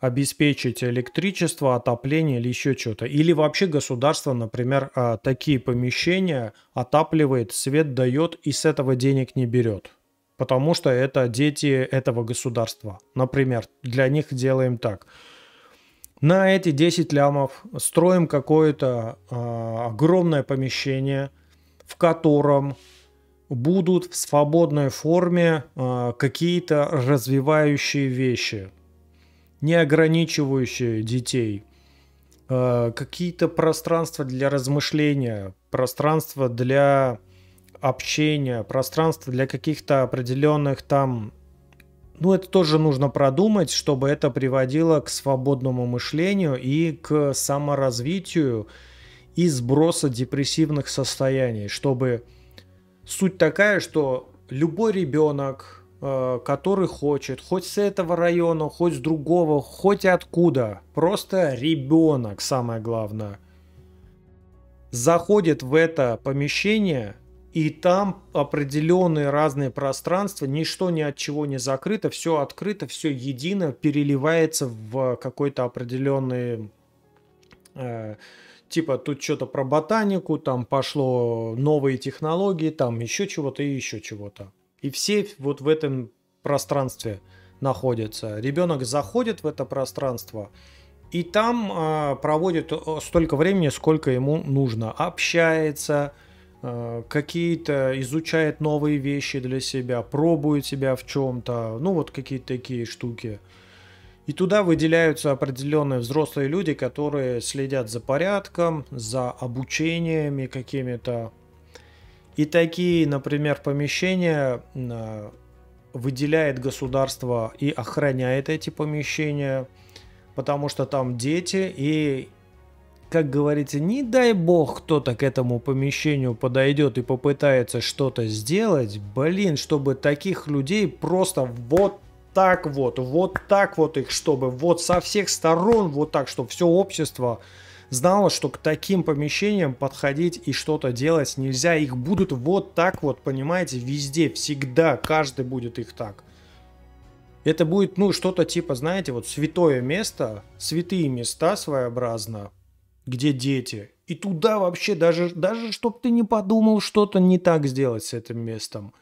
обеспечить электричество, отопление или еще что-то. Или вообще государство, например, такие помещения отапливает, свет дает и с этого денег не берет. Потому что это дети этого государства. Например, для них делаем так. На эти десять лямов строим какое-то э, огромное помещение, в котором будут в свободной форме э, какие-то развивающие вещи, не ограничивающие детей, э, какие-то пространства для размышления, пространства для общения, пространства для каких-то определенных там... Ну, это тоже нужно продумать, чтобы это приводило к свободному мышлению и к саморазвитию и сбросу депрессивных состояний, чтобы... Суть такая, что любой ребенок, который хочет, хоть с этого района, хоть с другого, хоть откуда, просто ребенок, самое главное, заходит в это помещение, и там определенные разные пространства, ничто ни от чего не закрыто, все открыто, все едино, переливается в какой-то определенный... Э, типа тут что-то про ботанику, там пошло новые технологии, там еще чего-то и еще чего-то. И все вот в этом пространстве находятся. Ребенок заходит в это пространство и там э, проводит столько времени, сколько ему нужно. Общается, э, какие-то изучает новые вещи для себя, пробует себя в чем-то. Ну вот какие-то такие штуки. И туда выделяются определенные взрослые люди, которые следят за порядком, за обучениями какими-то. И такие, например, помещения выделяет государство и охраняет эти помещения, потому что там дети, и, как говорится, не дай бог кто-то к этому помещению подойдет и попытается что-то сделать, блин, чтобы таких людей просто вот так вот, вот так вот их, чтобы вот со всех сторон, вот так, чтобы все общество знала, что к таким помещениям подходить и что-то делать нельзя. Их будут вот так вот, понимаете, везде, всегда, каждый будет их так. Это будет, ну, что-то типа, знаете, вот святое место, святые места своеобразно, где дети. И туда вообще даже, даже чтобы ты не подумал что-то не так сделать с этим местом.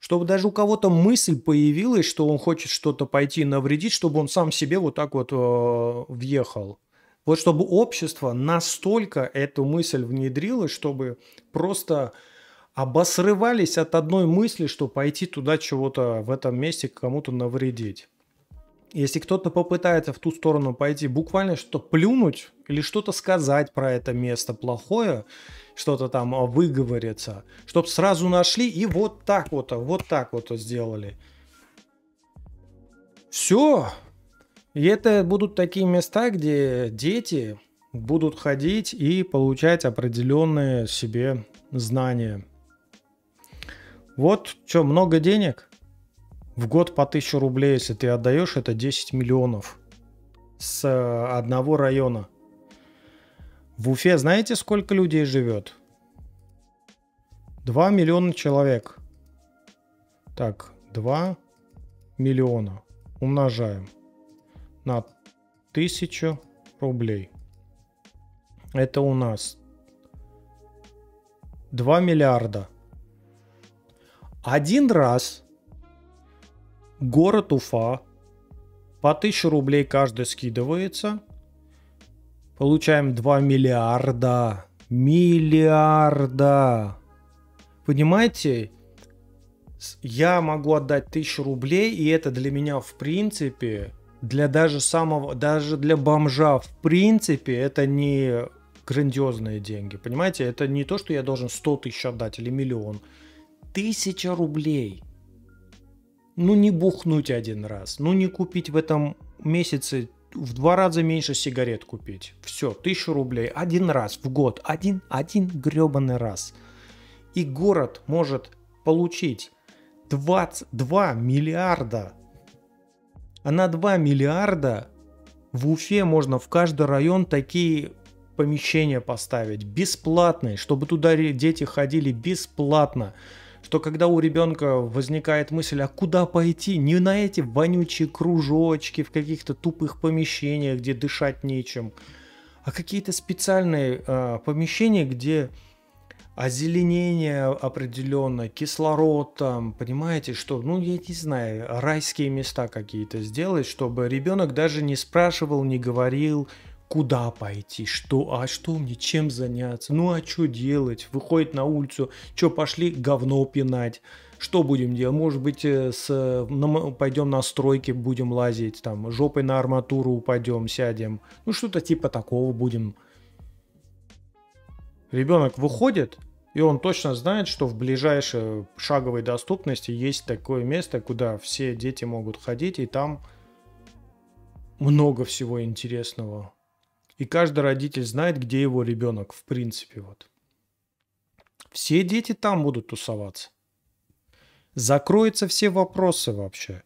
Чтобы даже у кого-то мысль появилась, что он хочет что-то пойти навредить, чтобы он сам себе вот так вот э, въехал. Вот чтобы общество настолько эту мысль внедрило, чтобы просто... обосрывались от одной мысли, что пойти туда чего-то в этом месте кому-то навредить. Если кто-то попытается в ту сторону пойти, буквально что плюнуть или что-то сказать про это место плохое, что-то там выговорится, чтобы сразу нашли и вот так вот, вот так вот сделали. Все. И это будут такие места, где дети будут ходить и получать определенные себе знания. Вот что, много денег? В год по тысячу рублей, если ты отдаешь, это десять миллионов с одного района. В Уфе знаете, сколько людей живет? два миллиона человек. Так, два миллиона умножаем на тысячу рублей. Это у нас два миллиарда. Один раз город Уфа по тысяче рублей каждый скидывается. Получаем два миллиарда. Миллиарда. Понимаете? Я могу отдать тысячу рублей, и это для меня в принципе, для даже самого, даже для бомжа в принципе, это не... грандиозные деньги, понимаете? Это не то, что я должен сто тысяч отдать или миллион. Тысяча рублей. Ну, не бухнуть один раз. Ну, не купить в этом месяце в два раза меньше сигарет купить. Все, тысячу рублей один раз в год. Один, один гребаный раз. И город может получить двадцать два миллиарда. А на два миллиарда в Уфе можно в каждый район такие... помещения поставить бесплатные, чтобы туда дети ходили бесплатно, что когда у ребенка возникает мысль, а куда пойти, не на эти вонючие кружочки в каких-то тупых помещениях, где дышать нечем, а какие-то специальные э, помещения, где озеленение определенно, кислород там, понимаете, что, ну, я не знаю, райские места какие-то сделать, чтобы ребенок даже не спрашивал, не говорил, куда пойти, что, а что мне, чем заняться, ну а что делать, выходит на улицу, что пошли говно пинать, что будем делать, может быть с, ну, пойдем на стройки, будем лазить, там жопой на арматуру упадем, сядем, ну что-то типа такого будем. Ребенок выходит, и он точно знает, что в ближайшей шаговой доступности есть такое место, куда все дети могут ходить, и там много всего интересного. И каждый родитель знает, где его ребенок, в принципе. Вот. Все дети там будут тусоваться. Закроются все вопросы вообще.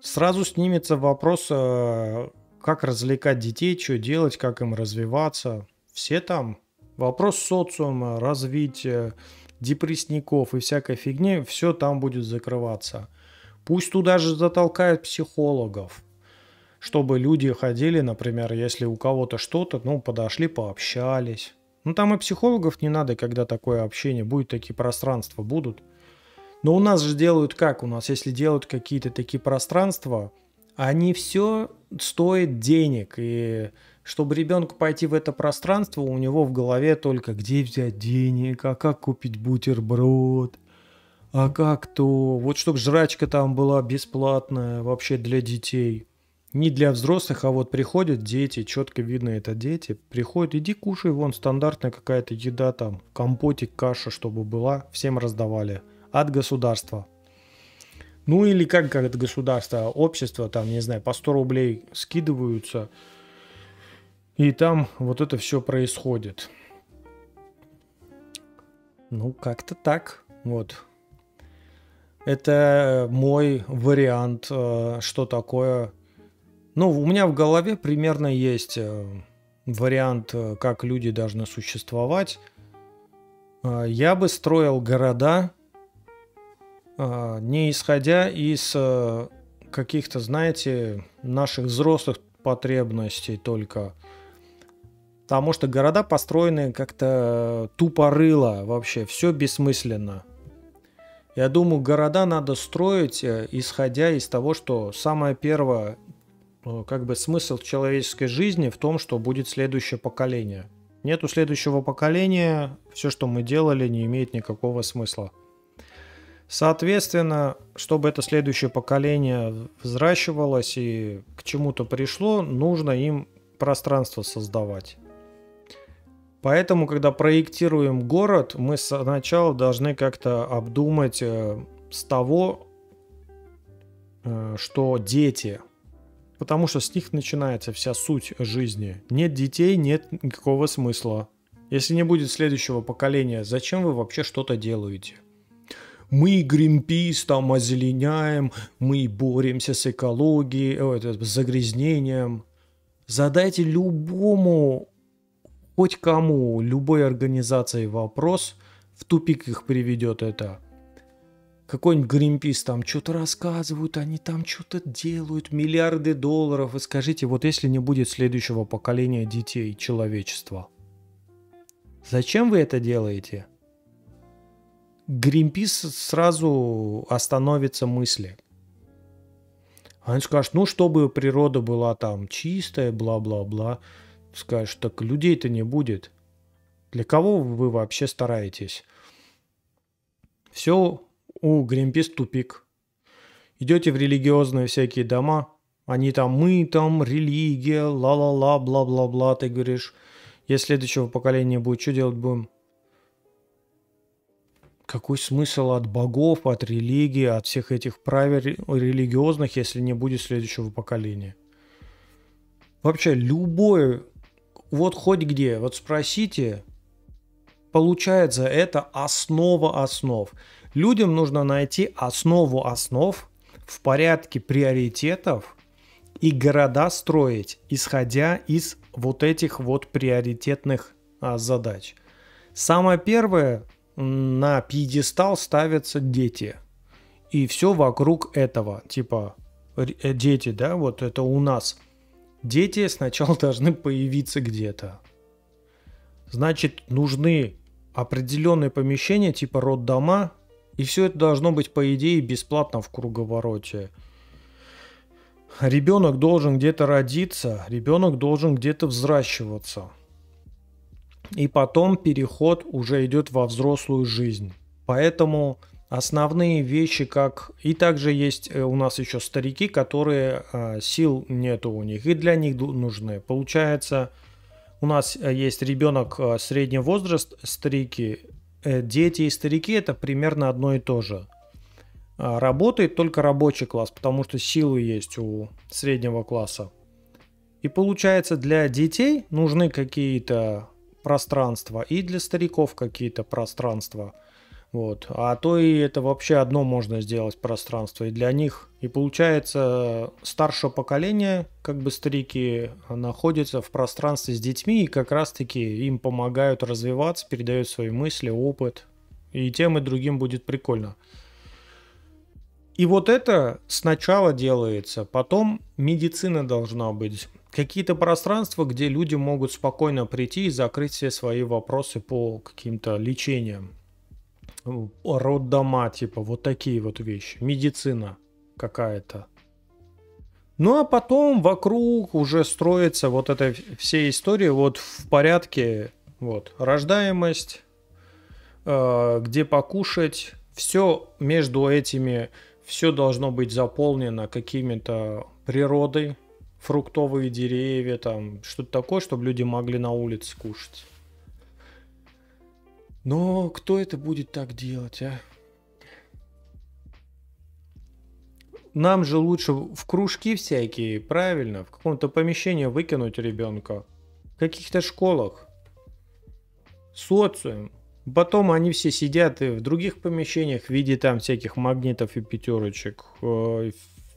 Сразу снимется вопрос, как развлекать детей, что делать, как им развиваться. Все там. Вопрос социума, развития, депрессников и всякой фигни, все там будет закрываться. Пусть туда же затолкают психологов. Чтобы люди ходили, например, если у кого-то что-то, ну, подошли, пообщались. Ну, там и психологов не надо, когда такое общение будет, такие пространства будут. Но у нас же делают как? У нас, если делают какие-то такие пространства, они все стоят денег. И чтобы ребенку пойти в это пространство, у него в голове только где взять денег, а как купить бутерброд. А как то... Вот чтобы жрачка там была бесплатная вообще для детей. Не для взрослых, а вот приходят дети, четко видно, это дети, приходят, иди кушай, вон стандартная какая-то еда там, компотик, каша, чтобы была, всем раздавали от государства. Ну или как, как от государства, общество там, не знаю, по сто рублей скидываются, и там вот это все происходит. Ну как-то так, вот. Это мой вариант, что такое... Ну, у меня в голове примерно есть вариант, как люди должны существовать, я бы строил города, не исходя из каких-то, знаете, наших взрослых потребностей только. Потому что города построены как-то тупорыло вообще, все бессмысленно. Я думаю, города надо строить, исходя из того, что самое первое, как бы смысл человеческой жизни в том, что будет следующее поколение. Нету следующего поколения, все, что мы делали, не имеет никакого смысла. Соответственно, чтобы это следующее поколение взращивалось и к чему-то пришло, нужно им пространство создавать. Поэтому, когда проектируем город, мы сначала должны как-то обдумать с того, что дети. Потому что с них начинается вся суть жизни. Нет детей, нет никакого смысла. Если не будет следующего поколения, зачем вы вообще что-то делаете? Мы Гринпис там озеленяем, мы боремся с экологией, с загрязнением. Задайте любому, хоть кому, любой организации вопрос, в тупик их приведет это. Какой-нибудь Гринпис там что-то рассказывают, они там что-то делают, миллиарды долларов. Вы скажите, вот если не будет следующего поколения детей человечества, зачем вы это делаете? Гринпис сразу остановится мысли. Они скажут, ну, чтобы природа была там чистая, бла-бла-бла. Скажешь, так людей-то не будет. Для кого вы вообще стараетесь? Все, у Гринпис тупик. Идете в религиозные всякие дома, они там, мы там, религия, ла-ла-ла, бла-бла-бла. Ты говоришь, если следующего поколения будет, что делать будем? Какой смысл от богов, от религии, от всех этих правил религиозных, если не будет следующего поколения? Вообще любой, вот хоть где, вот спросите, получается, это основа основ. Людям нужно найти основу основ в порядке приоритетов и города строить, исходя из вот этих вот приоритетных а, задач. Самое первое, на пьедестал ставятся дети. И все вокруг этого. Типа дети, да, вот это у нас. Дети сначала должны появиться где-то. Значит, нужны определенные помещения, типа роддома. И все это должно быть, по идее, бесплатно в круговороте. Ребенок должен где-то родиться. Ребенок должен где-то взращиваться. И потом переход уже идет во взрослую жизнь. Поэтому основные вещи, как... И также есть у нас еще старики, которые сил нету у них. И для них нужны. Получается, у нас есть ребенок среднего возраста, старики. Дети и старики – это примерно одно и то же. Работает только рабочий класс, потому что силы есть у среднего класса. И получается, для детей нужны какие-то... пространства и для стариков какие-то пространства, вот, а то и это вообще одно можно сделать пространство и для них. И получается, старшее поколение, как бы старики, находятся в пространстве с детьми и как раз таки им помогают развиваться, передают свои мысли, опыт, и тем и другим будет прикольно. И вот это сначала делается, потом медицина должна быть. Какие-то пространства, где люди могут спокойно прийти и закрыть все свои вопросы по каким-то лечениям. Роддома, типа, вот такие вот вещи. Медицина какая-то. Ну, а потом вокруг уже строится вот эта вся история. Вот в порядке, вот, рождаемость, э, где покушать. Все между этими, все должно быть заполнено какими-то природой. Фруктовые деревья, там, что-то такое, чтобы люди могли на улице кушать. Но кто это будет так делать, а? Нам же лучше в кружки всякие, правильно? В каком-то помещении выкинуть ребенка. В каких-то школах. Социум. Потом они все сидят и в других помещениях в виде там всяких магнитов и пятерочек.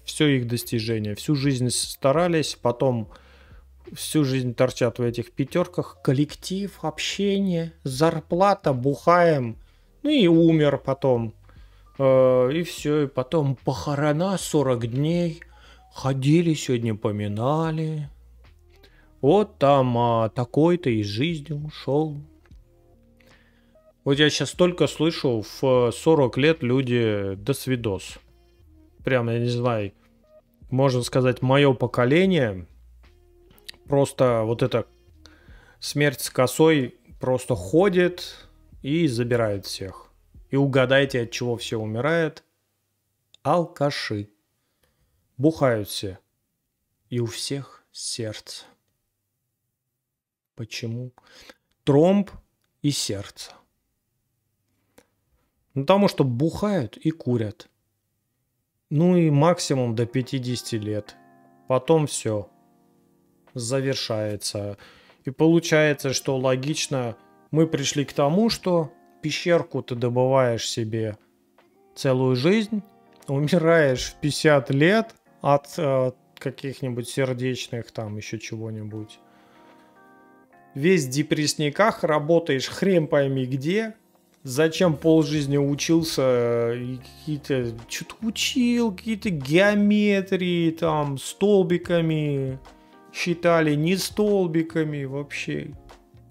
Все их достижения. Всю жизнь старались, потом всю жизнь торчат в этих пятерках. Коллектив, общение, зарплата, бухаем. Ну и умер потом. И все, и потом похорона сорок дней. Ходили сегодня, поминали. Вот там а, такой-то из жизни ушел. Вот я сейчас только слышу, в сорок лет люди досвидос. Прям, я не знаю, можно сказать, мое поколение. Просто вот эта смерть с косой просто ходит и забирает всех. И угадайте, от чего все умирают. Алкаши. Бухают все. И у всех сердце. Почему? Тромб и сердце. Потому что бухают и курят. Ну и максимум до пятидесяти лет. Потом все завершается. И получается, что логично, мы пришли к тому, что пещерку ты добываешь себе целую жизнь, умираешь в пятьдесят лет от э, каких-нибудь сердечных, там еще чего-нибудь. Весь в депрессниках, работаешь хрен пойми где. Зачем полжизни учился, какие-то что-то учил, какие-то геометрии, там, столбиками считали, не столбиками вообще.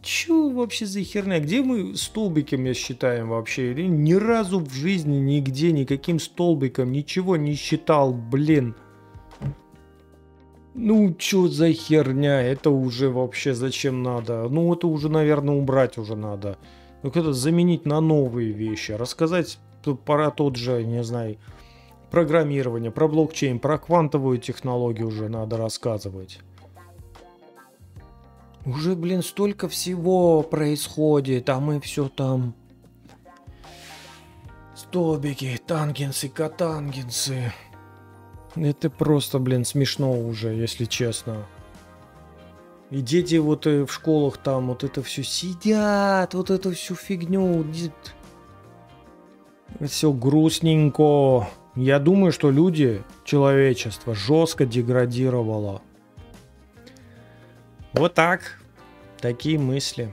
Чё вообще за херня? Где мы столбиками считаем вообще? Ни разу в жизни нигде никаким столбиком ничего не считал, блин. Ну чё за херня? Это уже вообще зачем надо? Ну это уже, наверное, убрать уже надо. Ну как-то заменить на новые вещи. Рассказать про тот же, не знаю, программирование, про блокчейн, про квантовую технологию уже надо рассказывать. Уже, блин, столько всего происходит, а мы все там... Столбики, тангенсы, котангенсы. Это просто, блин, смешно уже, если честно. И дети вот в школах там вот это все сидят, вот эту всю фигню. Все грустненько. Я думаю, что люди, человечество жестко деградировало. Вот так. Такие мысли.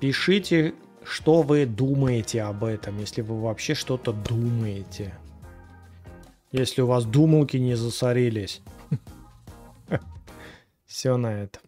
Пишите, что вы думаете об этом, если вы вообще что-то думаете. Если у вас думалки не засорились. Все на этом.